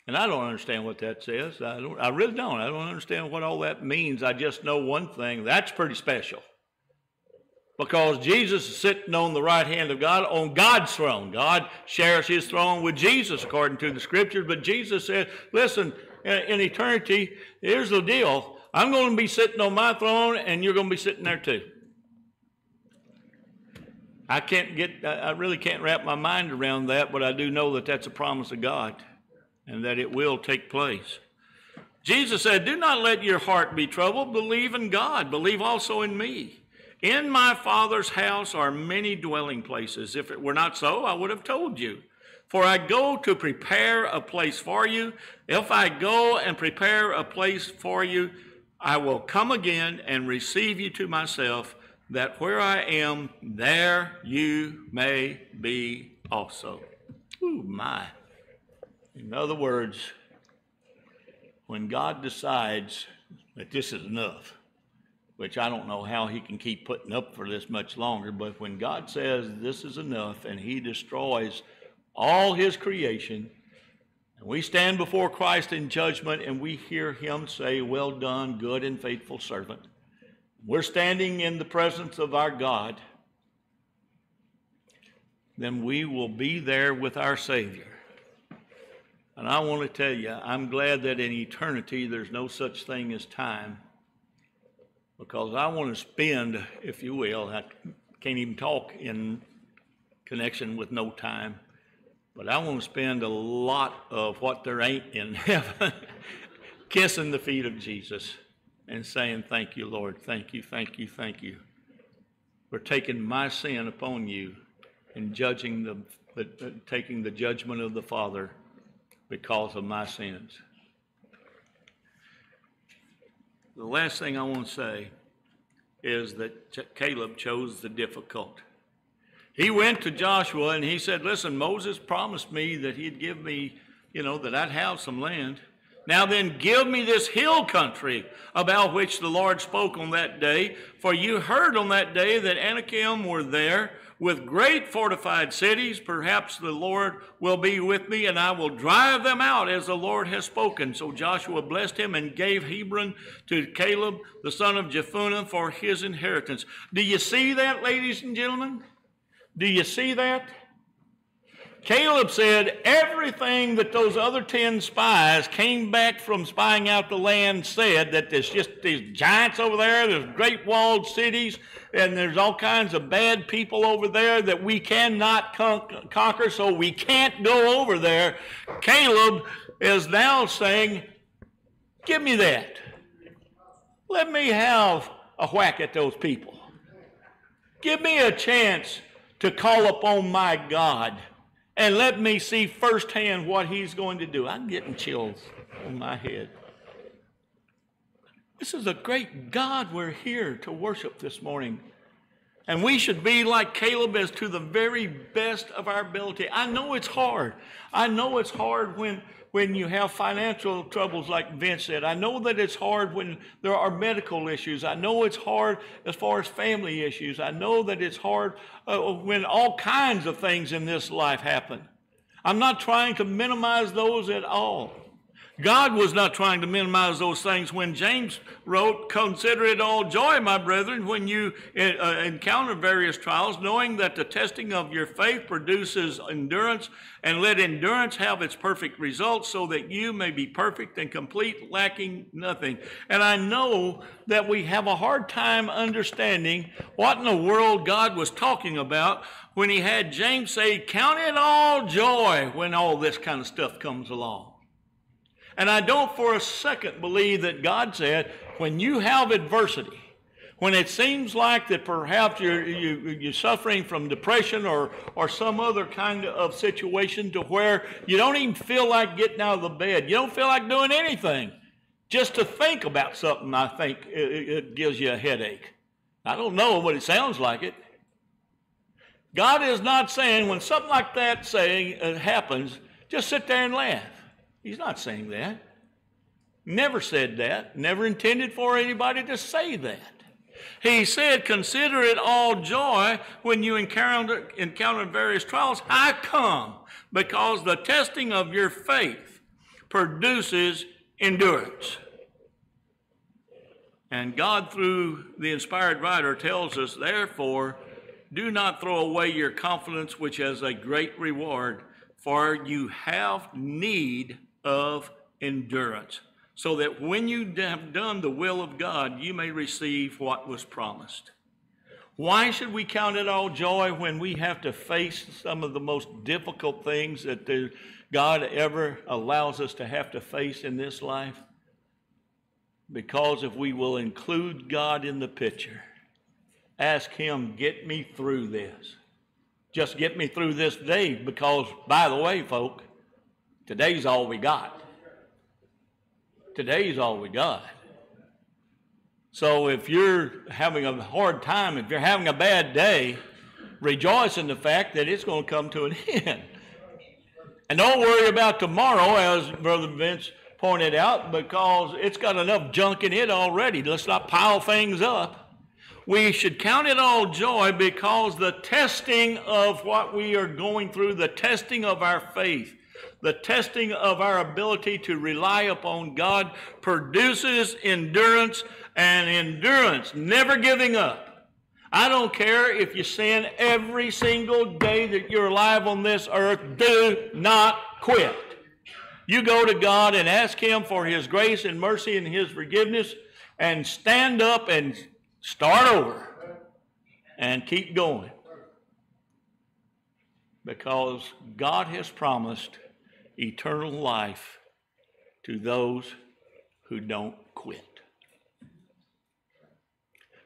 And I don't understand what that says. I, don't, I really don't. I don't understand what all that means. I just know one thing. That's pretty special. Because Jesus is sitting on the right hand of God, on God's throne. God shares his throne with Jesus according to the scriptures. But Jesus said, listen, in eternity, here's the deal. I'm going to be sitting on my throne and you're going to be sitting there too. I can't get, I really can't wrap my mind around that, but I do know that that's a promise of God and that it will take place. Jesus said, do not let your heart be troubled. Believe in God. Believe also in me. In my Father's house are many dwelling places. If it were not so, I would have told you. For I go to prepare a place for you. If I go and prepare a place for you, I will come again and receive you to myself, that where I am, there you may be also. Ooh, my. In other words, when God decides that this is enough, which I don't know how he can keep putting up for this much longer, but when God says this is enough and he destroys all his creation, and we stand before Christ in judgment and we hear him say, well done, good and faithful servant. We're standing in the presence of our God, then we will be there with our Savior. And I want to tell you, I'm glad that in eternity there's no such thing as time, because I want to spend, if you will, I can't even talk in connection with no time, but I want to spend a lot of what there ain't in heaven kissing the feet of Jesus and saying, thank you, Lord, thank you, thank you, thank you, for taking my sin upon you and judging the, uh, taking the judgment of the Father because of my sins. The last thing I want to say is that Caleb chose the difficult. He went to Joshua and he said, listen, Moses promised me that he'd give me, you know, that I'd have some land. Now then, give me this hill country about which the Lord spoke on that day. For you heard on that day that Anakim were there with great fortified cities. Perhaps the Lord will be with me, and I will drive them out as the Lord has spoken. So Joshua blessed him and gave Hebron to Caleb, the son of Jephunneh, for his inheritance. Do you see that, ladies and gentlemen? Do you see that? Caleb said everything that those other ten spies came back from spying out the land said, that there's just these giants over there, there's great walled cities, and there's all kinds of bad people over there that we cannot con- conquer, so we can't go over there. Caleb is now saying, give me that. Let me have a whack at those people. Give me a chance to call upon my God and let me see firsthand what he's going to do. I'm getting chills on my head. This is a great God we're here to worship this morning. And we should be like Caleb as to the very best of our ability. I know it's hard. I know it's hard when, when you have financial troubles like Vince said. I know that it's hard when there are medical issues. I know it's hard as far as family issues. I know that it's hard uh, when all kinds of things in this life happen. I'm not trying to minimize those at all. God was not trying to minimize those things when James wrote, "Consider it all joy, my brethren, when you uh, encounter various trials, knowing that the testing of your faith produces endurance, and let endurance have its perfect result, so that you may be perfect and complete, lacking nothing." And I know that we have a hard time understanding what in the world God was talking about when he had James say, "Count it all joy when all this kind of stuff comes along." And I don't for a second believe that God said, when you have adversity, when it seems like that perhaps you're, you, you're suffering from depression or, or some other kind of situation to where you don't even feel like getting out of the bed, you don't feel like doing anything, just to think about something, I think it, it gives you a headache. I don't know, but it sounds like it. God is not saying, when something like that saying uh, happens, just sit there and laugh. He's not saying that. Never said that. Never intended for anybody to say that. He said, "Consider it all joy when you encounter, encounter various trials. I come because the testing of your faith produces endurance." And God, through the inspired writer, tells us, "Therefore, do not throw away your confidence, which has a great reward, for you have need of endurance, so that when you have done the will of God, you may receive what was promised." Why should we count it all joy when we have to face some of the most difficult things that God ever allows us to have to face in this life? Because if we will include God in the picture, ask him, "Get me through this. Just get me through this day," because, by the way, folk, today's all we got. Today's all we got. So if you're having a hard time, if you're having a bad day, rejoice in the fact that it's going to come to an end. And don't worry about tomorrow, as Brother Vince pointed out, because it's got enough junk in it already. Let's not pile things up. We should count it all joy because the testing of what we are going through, the testing of our faith, the testing of our ability to rely upon God produces endurance, and endurance, never giving up. I don't care if you sin every single day that you're alive on this earth, do not quit. You go to God and ask him for his grace and mercy and his forgiveness, and stand up and start over and keep going, because God has promised eternal life to those who don't quit.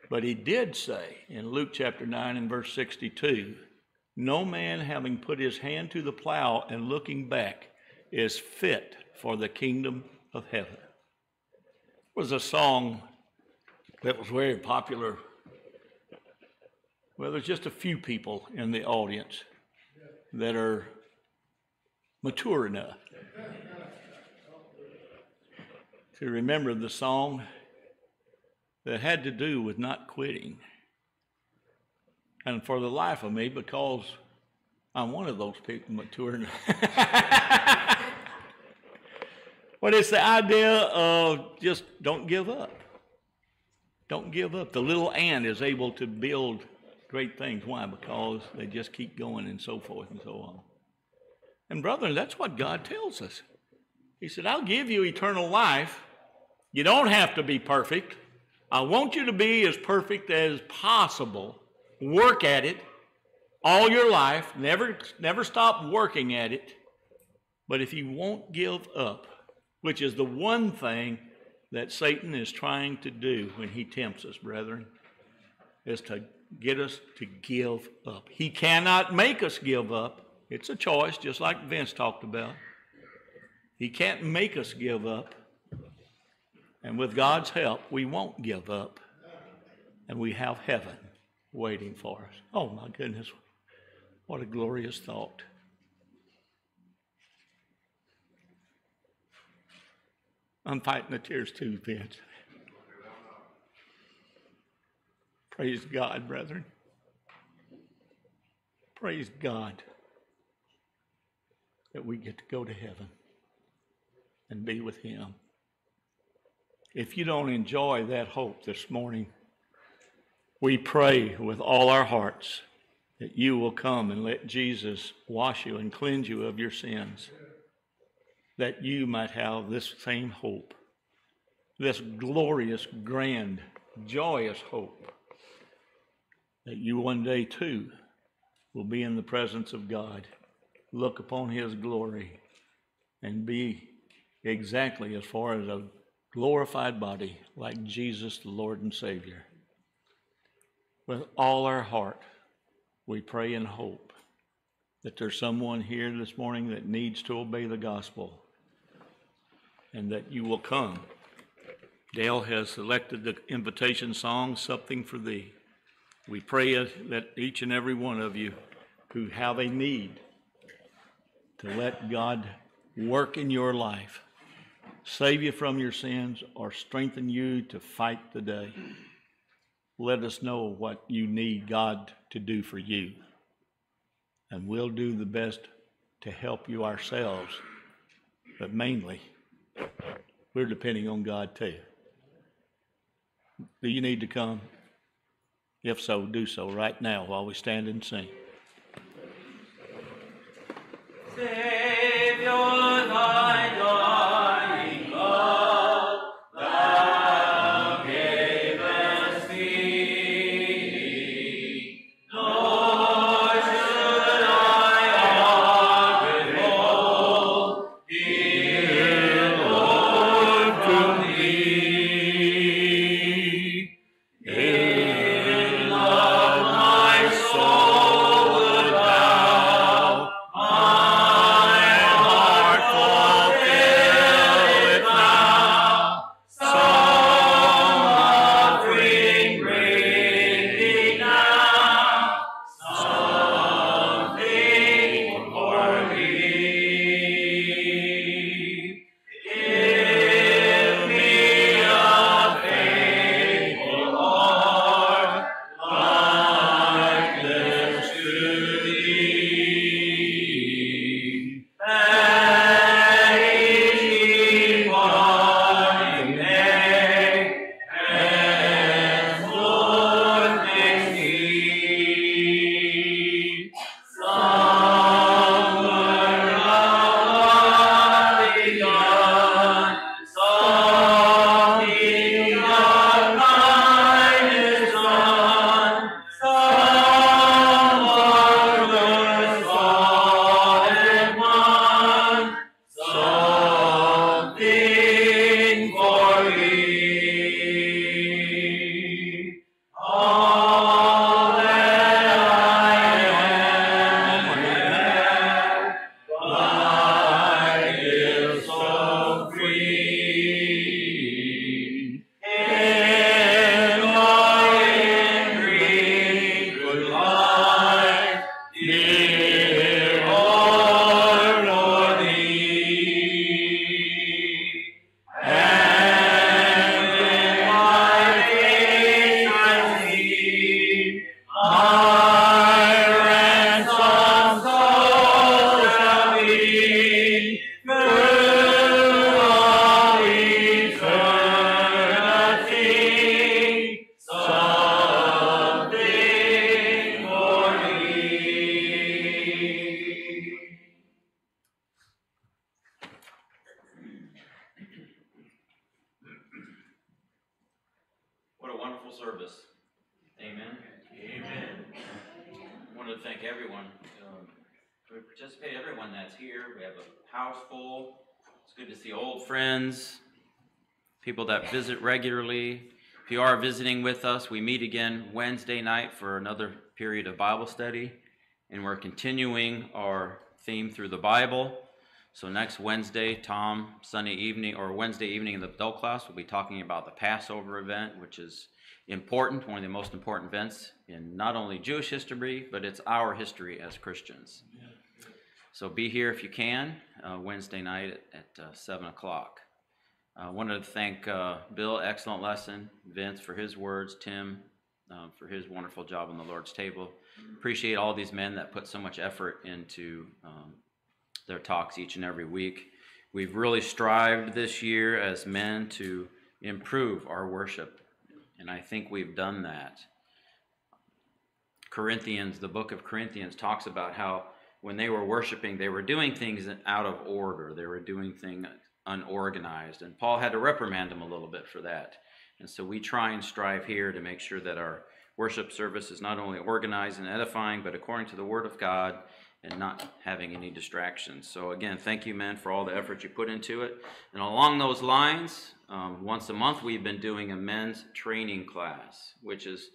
But he did say in Luke chapter nine and verse sixty-two, "No man having put his hand to the plow and looking back is fit for the kingdom of heaven." It was a song that was very popular. Well, there's just a few people in the audience that are mature enough to remember the song that had to do with not quitting. And for the life of me, because I'm one of those people mature enough, but it's the idea of just don't give up. Don't give up. The little ant is able to build great things. Why? Because they just keep going, and so forth and so on. And brethren, that's what God tells us. He said, "I'll give you eternal life. You don't have to be perfect. I want you to be as perfect as possible. Work at it all your life. Never, never stop working at it. But if you won't give up," which is the one thing that Satan is trying to do when he tempts us, brethren, is to get us to give up. He cannot make us give up It's a choice, just like Vince talked about. He can't make us give up. And with God's help, we won't give up. And we have heaven waiting for us. Oh, my goodness. What a glorious thought. I'm fighting the tears too, Vince. Praise God, brethren. Praise God that we get to go to heaven and be with Him. If you don't enjoy that hope this morning, we pray with all our hearts that you will come and let Jesus wash you and cleanse you of your sins, that you might have this same hope, this glorious, grand, joyous hope, that you one day too will be in the presence of God, look upon His glory, and be exactly as far as a glorified body like Jesus, the Lord and Savior. With all our heart, we pray and hope that there's someone here this morning that needs to obey the gospel, and that you will come. Dale has selected the invitation song, Something for Thee. We pray that each and every one of you who have a need to let God work in your life, save you from your sins, or strengthen you to fight the day, let us know what you need God to do for you. And we'll do the best to help you ourselves. But mainly, we're depending on God too. Do you need to come? If so, do so right now while we stand and sing. Savior, thy God. Visit regularly. If you are visiting with us, we meet again Wednesday night for another period of Bible study. and we're continuing our theme through the Bible. So next Wednesday, Tom, Sunday evening, or Wednesday evening in the adult class, we'll be talking about the Passover event, which is important, one of the most important events in not only Jewish history, but it's our history as Christians. So be here if you can, uh, Wednesday night at, at uh, seven o'clock. I uh, wanted to thank uh, Bill, excellent lesson, Vince for his words, Tim uh, for his wonderful job on the Lord's table. Appreciate all these men that put so much effort into um, their talks each and every week. We've really strived this year as men to improve our worship, and I think we've done that. Corinthians, the book of Corinthians talks about how when they were worshiping, they were doing things out of order. They were doing things unorganized, and Paul had to reprimand them a little bit for that. And so we try and strive here to make sure that our worship service is not only organized and edifying, but according to the Word of God, and not having any distractions. So again, thank you, men, for all the effort you put into it. And along those lines, um, once a month we've been doing a men's training class, which is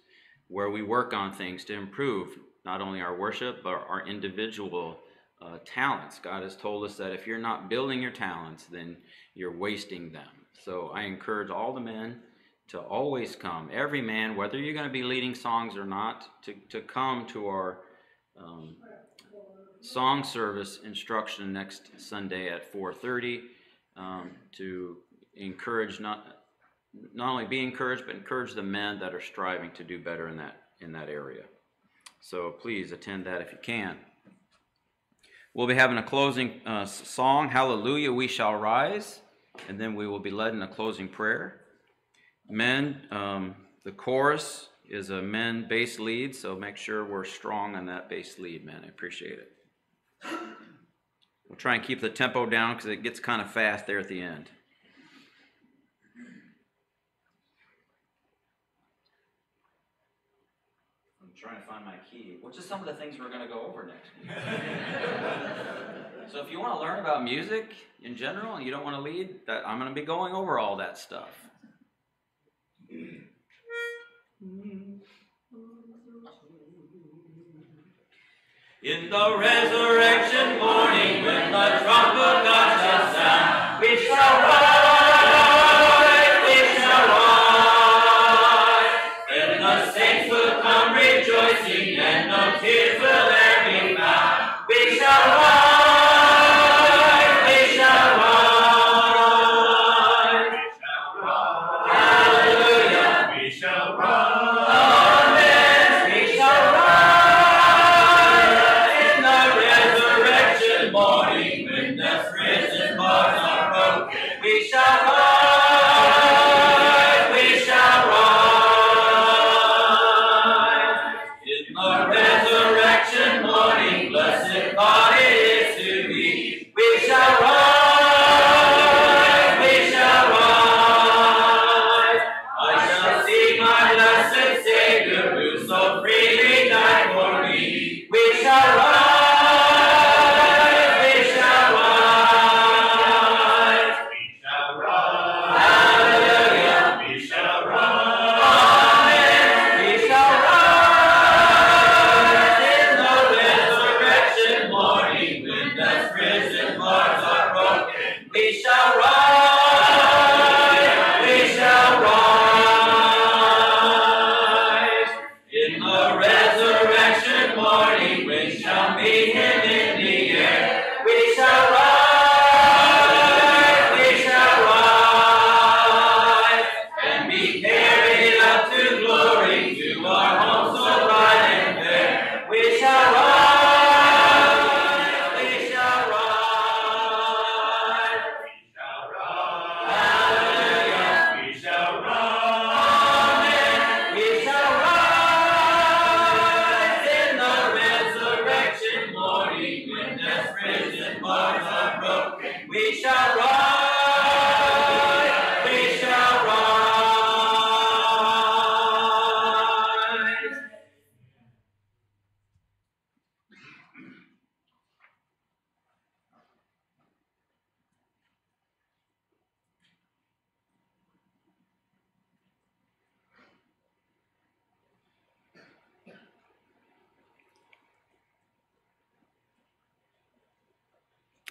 where we work on things to improve not only our worship, but our individual uh, talents. God has told us that if you're not building your talents, then you're wasting them. So I encourage all the men to always come, every man, whether you're going to be leading songs or not, to, to come to our um, song service instruction next Sunday at four thirty um, to encourage not not only be encouraged, but encourage the men that are striving to do better in that in that area. So please attend that if you can. We'll be having a closing uh, song, Hallelujah, We Shall Rise, and then we will be led in a closing prayer. Men, um, the chorus is a men bass lead, so make sure we're strong on that bass lead, men. I appreciate it. We'll try and keep the tempo down because it gets kind of fast there at the end. I'm trying to find my key, which is some of the things we're going to go over next week. So if you want to learn about music in general and you don't want to lead, that I'm going to be going over all that stuff. In the resurrection morning, when the trumpet God shall sound, we shall rise, we shall rise. Then the saints will come rejoicing, and no tears will there be found. We shall rise, we shall rise. We shall rise. Hallelujah, we shall rise.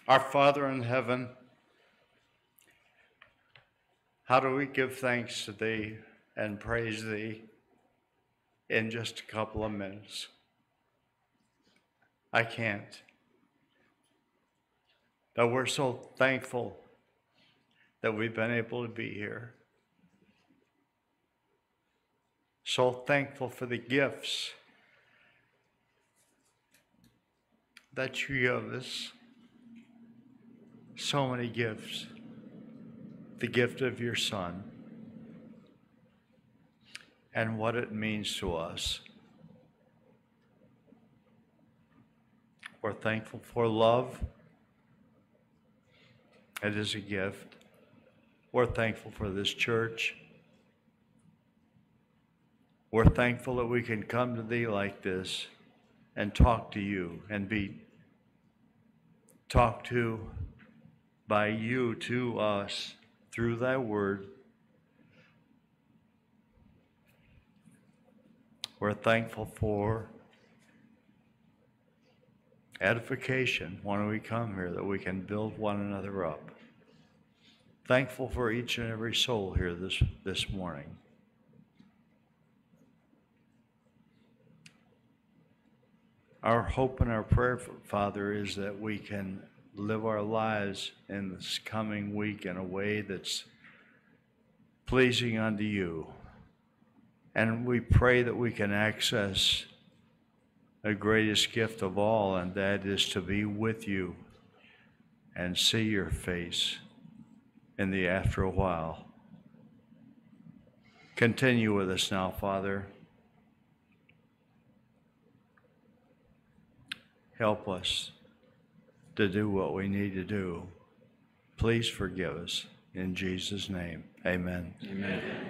Our Father in heaven, how do we give thanks to thee and praise thee in just a couple of minutes? I can't. But we're so thankful that we've been able to be here. So thankful for the gifts that you give us. So many gifts. The gift of your Son and what it means to us. We're thankful for love. It is a gift. We're thankful for this church. We're thankful that we can come to thee like this and talk to you and be talked to by you to us through thy word. We're thankful for edification when we come here, that we can build one another up. Thankful for each and every soul here this, this morning. Our hope and our prayer, Father, is that we can live our lives in this coming week in a way that's pleasing unto you. And we pray that we can access the greatest gift of all, and that is to be with you and see your face in the after a while. Continue with us now, Father. Help us to do what we need to do. Please forgive us. In Jesus' name, amen. Amen.